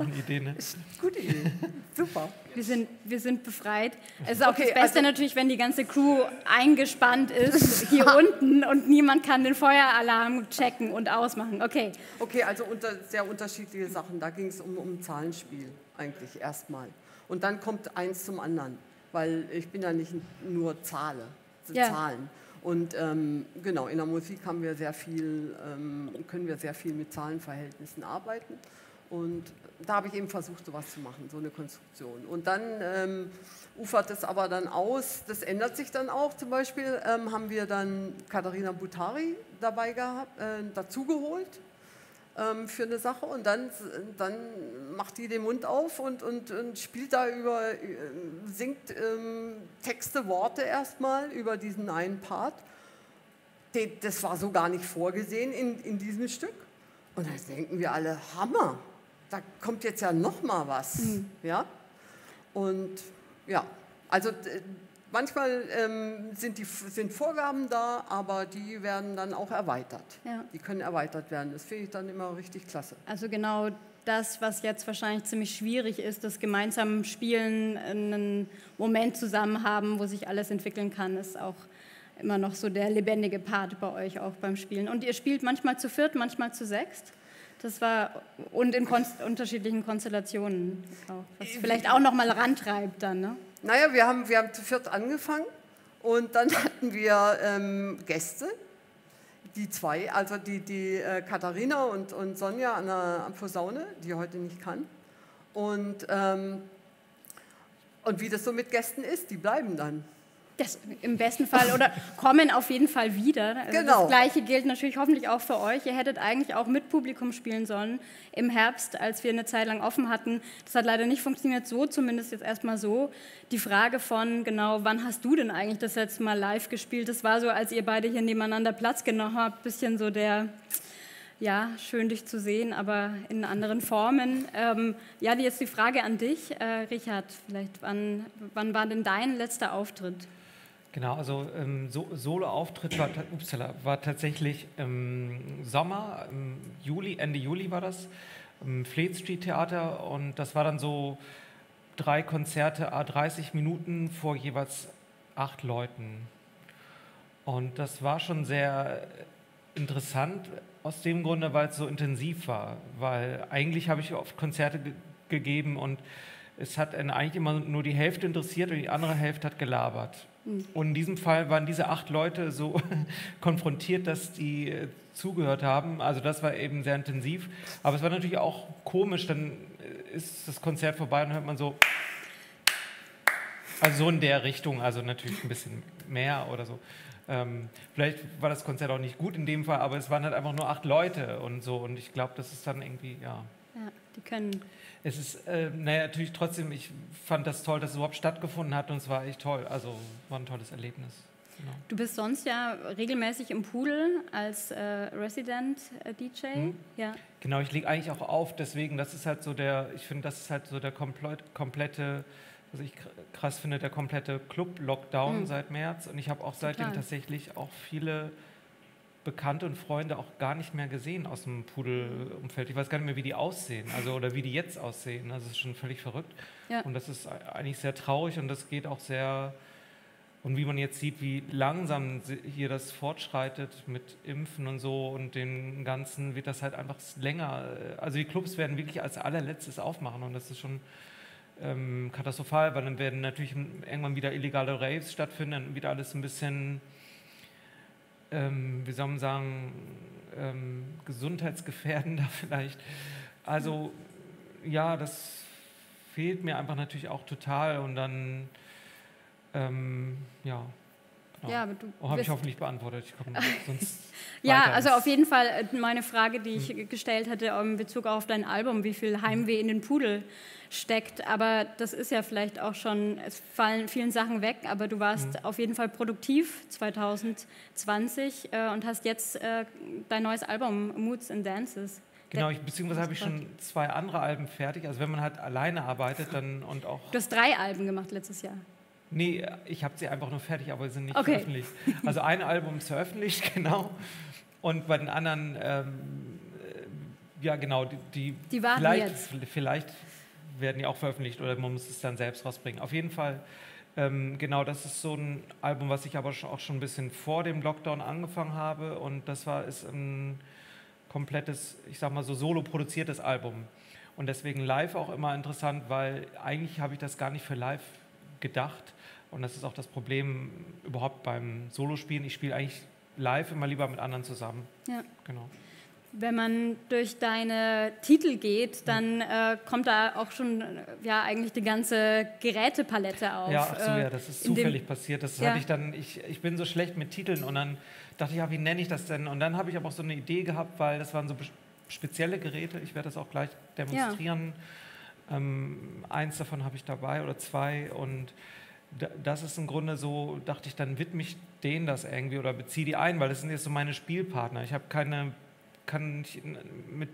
auch eine Idee, ne? Gute Idee, super. Wir sind, wir sind befreit. Es ist auch okay, das Beste also natürlich, wenn die ganze Crew eingespannt ist hier unten und niemand kann den Feueralarm checken und ausmachen. Okay, okay, also unter, sehr unterschiedliche Sachen. Da ging es um, um Zahlenspiel eigentlich erstmal. Und dann kommt eins zum anderen, weil ich bin ja nicht nur Zahle, ja. Zahlen. Und ähm, genau, in der Musik haben wir sehr viel, ähm, können wir sehr viel mit Zahlenverhältnissen arbeiten. Und da habe ich eben versucht, sowas zu machen, so eine Konstruktion. Und dann ähm, ufert es aber dann aus, das ändert sich dann auch. Zum Beispiel ähm, haben wir dann Katharina Butari dabei gehabt, äh, dazugeholt ähm, für eine Sache. Und dann, dann macht die den Mund auf und, und, und spielt da über, singt ähm, Texte, Worte erstmal über diesen einen Part. Das war so gar nicht vorgesehen in, in diesem Stück. Und dann denken wir alle, Hammer, da kommt jetzt ja noch mal was. Mhm. Ja? Und ja, also manchmal ähm, sind, die, sind Vorgaben da, aber die werden dann auch erweitert. Ja. Die können erweitert werden, das finde ich dann immer richtig klasse. Also genau das, was jetzt wahrscheinlich ziemlich schwierig ist, das gemeinsame Spielen, einen Moment zusammen haben, wo sich alles entwickeln kann, ist auch immer noch so der lebendige Part bei euch auch beim Spielen. Und ihr spielt manchmal zu viert, manchmal zu sechst. Das war, und in unterschiedlichen Konstellationen auch, was vielleicht auch noch mal rantreibt dann, ne? Naja, wir haben, wir haben zu viert angefangen und dann hatten wir ähm, Gäste, die zwei, also die, die äh, Katharina und, und Sonja an der an Posaune, die heute nicht kann. Und, ähm, und wie das so mit Gästen ist, die bleiben dann. Das im besten Fall oder kommen auf jeden Fall wieder. Also genau. Das Gleiche gilt natürlich hoffentlich auch für euch. Ihr hättet eigentlich auch mit Publikum spielen sollen im Herbst, als wir eine Zeit lang offen hatten. Das hat leider nicht funktioniert, so zumindest jetzt erstmal so. Die Frage von, genau, wann hast du denn eigentlich das letzte Mal live gespielt? Das war so, als ihr beide hier nebeneinander Platz genommen habt, ein bisschen so der... Ja, schön, dich zu sehen, aber in anderen Formen. Ähm, ja, jetzt die Frage an dich, äh, Richard, vielleicht, wann, wann war denn dein letzter Auftritt? Genau, also ähm, so, Solo-Auftritt war, upsala, war tatsächlich im Sommer, im Juli, Ende Juli war das, im Fleet Street Theater, und das war dann so drei Konzerte, dreißig Minuten vor jeweils acht Leuten. Und das war schon sehr interessant, aus dem Grunde, weil es so intensiv war, weil eigentlich habe ich oft Konzerte ge gegeben und es hat eigentlich immer nur die Hälfte interessiert und die andere Hälfte hat gelabert. Mhm. Und in diesem Fall waren diese acht Leute so konfrontiert, dass die äh, zugehört haben, also das war eben sehr intensiv, aber es war natürlich auch komisch, dann äh, ist das Konzert vorbei und hört man so, also so in der Richtung, also natürlich ein bisschen mehr oder so. Ähm, vielleicht war das Konzert auch nicht gut in dem Fall, aber es waren halt einfach nur acht Leute und so, und ich glaube, das ist dann irgendwie, ja. Ja, die können. Es ist, äh, naja, natürlich trotzdem, ich fand das toll, dass es überhaupt stattgefunden hat, und es war echt toll, also war ein tolles Erlebnis. Genau. Du bist sonst ja regelmäßig im Pudel als äh, Resident-D J. Hm. Ja. Genau, ich lege eigentlich auch auf, deswegen, das ist halt so der, ich finde, das ist halt so der komplette, also ich krass finde, der komplette Club-Lockdown mhm. seit März, und ich habe auch seitdem Total. tatsächlich auch viele Bekannte und Freunde auch gar nicht mehr gesehen aus dem Pudelumfeld. Ich weiß gar nicht mehr, wie die aussehen, also oder wie die jetzt aussehen. Also das ist schon völlig verrückt, ja. Und das ist eigentlich sehr traurig, und das geht auch sehr, und wie man jetzt sieht, wie langsam hier das fortschreitet mit Impfen und so und dem Ganzen, wird das halt einfach länger, also die Clubs werden wirklich als allerletztes aufmachen, und das ist schon Ähm, katastrophal, weil dann werden natürlich irgendwann wieder illegale Raves stattfinden, dann wieder alles ein bisschen, ähm, wie soll man sagen, ähm, gesundheitsgefährdender vielleicht. Also ja, das fehlt mir einfach natürlich auch total, und dann, ähm, ja. Genau. Ja, aber du oh, habe ich hoffentlich beantwortet. Ich komme sonst ja, also auf jeden Fall meine Frage, die ich hm. gestellt hatte in Bezug auf dein Album, wie viel Heimweh in den Pudel steckt. Aber das ist ja vielleicht auch schon, es fallen vielen Sachen weg, aber du warst hm. auf jeden Fall produktiv zwanzig zwanzig äh, und hast jetzt äh, dein neues Album Moods and Dances. Genau, ich, beziehungsweise habe ich schon zwei andere Alben fertig. Also wenn man halt alleine arbeitet, dann und auch... Du hast drei Alben gemacht letztes Jahr. Nee, ich habe sie einfach nur fertig, aber sie sind nicht okay. veröffentlicht. Also ein Album ist veröffentlicht, genau. Und bei den anderen ähm, Ja, genau. Die, die, die warten vielleicht, jetzt. Vielleicht werden die auch veröffentlicht oder man muss es dann selbst rausbringen. Auf jeden Fall, ähm, genau, das ist so ein Album, was ich aber auch schon ein bisschen vor dem Lockdown angefangen habe. Und das war ist ein komplettes, ich sag mal so solo produziertes Album. Und deswegen live auch immer interessant, weil eigentlich habe ich das gar nicht für live gedacht. Und das ist auch das Problem überhaupt beim Solospielen. Ich spiele eigentlich live immer lieber mit anderen zusammen. Ja. Genau. Wenn man durch deine Titel geht, dann äh, kommt da auch schon ja eigentlich die ganze Gerätepalette auf. Ja, absolut, äh, ja, das ist zufällig passiert. Das ja. hatte ich dann. Ich, ich bin so schlecht mit Titeln und dann dachte ich, ja, wie nenne ich das denn? Und dann habe ich aber auch so eine Idee gehabt, weil das waren so spezielle Geräte. Ich werde das auch gleich demonstrieren. Ja. Ähm, eins davon habe ich dabei oder zwei und das ist im Grunde so, dachte ich, dann widme ich denen das irgendwie oder beziehe die ein, weil das sind jetzt so meine Spielpartner. Ich habe keine, kann nicht mit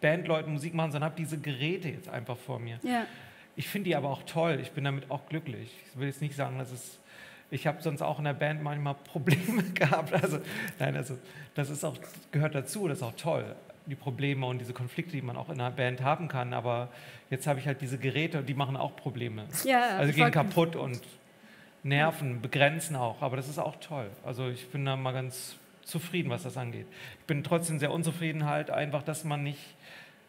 Bandleuten Musik machen, sondern habe diese Geräte jetzt einfach vor mir. Ja. Ich finde die aber auch toll, ich bin damit auch glücklich. Ich will jetzt nicht sagen, dass es, ich habe sonst auch in der Band manchmal Probleme gehabt. Also, nein, also, das ist auch, gehört dazu, das ist auch toll. Die Probleme und diese Konflikte, die man auch in einer Band haben kann, aber jetzt habe ich halt diese Geräte und die machen auch Probleme. Ja, also gehen kaputt und nerven, begrenzen auch, aber das ist auch toll. Also ich bin da mal ganz zufrieden, was das angeht. Ich bin trotzdem sehr unzufrieden halt, einfach, dass man nicht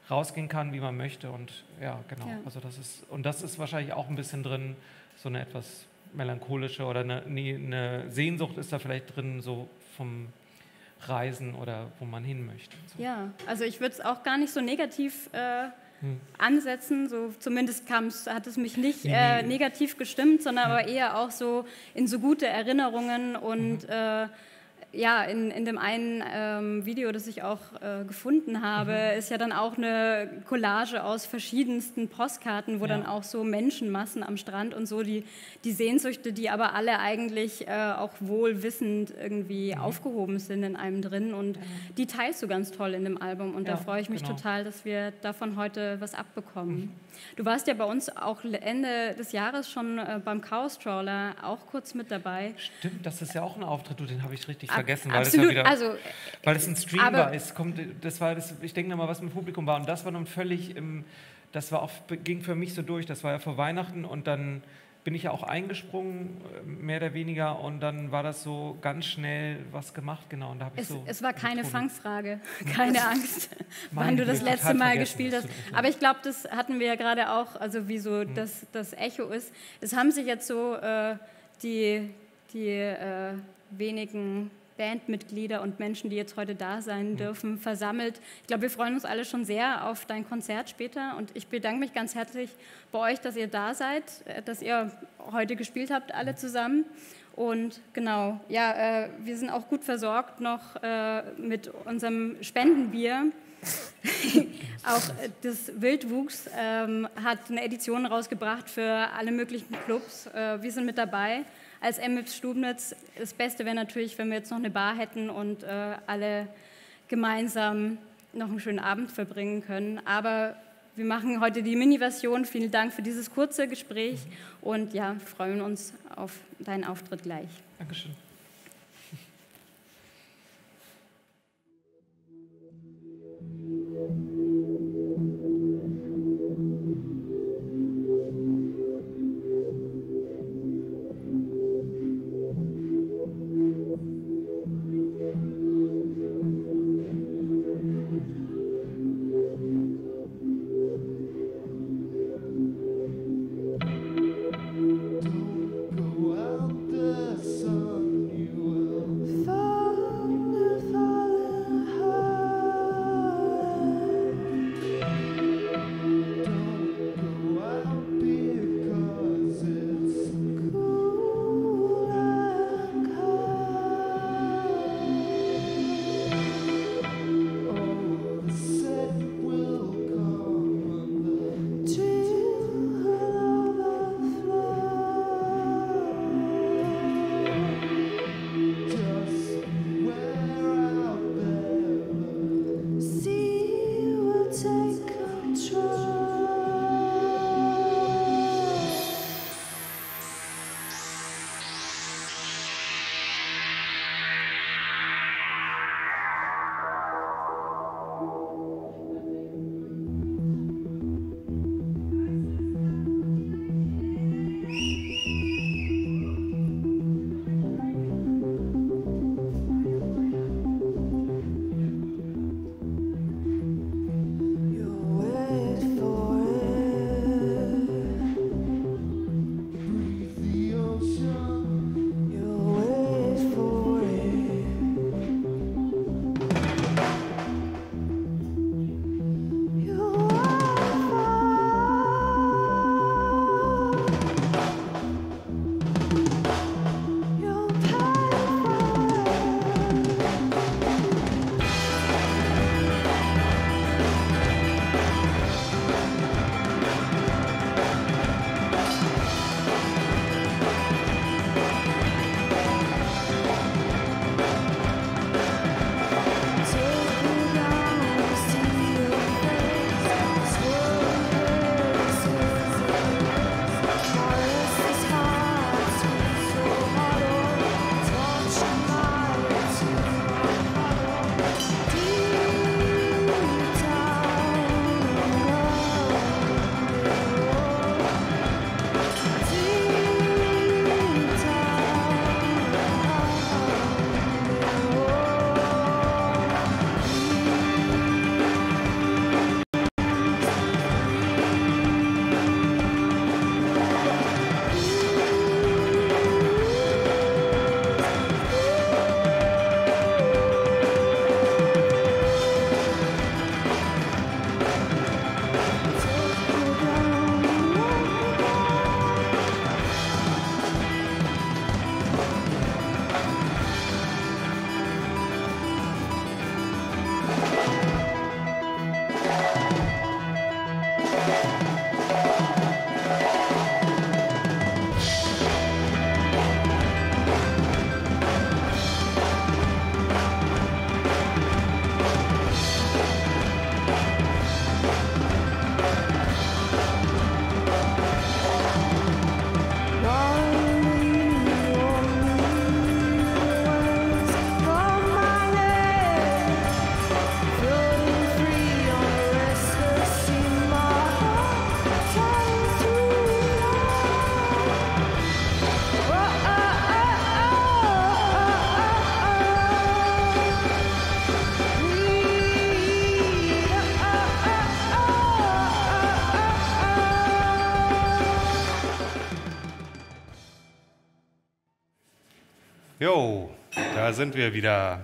rausgehen kann, wie man möchte und ja, genau. Ja. Also das ist, und das ist wahrscheinlich auch ein bisschen drin, so eine etwas melancholische oder eine, eine Sehnsucht ist da vielleicht drin, so vom Reisen oder wo man hin möchte. So. Ja, also ich würde es auch gar nicht so negativ äh, hm. ansetzen, so zumindest kam's, hat es mich nicht nee, äh, nee. negativ gestimmt, sondern ja. aber eher auch so in so gute Erinnerungen und mhm. äh, ja, in, in dem einen ähm, Video, das ich auch äh, gefunden habe, mhm. ist ja dann auch eine Collage aus verschiedensten Postkarten, wo ja. dann auch so Menschenmassen am Strand und so die, die Sehnsüchte, die aber alle eigentlich äh, auch wohlwissend irgendwie mhm. aufgehoben sind in einem drin und mhm. die teilst du ganz toll in dem Album und ja, da freue ich mich genau. total, dass wir davon heute was abbekommen. Mhm. Du warst ja bei uns auch Ende des Jahres schon äh, beim Chaos Trawler auch kurz mit dabei. Stimmt, das ist ja auch ein Auftritt, du, den habe ich richtig vergessen. Vergessen, weil, Absolut, das ja wieder, also, weil das ein Stream war. Es kommt, das war das, ich denke mal, was mit Publikum war. Und das war nun völlig im, das war auch, ging für mich so durch. Das war ja vor Weihnachten und dann bin ich ja auch eingesprungen, mehr oder weniger. Und dann war das so ganz schnell was gemacht, genau. Und da habe ich es, so es war keine getrunken. Fangfrage, keine Angst, wann du das letzte Mal gespielt hast. Aber ich glaube, das hatten wir ja gerade auch, also wie so hm. das, das Echo ist. Es haben sich jetzt so äh, die, die äh, wenigen Bandmitglieder und Menschen, die jetzt heute da sein dürfen, versammelt. Ich glaube, wir freuen uns alle schon sehr auf dein Konzert später und ich bedanke mich ganz herzlich bei euch, dass ihr da seid, dass ihr heute gespielt habt, alle zusammen. Und genau, ja, äh, wir sind auch gut versorgt noch äh, mit unserem Spendenbier. Auch das Wildwuchs ähm, hat eine Edition rausgebracht für alle möglichen Clubs. Äh, wir sind mit dabei. Als M F Stubnitz, das Beste wäre natürlich, wenn wir jetzt noch eine Bar hätten und äh, alle gemeinsam noch einen schönen Abend verbringen können. Aber wir machen heute die Mini-Version. Vielen Dank für dieses kurze Gespräch und ja, freuen uns auf deinen Auftritt gleich. Dankeschön. Don't go out the sun. Jo, da sind wir wieder.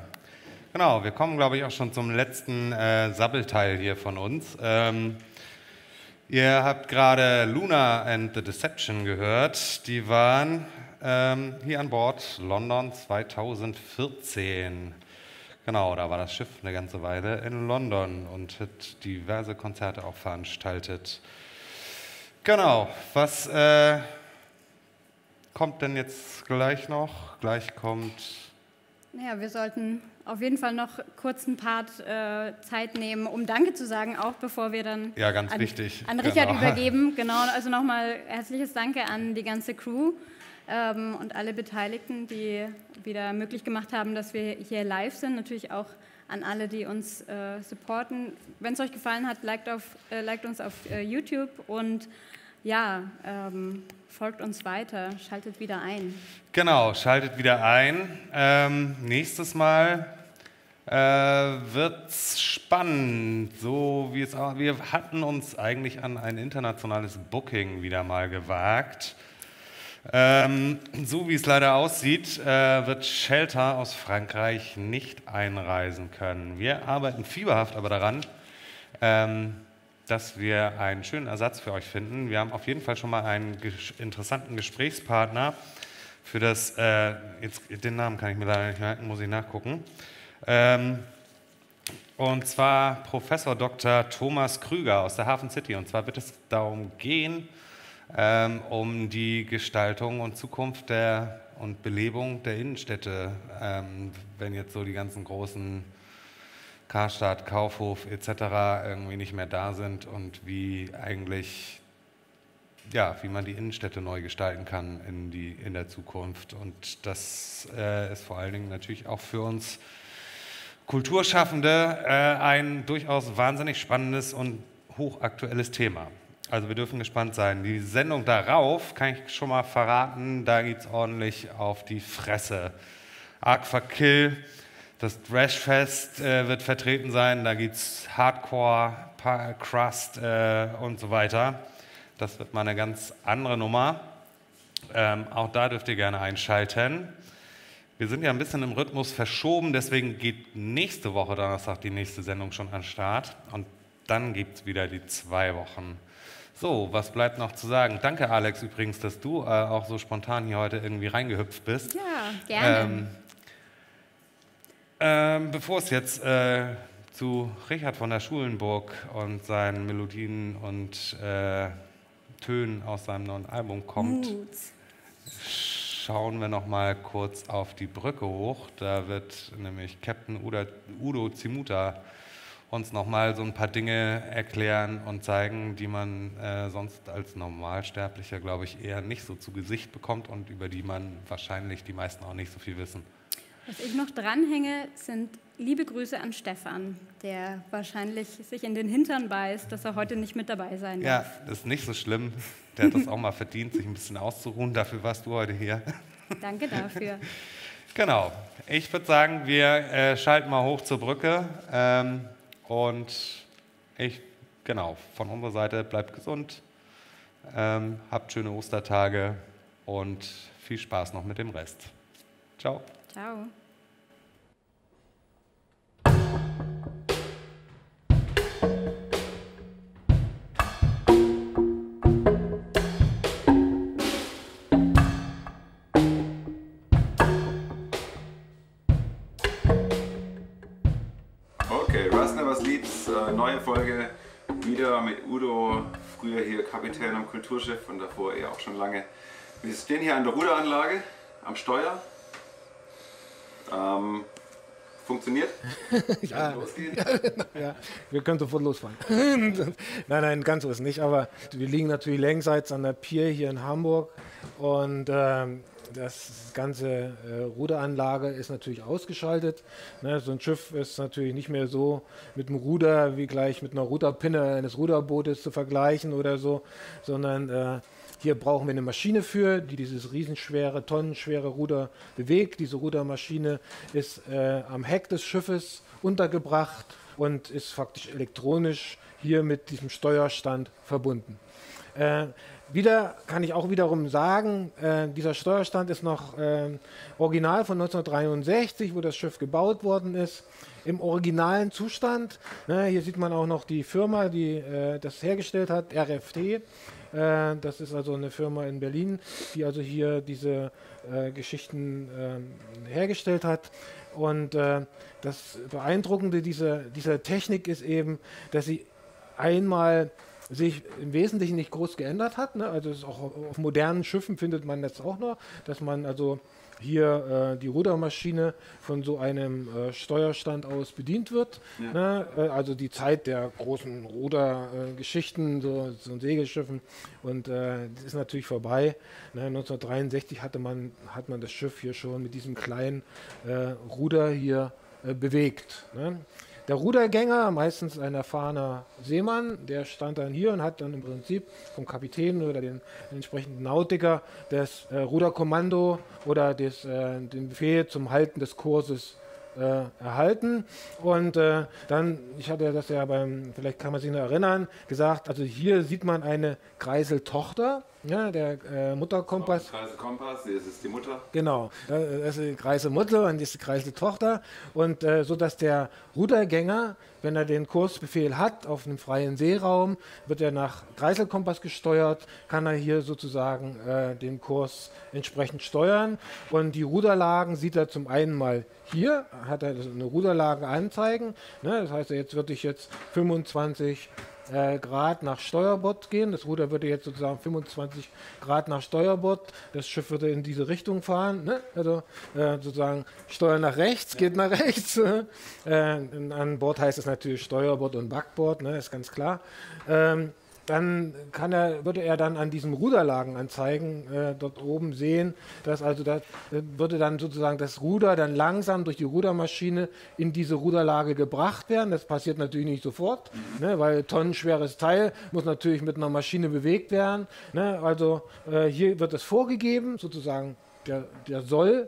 Genau, wir kommen, glaube ich, auch schon zum letzten äh, Sabbelteil hier von uns. Ähm, ihr habt gerade Lunar and the Deception gehört. Die waren ähm, hier an Bord, London zweitausendvierzehn. Genau, da war das Schiff eine ganze Weile in London und hat diverse Konzerte auch veranstaltet. Genau, was... Äh, kommt denn jetzt gleich noch? Gleich kommt... Naja, wir sollten auf jeden Fall noch kurz einen Part äh, Zeit nehmen, um Danke zu sagen, auch bevor wir dann ja, ganz an, wichtig. an Richard genau. übergeben. Genau, also nochmal herzliches Danke an die ganze Crew ähm, und alle Beteiligten, die wieder möglich gemacht haben, dass wir hier live sind. Natürlich auch an alle, die uns äh, supporten. Wenn es euch gefallen hat, liked, auf, äh, liked uns auf äh, YouTube und ja, ähm, folgt uns weiter, schaltet wieder ein. Genau, schaltet wieder ein. Ähm, nächstes Mal äh, wird es spannend, so wie es auch, wir hatten uns eigentlich an ein internationales Booking wieder mal gewagt. Ähm, so wie es leider aussieht, äh, wird Shelter aus Frankreich nicht einreisen können. Wir arbeiten fieberhaft aber daran, ähm, dass wir einen schönen Ersatz für euch finden. Wir haben auf jeden Fall schon mal einen ges interessanten Gesprächspartner für das, äh, jetzt, den Namen kann ich mir leider nicht merken, muss ich nachgucken. Ähm, und zwar Professor Doktor Thomas Krüger aus der Hafen City. Und zwar wird es darum gehen, ähm, um die Gestaltung und Zukunft der, und Belebung der Innenstädte, ähm, wenn jetzt so die ganzen großen Karstadt, Kaufhof et cetera irgendwie nicht mehr da sind und wie eigentlich, ja, wie man die Innenstädte neu gestalten kann in, die, in der Zukunft. Und das äh, ist vor allen Dingen natürlich auch für uns Kulturschaffende äh, ein durchaus wahnsinnig spannendes und hochaktuelles Thema. Also wir dürfen gespannt sein. Die Sendung darauf kann ich schon mal verraten, da geht es ordentlich auf die Fresse. Aquakill. Das Thrashfest äh, wird vertreten sein, da gibt es Hardcore, Crust äh, und so weiter. Das wird mal eine ganz andere Nummer. Ähm, auch da dürft ihr gerne einschalten. Wir sind ja ein bisschen im Rhythmus verschoben, deswegen geht nächste Woche Donnerstag die nächste Sendung schon an den Start. Und dann gibt es wieder die zwei Wochen. So, was bleibt noch zu sagen? Danke, Alex, übrigens, dass du äh, auch so spontan hier heute irgendwie reingehüpft bist. Ja, gerne. Ähm, Ähm, bevor es jetzt äh, zu Richard von der Schulenburg und seinen Melodien und äh, Tönen aus seinem neuen Album kommt, Mut. schauen wir noch mal kurz auf die Brücke hoch. Da wird nämlich Captain Udo, Udo Zimuta uns noch mal so ein paar Dinge erklären und zeigen, die man äh, sonst als Normalsterblicher, glaube ich, eher nicht so zu Gesicht bekommt und über die man wahrscheinlich die meisten auch nicht so viel wissen. Was ich noch dranhänge, sind liebe Grüße an Stefan, der wahrscheinlich sich in den Hintern beißt, dass er heute nicht mit dabei sein darf. Ja, das ist nicht so schlimm. Der hat das auch mal verdient, sich ein bisschen auszuruhen. Dafür warst du heute hier. Danke dafür. Genau. Ich würde sagen, wir äh, schalten mal hoch zur Brücke. Ähm, und ich, genau, von unserer Seite bleibt gesund, ähm, habt schöne Ostertage und viel Spaß noch mit dem Rest. Ciao. Ciao. Okay, Rastner was liebt's, äh, neue Folge wieder mit Udo, früher hier Kapitän am Kulturschiff und davor eher auch schon lange. Wir stehen hier an der Ruderanlage am Steuer. Ähm, funktioniert? Ja, losgehen? Ja, ja, wir können sofort losfahren. Nein, nein, ganz so ist nicht, aber wir liegen natürlich längsseits an der Pier hier in Hamburg und ähm, das ganze äh, Ruderanlage ist natürlich ausgeschaltet. Ne, so ein Schiff ist natürlich nicht mehr so mit dem Ruder wie gleich mit einer Ruderpinne eines Ruderbootes zu vergleichen oder so, sondern äh, hier brauchen wir eine Maschine für, die dieses riesenschwere, tonnenschwere Ruder bewegt. Diese Rudermaschine ist äh, am Heck des Schiffes untergebracht und ist faktisch elektronisch hier mit diesem Steuerstand verbunden. Äh, Wieder kann ich auch wiederum sagen, äh, dieser Steuerstand ist noch äh, original von neunzehnhundertdreiundsechzig, wo das Schiff gebaut worden ist, im originalen Zustand. Ne, hier sieht man auch noch die Firma, die äh, das hergestellt hat, R F T. Äh, das ist also eine Firma in Berlin, die also hier diese äh, Geschichten äh, hergestellt hat. Und äh, das Beeindruckende dieser, dieser Technik ist eben, dass sie einmal sich im Wesentlichen nicht groß geändert hat. Ne? Also ist auch auf modernen Schiffen findet man das auch noch, dass man also hier äh, die Rudermaschine von so einem äh, Steuerstand aus bedient wird. Ja. Ne? Äh, also die Zeit der großen Rudergeschichten, äh, so, so Segelschiffen, und äh, das ist natürlich vorbei. Ne? neunzehnhundertdreiundsechzig hatte man, hat man das Schiff hier schon mit diesem kleinen äh, Ruder hier äh, bewegt. Ne? Der Rudergänger, meistens ein erfahrener Seemann, der stand dann hier und hat dann im Prinzip vom Kapitän oder den, den entsprechenden Nautiker das äh, Ruderkommando oder des, äh, den Befehl zum Halten des Kurses äh, erhalten. Und äh, dann, ich hatte das ja beim, vielleicht kann man sich noch erinnern, gesagt, also hier sieht man eine Kreiseltochter. Ja, der äh, Mutterkompass. Genau, Kreiselkompass, das ist die Mutter. Genau, das ist die Kreiselmutter und das ist die Kreiseltochter. Und äh, so, dass der Rudergänger, wenn er den Kursbefehl hat, auf einem freien Seeraum, wird er nach Kreiselkompass gesteuert, kann er hier sozusagen äh, den Kurs entsprechend steuern. Und die Ruderlagen sieht er zum einen mal hier, hat er eine Ruderlage anzeigen. Ne? Das heißt, jetzt würde ich jetzt fünfundzwanzig Äh, Grad nach Steuerbord gehen. Das Ruder würde jetzt sozusagen fünfundzwanzig Grad nach Steuerbord. Das Schiff würde in diese Richtung fahren. Ne? Also äh, sozusagen Steuer nach rechts, ja. Geht nach rechts. Äh, an Bord heißt es natürlich Steuerbord und Backbord, ne? Ist ganz klar. Ähm, dann kann er, würde er dann an diesem Ruderlagenanzeigen äh, dort oben sehen, dass also das, äh, würde dann sozusagen das Ruder dann langsam durch die Rudermaschine in diese Ruderlage gebracht werden. Das passiert natürlich nicht sofort, ne, weil tonnenschweres Teil muss natürlich mit einer Maschine bewegt werden. Ne, also äh, hier wird es vorgegeben, sozusagen der, der Soll.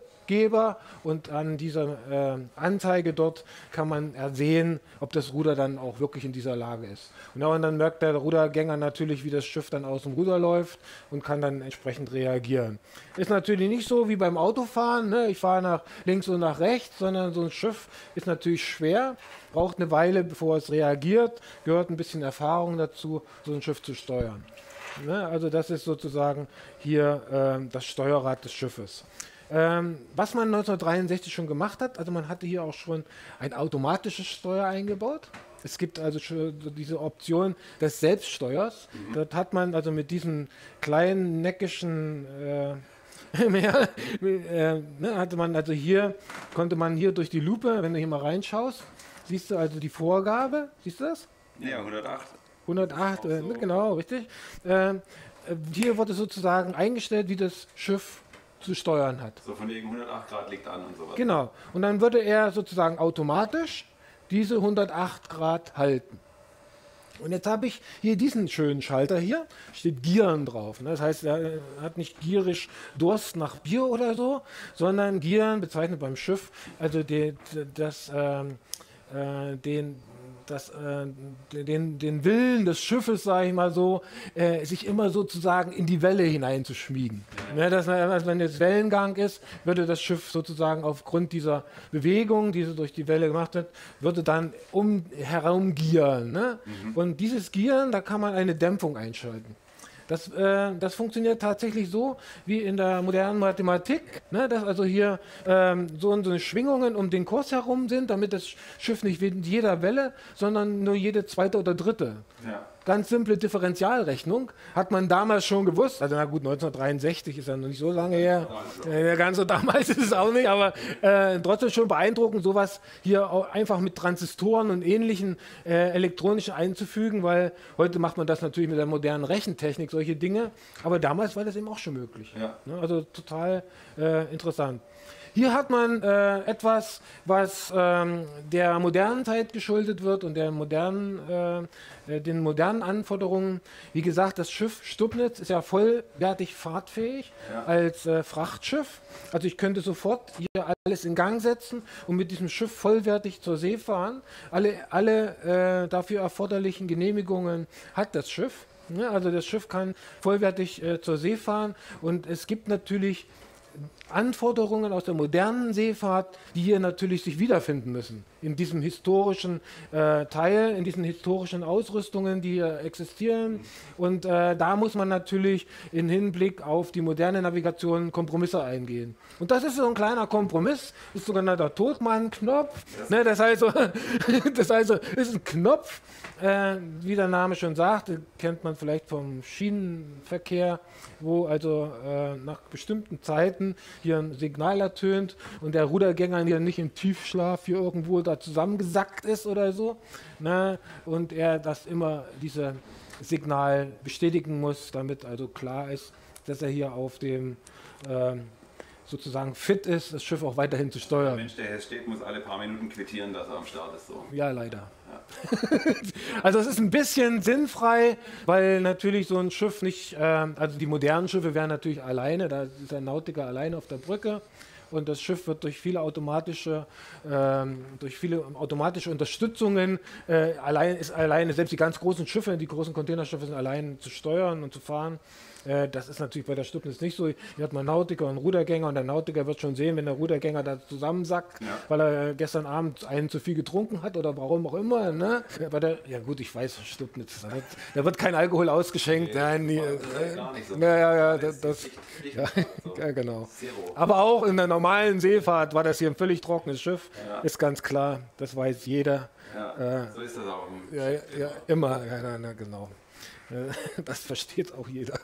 Und an dieser äh, Anzeige dort kann man ersehen, ob das Ruder dann auch wirklich in dieser Lage ist. Und, ja, und dann merkt der Rudergänger natürlich, wie das Schiff dann aus dem Ruder läuft und kann dann entsprechend reagieren. Ist natürlich nicht so wie beim Autofahren, ne? Ich fahre nach links und nach rechts, sondern so ein Schiff ist natürlich schwer, braucht eine Weile, bevor es reagiert, gehört ein bisschen Erfahrung dazu, so ein Schiff zu steuern. Ne? Also das ist sozusagen hier äh, das Steuerrad des Schiffes. Ähm, was man neunzehnhundertdreiundsechzig schon gemacht hat, also man hatte hier auch schon ein automatisches Steuer eingebaut. Es gibt also schon diese Option des Selbststeuers. Mhm. Dort hat man also mit diesem kleinen, neckischen äh, Meer, äh, ne, hatte man also hier, konnte man hier durch die Lupe, wenn du hier mal reinschaust, siehst du also die Vorgabe, siehst du das? Ja, hundertacht. hundertacht, äh, so. Genau, richtig. Äh, hier wurde sozusagen eingestellt, wie das Schiff zu steuern hat. So von wegen hundertacht Grad liegt an und so weiter. Genau. Und dann würde er sozusagen automatisch diese hundertacht Grad halten. Und jetzt habe ich hier diesen schönen Schalter hier, steht Gieren drauf. Ne? Das heißt, er hat nicht gierisch Durst nach Bier oder so, sondern Gieren bezeichnet beim Schiff, also die, das, ähm, äh, den, das, äh, den, den Willen des Schiffes, sage ich mal so, äh, sich immer sozusagen in die Welle hineinzuschmiegen. Ne, dass, dass, wenn jetzt Wellengang ist, würde das Schiff sozusagen aufgrund dieser Bewegung, die so durch die Welle gemacht wird, würde dann um, herum gieren. Ne? Mhm. Und dieses Gieren, da kann man eine Dämpfung einschalten. Das, äh, das funktioniert tatsächlich so wie in der modernen Mathematik, ne, dass also hier ähm, so und so Schwingungen um den Kurs herum sind, damit das Schiff nicht mit jeder Welle, sondern nur jede zweite oder dritte. Ja. Ganz simple Differentialrechnung hat man damals schon gewusst. Also na gut, neunzehnhundertdreiundsechzig ist ja noch nicht so lange her. Ja, ganz so damals ist es auch nicht, aber äh, trotzdem schon beeindruckend, sowas hier auch einfach mit Transistoren und ähnlichen äh, elektronischen einzufügen, weil heute macht man das natürlich mit der modernen Rechentechnik, solche Dinge. Aber damals war das eben auch schon möglich. Ja. Also total äh, interessant. Hier hat man äh, etwas, was ähm, der modernen Zeit geschuldet wird und der modernen, äh, den modernen Anforderungen. Wie gesagt, das Schiff Stubnitz ist ja vollwertig fahrtfähig, ja, als äh, Frachtschiff. Also ich könnte sofort hier alles in Gang setzen und mit diesem Schiff vollwertig zur See fahren. Alle, alle äh, dafür erforderlichen Genehmigungen hat das Schiff. Ja, also das Schiff kann vollwertig äh, zur See fahren und es gibt natürlich Anforderungen aus der modernen Seefahrt, die hier natürlich sich wiederfinden müssen. In diesem historischen äh, Teil, in diesen historischen Ausrüstungen, die hier existieren. Und äh, da muss man natürlich im Hinblick auf die moderne Navigation Kompromisse eingehen. Und das ist so ein kleiner Kompromiss, ist sogar der Todmann-Knopf. Ja. Ne, das heißt, so, das heißt so, ist ein Knopf, äh, wie der Name schon sagt, kennt man vielleicht vom Schienenverkehr, wo also äh, nach bestimmten Zeiten hier ein Signal ertönt und der Rudergänger hier nicht im Tiefschlaf hier irgendwo da zusammengesackt ist oder so, ne? Und er das immer dieses Signal bestätigen muss, damit also klar ist, dass er hier auf dem äh, sozusagen fit ist, das Schiff auch weiterhin zu steuern. Der Mensch, der hier steht, muss alle paar Minuten quittieren, dass er am Start ist. So. Ja, leider. Ja. Also es ist ein bisschen sinnfrei, weil natürlich so ein Schiff nicht, äh, also die modernen Schiffe wären natürlich alleine, da ist der Nautiker alleine auf der Brücke. Und das Schiff wird durch viele automatische, ähm, durch viele automatische Unterstützungen äh, allein ist alleine, selbst die ganz großen Schiffe, die großen Containerschiffe sind allein zu steuern und zu fahren. Äh, das ist natürlich bei der Stubnitz nicht so. Hier hat man Nautiker und Rudergänger und der Nautiker wird schon sehen, wenn der Rudergänger da zusammensackt, ja, weil er gestern Abend einen zu viel getrunken hat oder warum auch immer. Ne? Bei der, ja gut, ich weiß, Stubnitz, da wird, da wird kein Alkohol ausgeschenkt. Nee, nein, nie, das gar nicht so. Ja, ja, ja, das, das, das, ja, so. Ja, genau. Zero. Aber auch in der normalen Seefahrt war das hier ein völlig trockenes Schiff, ja, ist ganz klar, das weiß jeder. Ja, äh, so ist das auch. Im ja, ja, ja, immer, ja, na, na, genau. Das versteht auch jeder.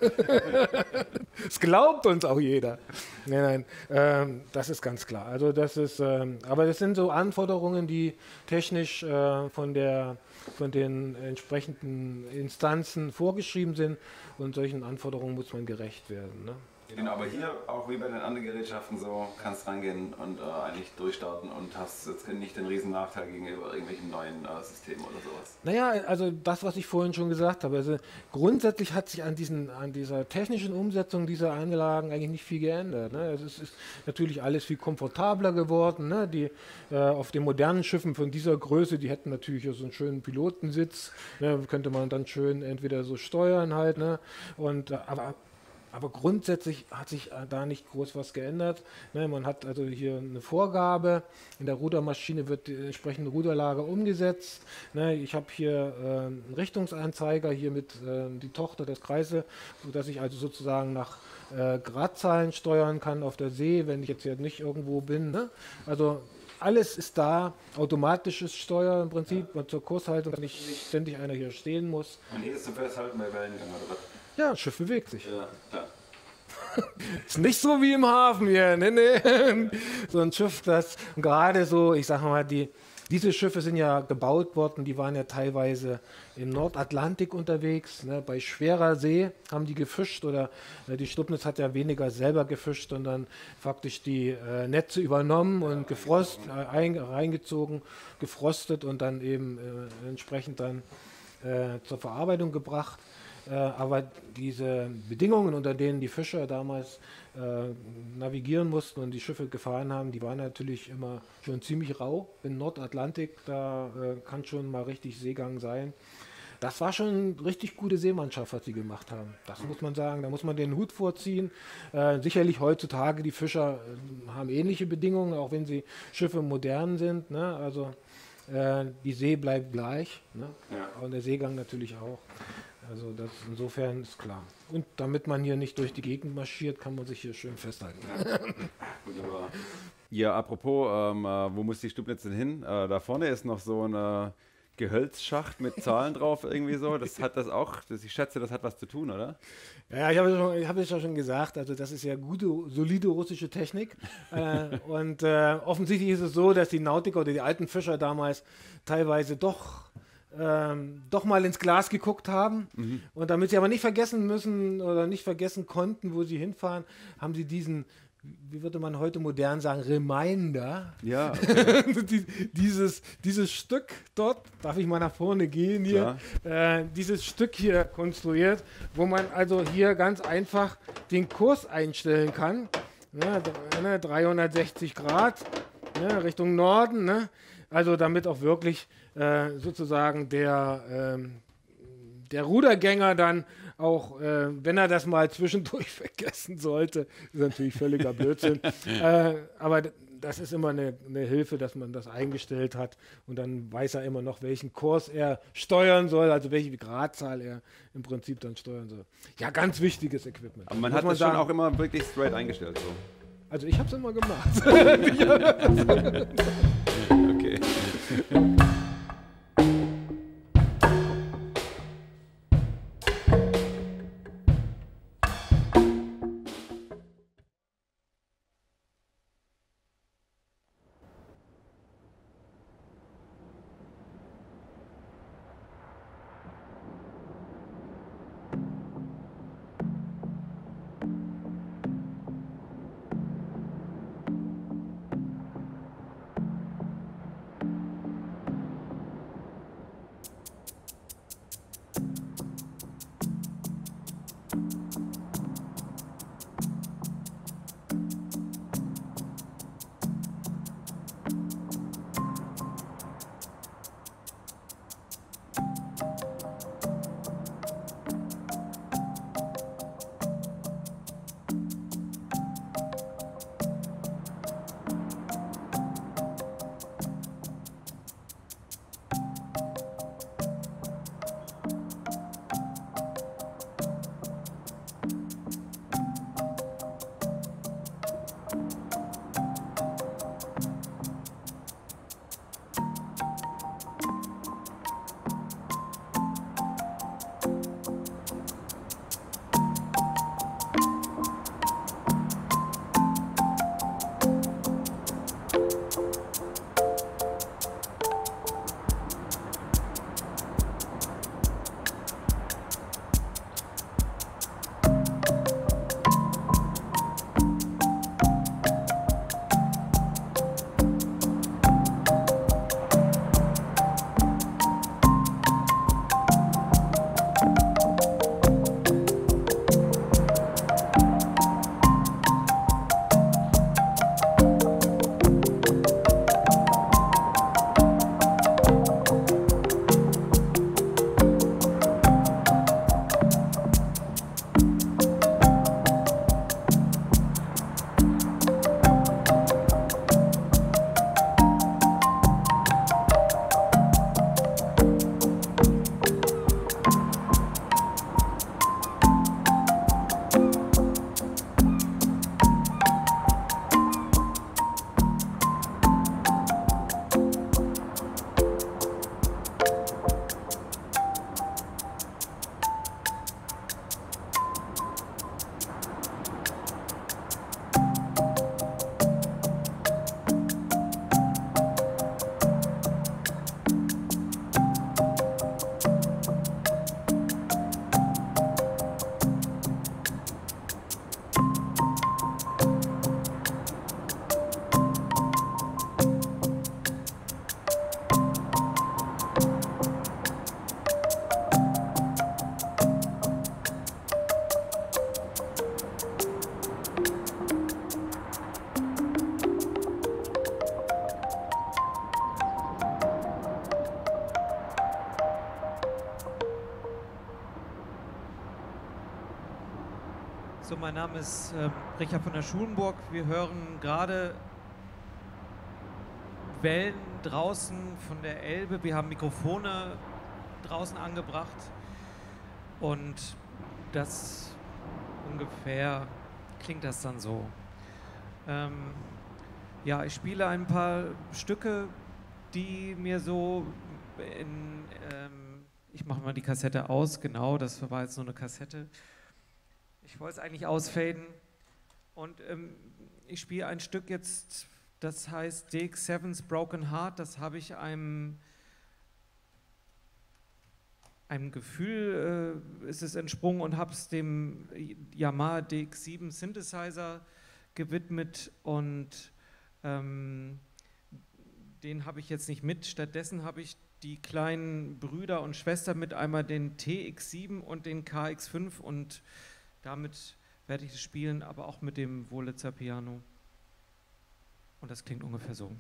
Es glaubt uns auch jeder. Nein, nein, ähm, das ist ganz klar. Also das ist, ähm, aber das sind so Anforderungen, die technisch äh, von der, von den entsprechenden Instanzen vorgeschrieben sind. Und solchen Anforderungen muss man gerecht werden. Ne? Genau, aber hier, auch wie bei den anderen Gerätschaften, so kannst reingehen und äh, eigentlich durchstarten und hast jetzt nicht den riesen Nachteil gegenüber irgendwelchen neuen äh, Systemen oder sowas. Naja, also das, was ich vorhin schon gesagt habe, also grundsätzlich hat sich an, diesen, an dieser technischen Umsetzung dieser Anlagen eigentlich nicht viel geändert. Ne? Es ist, ist natürlich alles viel komfortabler geworden. Ne? Die, äh, auf den modernen Schiffen von dieser Größe, die hätten natürlich so einen schönen Pilotensitz, ne? Könnte man dann schön entweder so steuern halt, ne? Und, äh, aber Aber grundsätzlich hat sich da nicht groß was geändert. Ne, man hat also hier eine Vorgabe. In der Rudermaschine wird die entsprechende Ruderlage umgesetzt. Ne, ich habe hier äh, einen Richtungsanzeiger, hier mit äh, die Tochter des Kreises, sodass ich also sozusagen nach äh, Gradzahlen steuern kann auf der See, wenn ich jetzt hier nicht irgendwo bin. Ne? Also alles ist da, automatisches Steuer im Prinzip, ja, und zur Kurshaltung, dass nicht ständig einer hier stehen muss. Und hier ist zum Festhalten bei Wellengang oder was? Ja, das Schiff bewegt sich. Ja, klar. Ist nicht so wie im Hafen hier, ne, ne. So ein Schiff, das gerade so, ich sag mal, die, diese Schiffe sind ja gebaut worden, die waren ja teilweise im Nordatlantik unterwegs, ne, bei schwerer See haben die gefischt oder ne, die Stubnitz hat ja weniger selber gefischt, sondern faktisch die äh, Netze übernommen und ja, gefrost, ein, reingezogen, gefrostet und dann eben äh, entsprechend dann äh, zur Verarbeitung gebracht. Äh, aber diese Bedingungen, unter denen die Fischer damals äh, navigieren mussten und die Schiffe gefahren haben, die waren natürlich immer schon ziemlich rau. Im Nordatlantik, da äh, kann schon mal richtig Seegang sein. Das war schon eine richtig gute Seemannschaft, was sie gemacht haben. Das muss man sagen, da muss man den Hut vorziehen. Äh, sicherlich heutzutage, die Fischer äh, haben ähnliche Bedingungen, auch wenn sie Schiffe modern sind. Ne? Also äh, die See bleibt gleich, ne? Ja. Und der Seegang natürlich auch. Also das insofern ist klar. Und damit man hier nicht durch die Gegend marschiert, kann man sich hier schön festhalten. Wunderbar. Ja, apropos, ähm, äh, wo muss die Stubnitz denn hin? Äh, da vorne ist noch so ein äh, Gehölzschacht mit Zahlen drauf irgendwie so. Das hat das auch, das, ich schätze, das hat was zu tun, oder? Ja, ich habe es hab ja schon gesagt, also das ist ja gute, solide russische Technik. äh, und äh, offensichtlich ist es so, dass die Nautiker oder die alten Fischer damals teilweise doch... Ähm, doch mal ins Glas geguckt haben. Mhm. Und damit sie aber nicht vergessen müssen oder nicht vergessen konnten, wo sie hinfahren, haben sie diesen, wie würde man heute modern sagen, Reminder. Ja, okay. Die, dieses, dieses Stück dort, darf ich mal nach vorne gehen hier, äh, dieses Stück hier konstruiert, wo man also hier ganz einfach den Kurs einstellen kann. Ne, ne, dreihundertsechzig Grad, ne, Richtung Norden, ne? Also damit auch wirklich äh, sozusagen der, ähm, der Rudergänger dann auch, äh, wenn er das mal zwischendurch vergessen sollte, ist natürlich völliger Blödsinn, äh, aber das ist immer eine, eine Hilfe, dass man das eingestellt hat und dann weiß er immer noch, welchen Kurs er steuern soll, also welche Gradzahl er im Prinzip dann steuern soll. Ja, ganz wichtiges Equipment. Aber man hat das schon auch immer wirklich straight eingestellt. So. Also ich habe es immer gemacht. Okay. Mein Name ist äh, Richard von der Schulenburg. Wir hören gerade Wellen draußen von der Elbe. Wir haben Mikrofone draußen angebracht und das ungefähr klingt das dann so. Ähm, ja, ich spiele ein paar Stücke, die mir so in... Ähm, ich mache mal die Kassette aus, genau, das war jetzt nur eine Kassette. Ich wollte es eigentlich ausfaden und ähm, ich spiele ein Stück jetzt, das heißt Dig Seven's Broken Heart. Das habe ich einem, einem Gefühl, äh, ist es entsprungen und habe es dem Yamaha D X sieben Synthesizer gewidmet und ähm, den habe ich jetzt nicht mit. Stattdessen habe ich die kleinen Brüder und Schwestern mit, einmal den T X sieben und den K X fünf, und damit werde ich es spielen, aber auch mit dem Wurlitzer Piano. Und das klingt ungefähr so.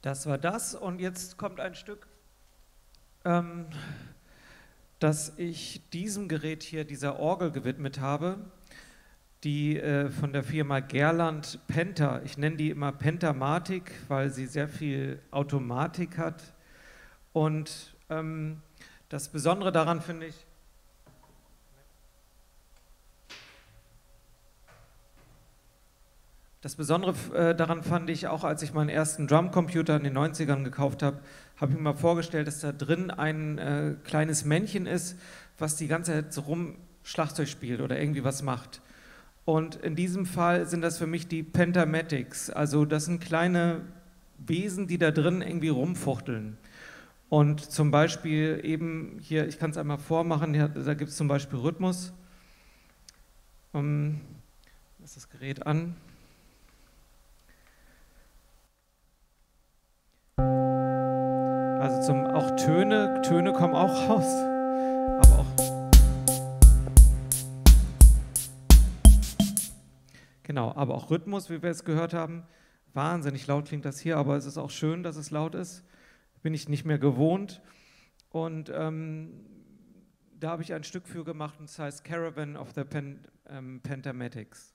Das war das und jetzt kommt ein Stück, ähm, das ich diesem Gerät hier, dieser Orgel, gewidmet habe, die äh, von der Firma Gerland Penta, ich nenne die immer Pentamatik, weil sie sehr viel Automatik hat und ähm, das Besondere daran finde ich, Das Besondere äh, daran fand ich auch, als ich meinen ersten Drumcomputer in den neunzigern gekauft habe, habe ich mir mal vorgestellt, dass da drin ein äh, kleines Männchen ist, was die ganze Zeit so rum Schlagzeug spielt oder irgendwie was macht. Und in diesem Fall sind das für mich die Pentamatics, also das sind kleine Wesen, die da drin irgendwie rumfuchteln. Und zum Beispiel eben hier, ich kann es einmal vormachen, hier, da gibt es zum Beispiel Rhythmus. Um, lass das Gerät an. Also zum, auch Töne, Töne kommen auch raus, aber auch, genau, aber auch Rhythmus, wie wir es gehört haben, wahnsinnig laut klingt das hier, aber es ist auch schön, dass es laut ist, bin ich nicht mehr gewohnt und ähm, da habe ich ein Stück für gemacht und es heißt Caravan of the Pen, ähm, Pentamatics.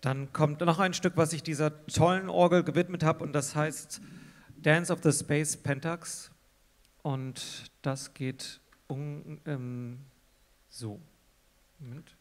Dann kommt noch ein Stück, was ich dieser tollen Orgel gewidmet habe, und das heißt Dance of the Space Pentax. Und das geht um, ähm, so. Moment.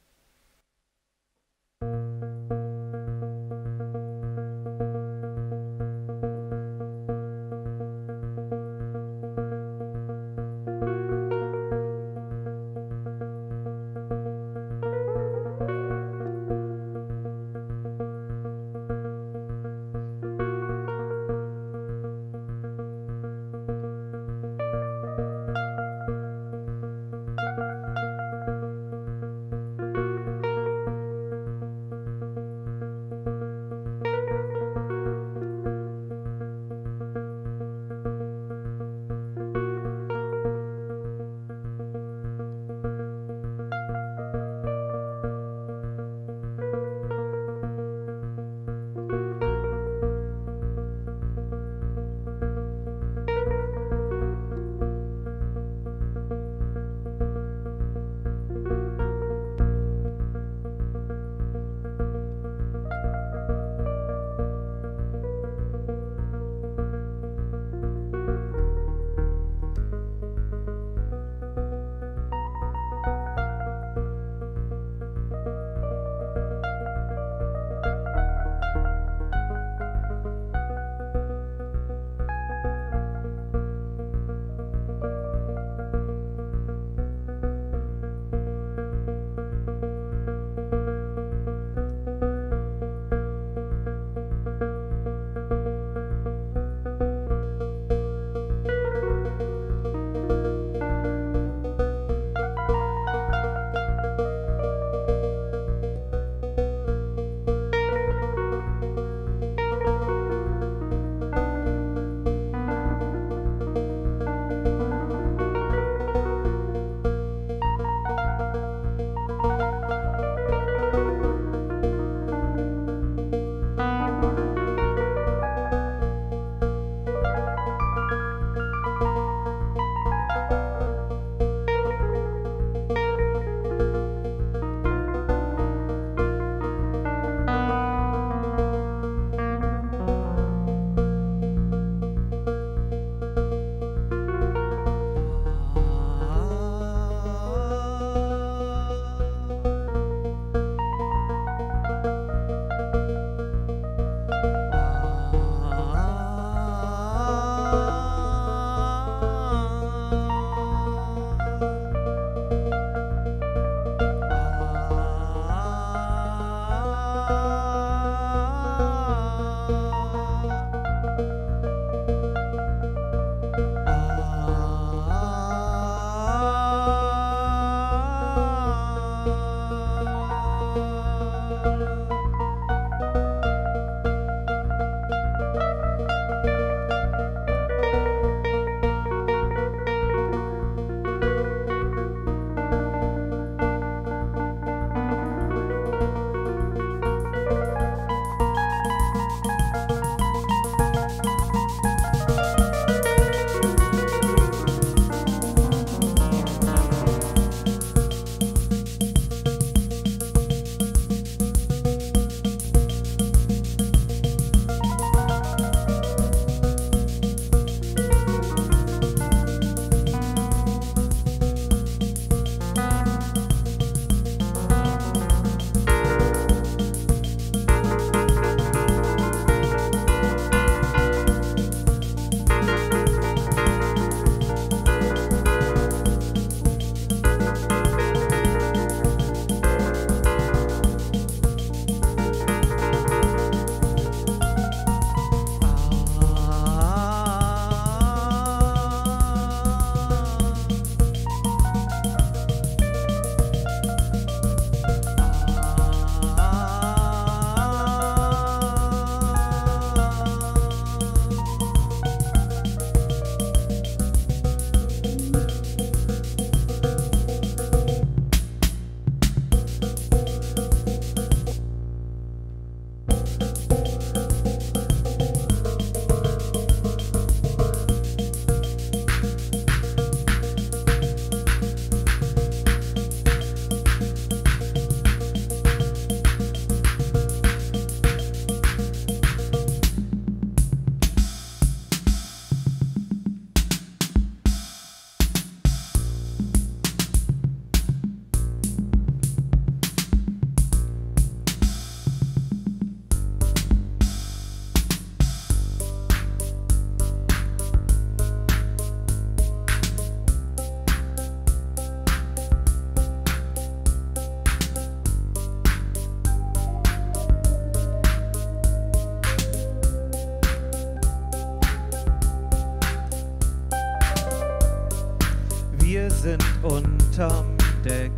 wir sind unterm Deck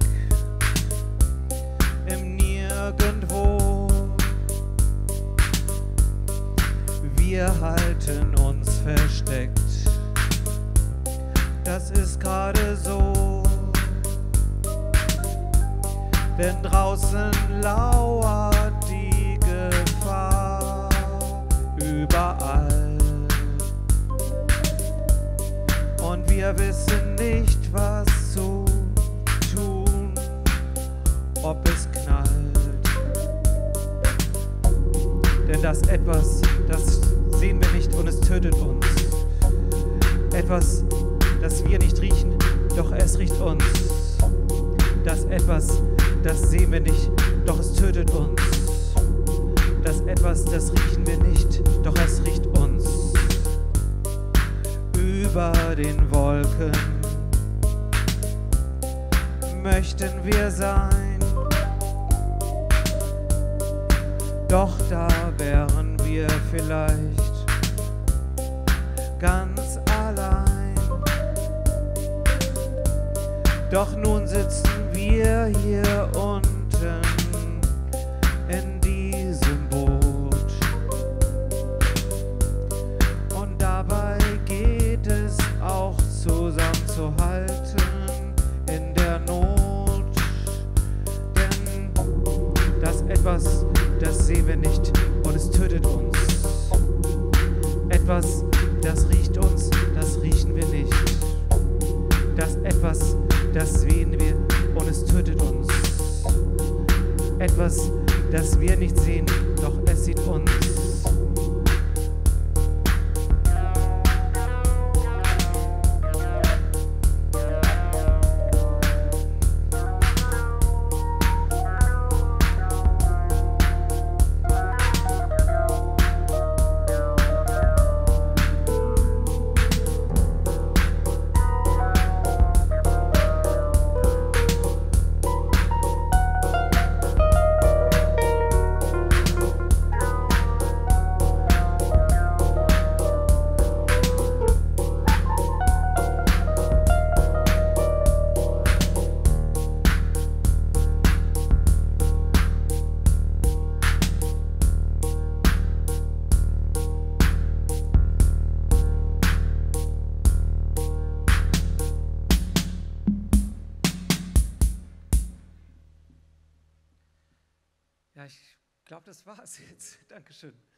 im Nirgendwo. Wir halten uns versteckt, das ist gerade so, denn draußen lauert die Gefahr überall. Und wir wissen nicht, was zu tun, ob es knallt. Denn das etwas, das sehen wir nicht und es tötet uns. Etwas, das wir nicht riechen, doch es riecht uns. Das etwas, das sehen wir nicht, doch es tötet uns. Das etwas, das riechen wir nicht, doch es riecht uns. Über den Wolken möchten wir sein, doch da wären wir vielleicht ganz allein. Doch nun sitzen wir hier unten in diesem Boot und dabei geht es auch zusammenzuhalten in der Not, denn das etwas, das sehen wir nicht und es tötet uns. Etwas, das riecht uns, das riechen wir nicht. Das etwas, das sehen wir und es tötet uns. Etwas, das wir nicht sehen, doch es sieht uns. Das war's jetzt. Dankeschön.